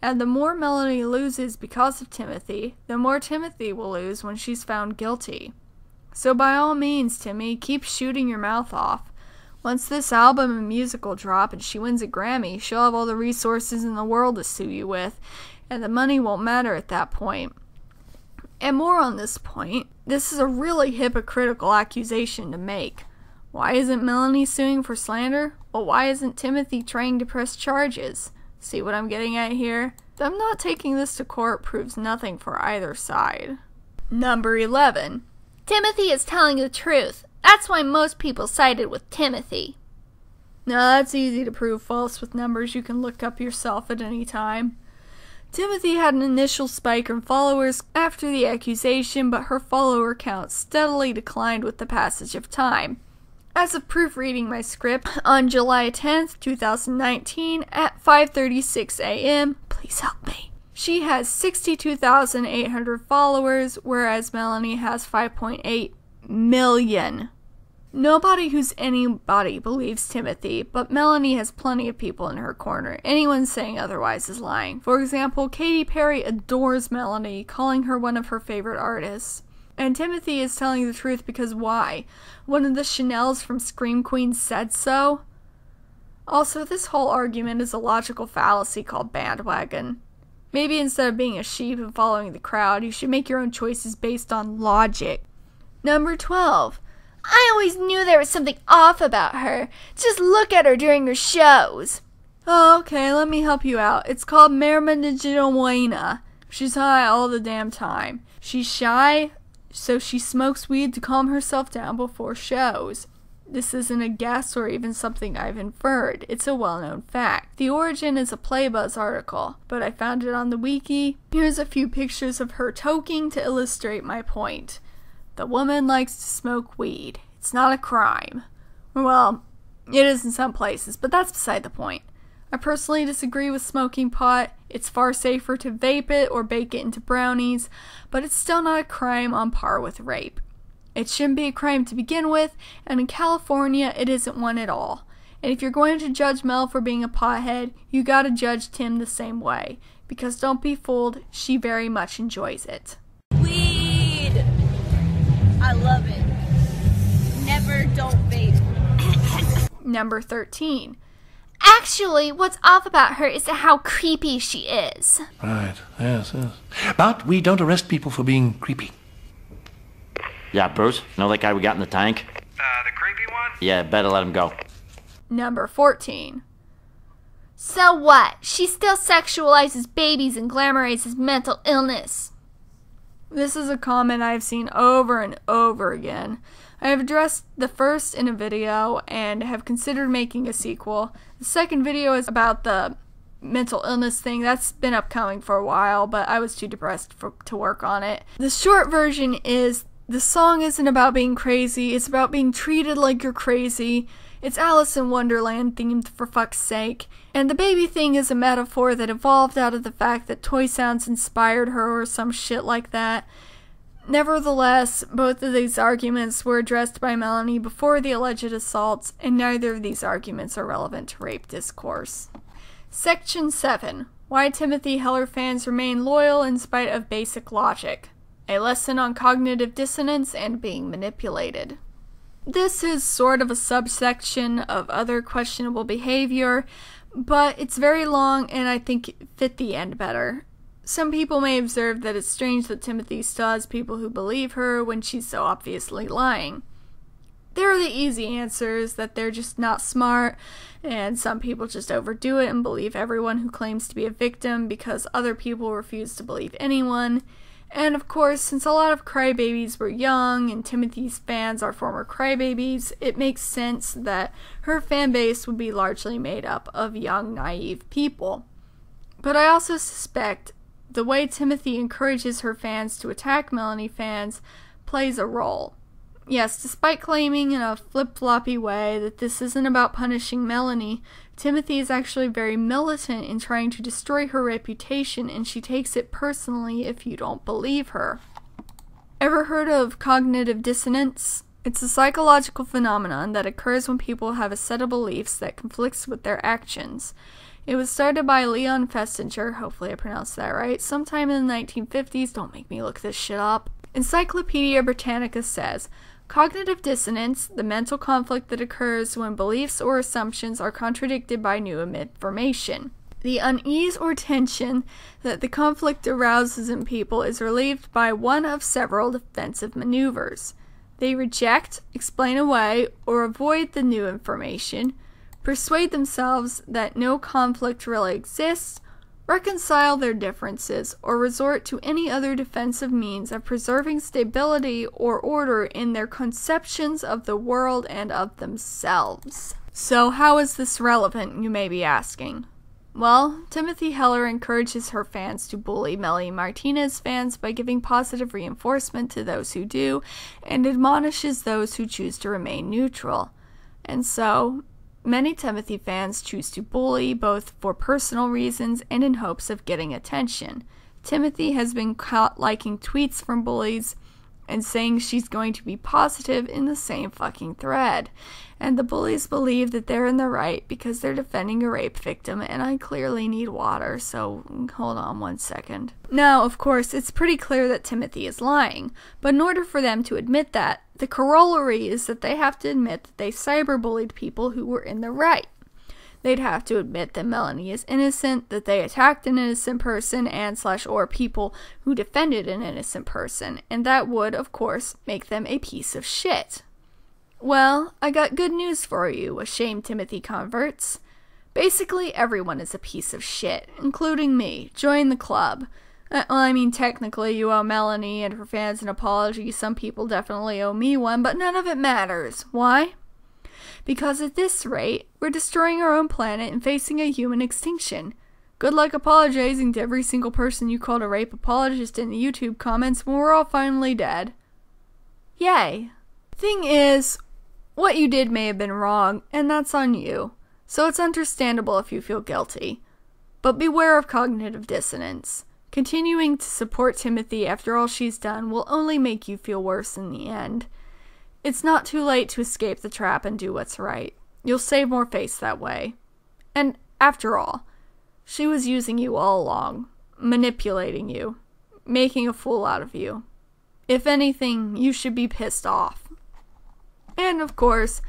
And the more Melanie loses because of Timothy, the more Timothy will lose when she's found guilty. So by all means, Timmy, keep shooting your mouth off. Once this album and musical drop and she wins a Grammy, she'll have all the resources in the world to sue you with, and the money won't matter at that point. And more on this point, this is a really hypocritical accusation to make. Why isn't Melanie suing for slander? Well, why isn't Timothy trying to press charges? See what I'm getting at here? Them not taking this to court proves nothing for either side. Number 11. Timothy is telling the truth. That's why most people sided with Timothy. Now that's easy to prove false with numbers you can look up yourself at any time. Timothy had an initial spike in followers after the accusation, but her follower count steadily declined with the passage of time. As of proofreading my script on July 10th, 2019 at 5:36 a.m., please help me, she has 62,800 followers, whereas Melanie has 5.8 million. Nobody who's anybody believes Timothy, but Melanie has plenty of people in her corner. Anyone saying otherwise is lying. For example, Katy Perry adores Melanie, calling her one of her favorite artists. And Timothy is telling the truth because why? One of the Chanels from Scream Queen said so? Also, this whole argument is a logical fallacy called bandwagon. Maybe instead of being a sheep and following the crowd, you should make your own choices based on logic. Number 12. I always knew there was something off about her. Just look at her during her shows. Oh, okay, let me help you out. It's called marijuana. She's high all the damn time. She's shy, so she smokes weed to calm herself down before shows. This isn't a guess or even something I've inferred. It's a well-known fact. The origin is a PlayBuzz article, but I found it on the wiki. Here's a few pictures of her toking to illustrate my point. The woman likes to smoke weed. It's not a crime. Well, it is in some places, but that's beside the point. I personally disagree with smoking pot. It's far safer to vape it or bake it into brownies, but it's still not a crime on par with rape. It shouldn't be a crime to begin with, and in California, it isn't one at all. And if you're going to judge Mel for being a pothead, you gotta judge Tim the same way. Because don't be fooled, she very much enjoys it. I love it. Never don't vape. Number 13. Actually, what's off about her is how creepy she is. Right, yes, yes. But we don't arrest people for being creepy. Yeah, Bruce, know that guy we got in the tank? The creepy one? Yeah, better let him go. Number 14. So what? She still sexualizes babies and glamorizes mental illness. This is a comment I've seen over and over again. I have addressed the first in a video and have considered making a sequel. The second video is about the mental illness thing. That's been upcoming for a while, but I was too depressed to work on it. The short version is, the song isn't about being crazy, it's about being treated like you're crazy. It's Alice in Wonderland themed, for fuck's sake. And the baby thing is a metaphor that evolved out of the fact that Toy Sounds inspired her or some shit like that. Nevertheless, both of these arguments were addressed by Melanie before the alleged assaults, and neither of these arguments are relevant to rape discourse. Section 7. Why Timothy Heller fans remain loyal in spite of basic logic. A lesson on cognitive dissonance and being manipulated. This is sort of a subsection of other questionable behavior, but it's very long and I think it fit the end better. Some people may observe that it's strange that Timothy still has people who believe her when she's so obviously lying. There are the easy answers, that they're just not smart, and some people just overdo it and believe everyone who claims to be a victim because other people refuse to believe anyone. And of course, since a lot of crybabies were young and Timothy's fans are former crybabies, it makes sense that her fan base would be largely made up of young, naive people. But I also suspect the way Timothy encourages her fans to attack Melanie fans plays a role. Yes, despite claiming in a flip-floppy way that this isn't about punishing Melanie, Timothy is actually very militant in trying to destroy her reputation, and she takes it personally if you don't believe her. Ever heard of cognitive dissonance? It's a psychological phenomenon that occurs when people have a set of beliefs that conflicts with their actions. It was started by Leon Festinger, hopefully I pronounced that right, sometime in the 1950s, don't make me look this shit up. Encyclopedia Britannica says, "Cognitive dissonance, the mental conflict that occurs when beliefs or assumptions are contradicted by new information. The unease or tension that the conflict arouses in people is relieved by one of several defensive maneuvers. They reject, explain away, or avoid the new information, persuade themselves that no conflict really exists, reconcile their differences, or resort to any other defensive means of preserving stability or order in their conceptions of the world and of themselves." So how is this relevant, you may be asking? Well, Timothy Heller encourages her fans to bully Melanie Martinez fans by giving positive reinforcement to those who do, and admonishes those who choose to remain neutral. And so, many Timothy fans choose to bully, both for personal reasons and in hopes of getting attention. Timothy has been caught liking tweets from bullies and saying she's going to be positive in the same fucking thread. And the bullies believe that they're in the right because they're defending a rape victim, and I clearly need water, so hold on one second. Now, of course, it's pretty clear that Timothy is lying, but in order for them to admit that, the corollary is that they have to admit that they cyberbullied people who were in the right. They'd have to admit that Melanie is innocent, that they attacked an innocent person and/or people who defended an innocent person, and that would, of course, make them a piece of shit. Well, I got good news for you, ashamed Timothy converts. Basically, everyone is a piece of shit, including me. Join the club. Well, I mean, technically, you owe Melanie and her fans an apology. Some people definitely owe me one, but none of it matters. Why? Because at this rate, we're destroying our own planet and facing a human extinction. Good luck apologizing to every single person you called a rape apologist in the YouTube comments when we're all finally dead. Yay. Thing is, what you did may have been wrong, and that's on you, so it's understandable if you feel guilty. But beware of cognitive dissonance. Continuing to support Timothy after all she's done will only make you feel worse in the end. It's not too late to escape the trap and do what's right. You'll save more face that way. And after all, she was using you all along, manipulating you, making a fool out of you. If anything, you should be pissed off. And of course,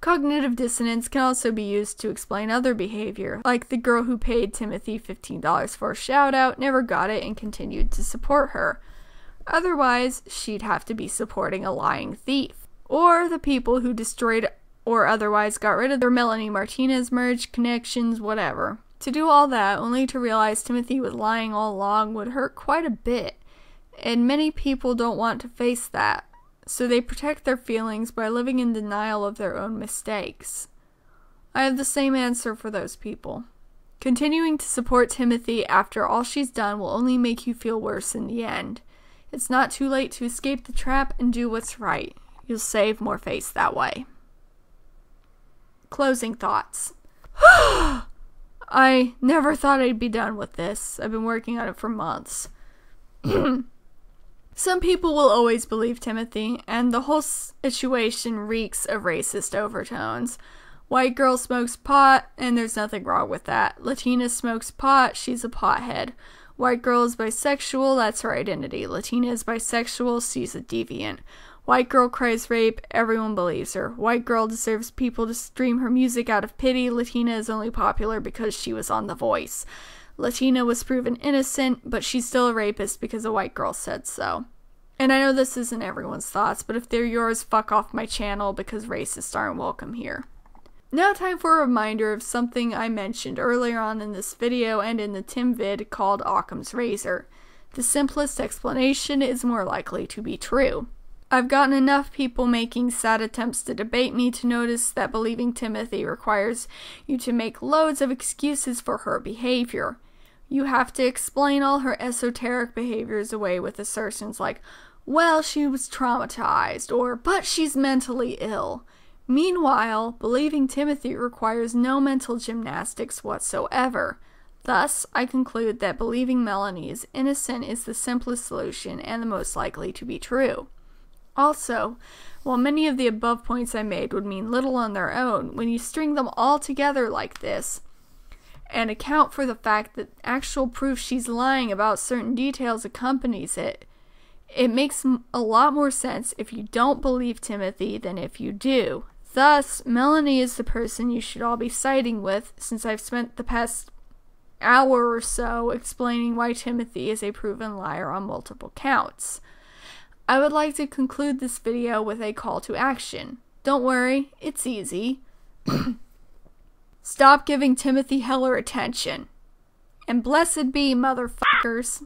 cognitive dissonance can also be used to explain other behavior, like the girl who paid Timothy $15 for a shout-out, never got it, and continued to support her. Otherwise, she'd have to be supporting a lying thief. Or the people who destroyed or otherwise got rid of their Melanie Martinez merge, connections, whatever. To do all that, only to realize Timothy was lying all along, would hurt quite a bit, and many people don't want to face that. So they protect their feelings by living in denial of their own mistakes. I have the same answer for those people. Continuing to support Timothy after all she's done will only make you feel worse in the end. It's not too late to escape the trap and do what's right. You'll save more face that way. Closing thoughts. I never thought I'd be done with this. I've been working on it for months. Some people will always believe Timothy, and the whole situation reeks of racist overtones. White girl smokes pot, and there's nothing wrong with that. Latina smokes pot, she's a pothead. White girl is bisexual, that's her identity. Latina is bisexual, she's a deviant. White girl cries rape, everyone believes her. White girl deserves people to stream her music out of pity. Latina is only popular because she was on The Voice. Latina was proven innocent, but she's still a rapist because a white girl said so. And I know this isn't everyone's thoughts, but if they're yours, fuck off my channel because racists aren't welcome here. Now time for a reminder of something I mentioned earlier on in this video and in the Tim vid called Occam's Razor. The simplest explanation is more likely to be true. I've gotten enough people making sad attempts to debate me to notice that believing Timothy requires you to make loads of excuses for her behavior. You have to explain all her esoteric behaviors away with assertions like, well, she was traumatized, or, but she's mentally ill. Meanwhile, believing Timothy requires no mental gymnastics whatsoever. Thus, I conclude that believing Melanie is innocent is the simplest solution and the most likely to be true. Also, while many of the above points I made would mean little on their own, when you string them all together like this and account for the fact that actual proof she's lying about certain details accompanies it, it makes a lot more sense if you don't believe Timothy than if you do. Thus, Melanie is the person you should all be siding with, since I've spent the past hour or so explaining why Timothy is a proven liar on multiple counts. I would like to conclude this video with a call to action. Don't worry, it's easy. Stop giving Timothy Heller attention. And blessed be, motherfuckers.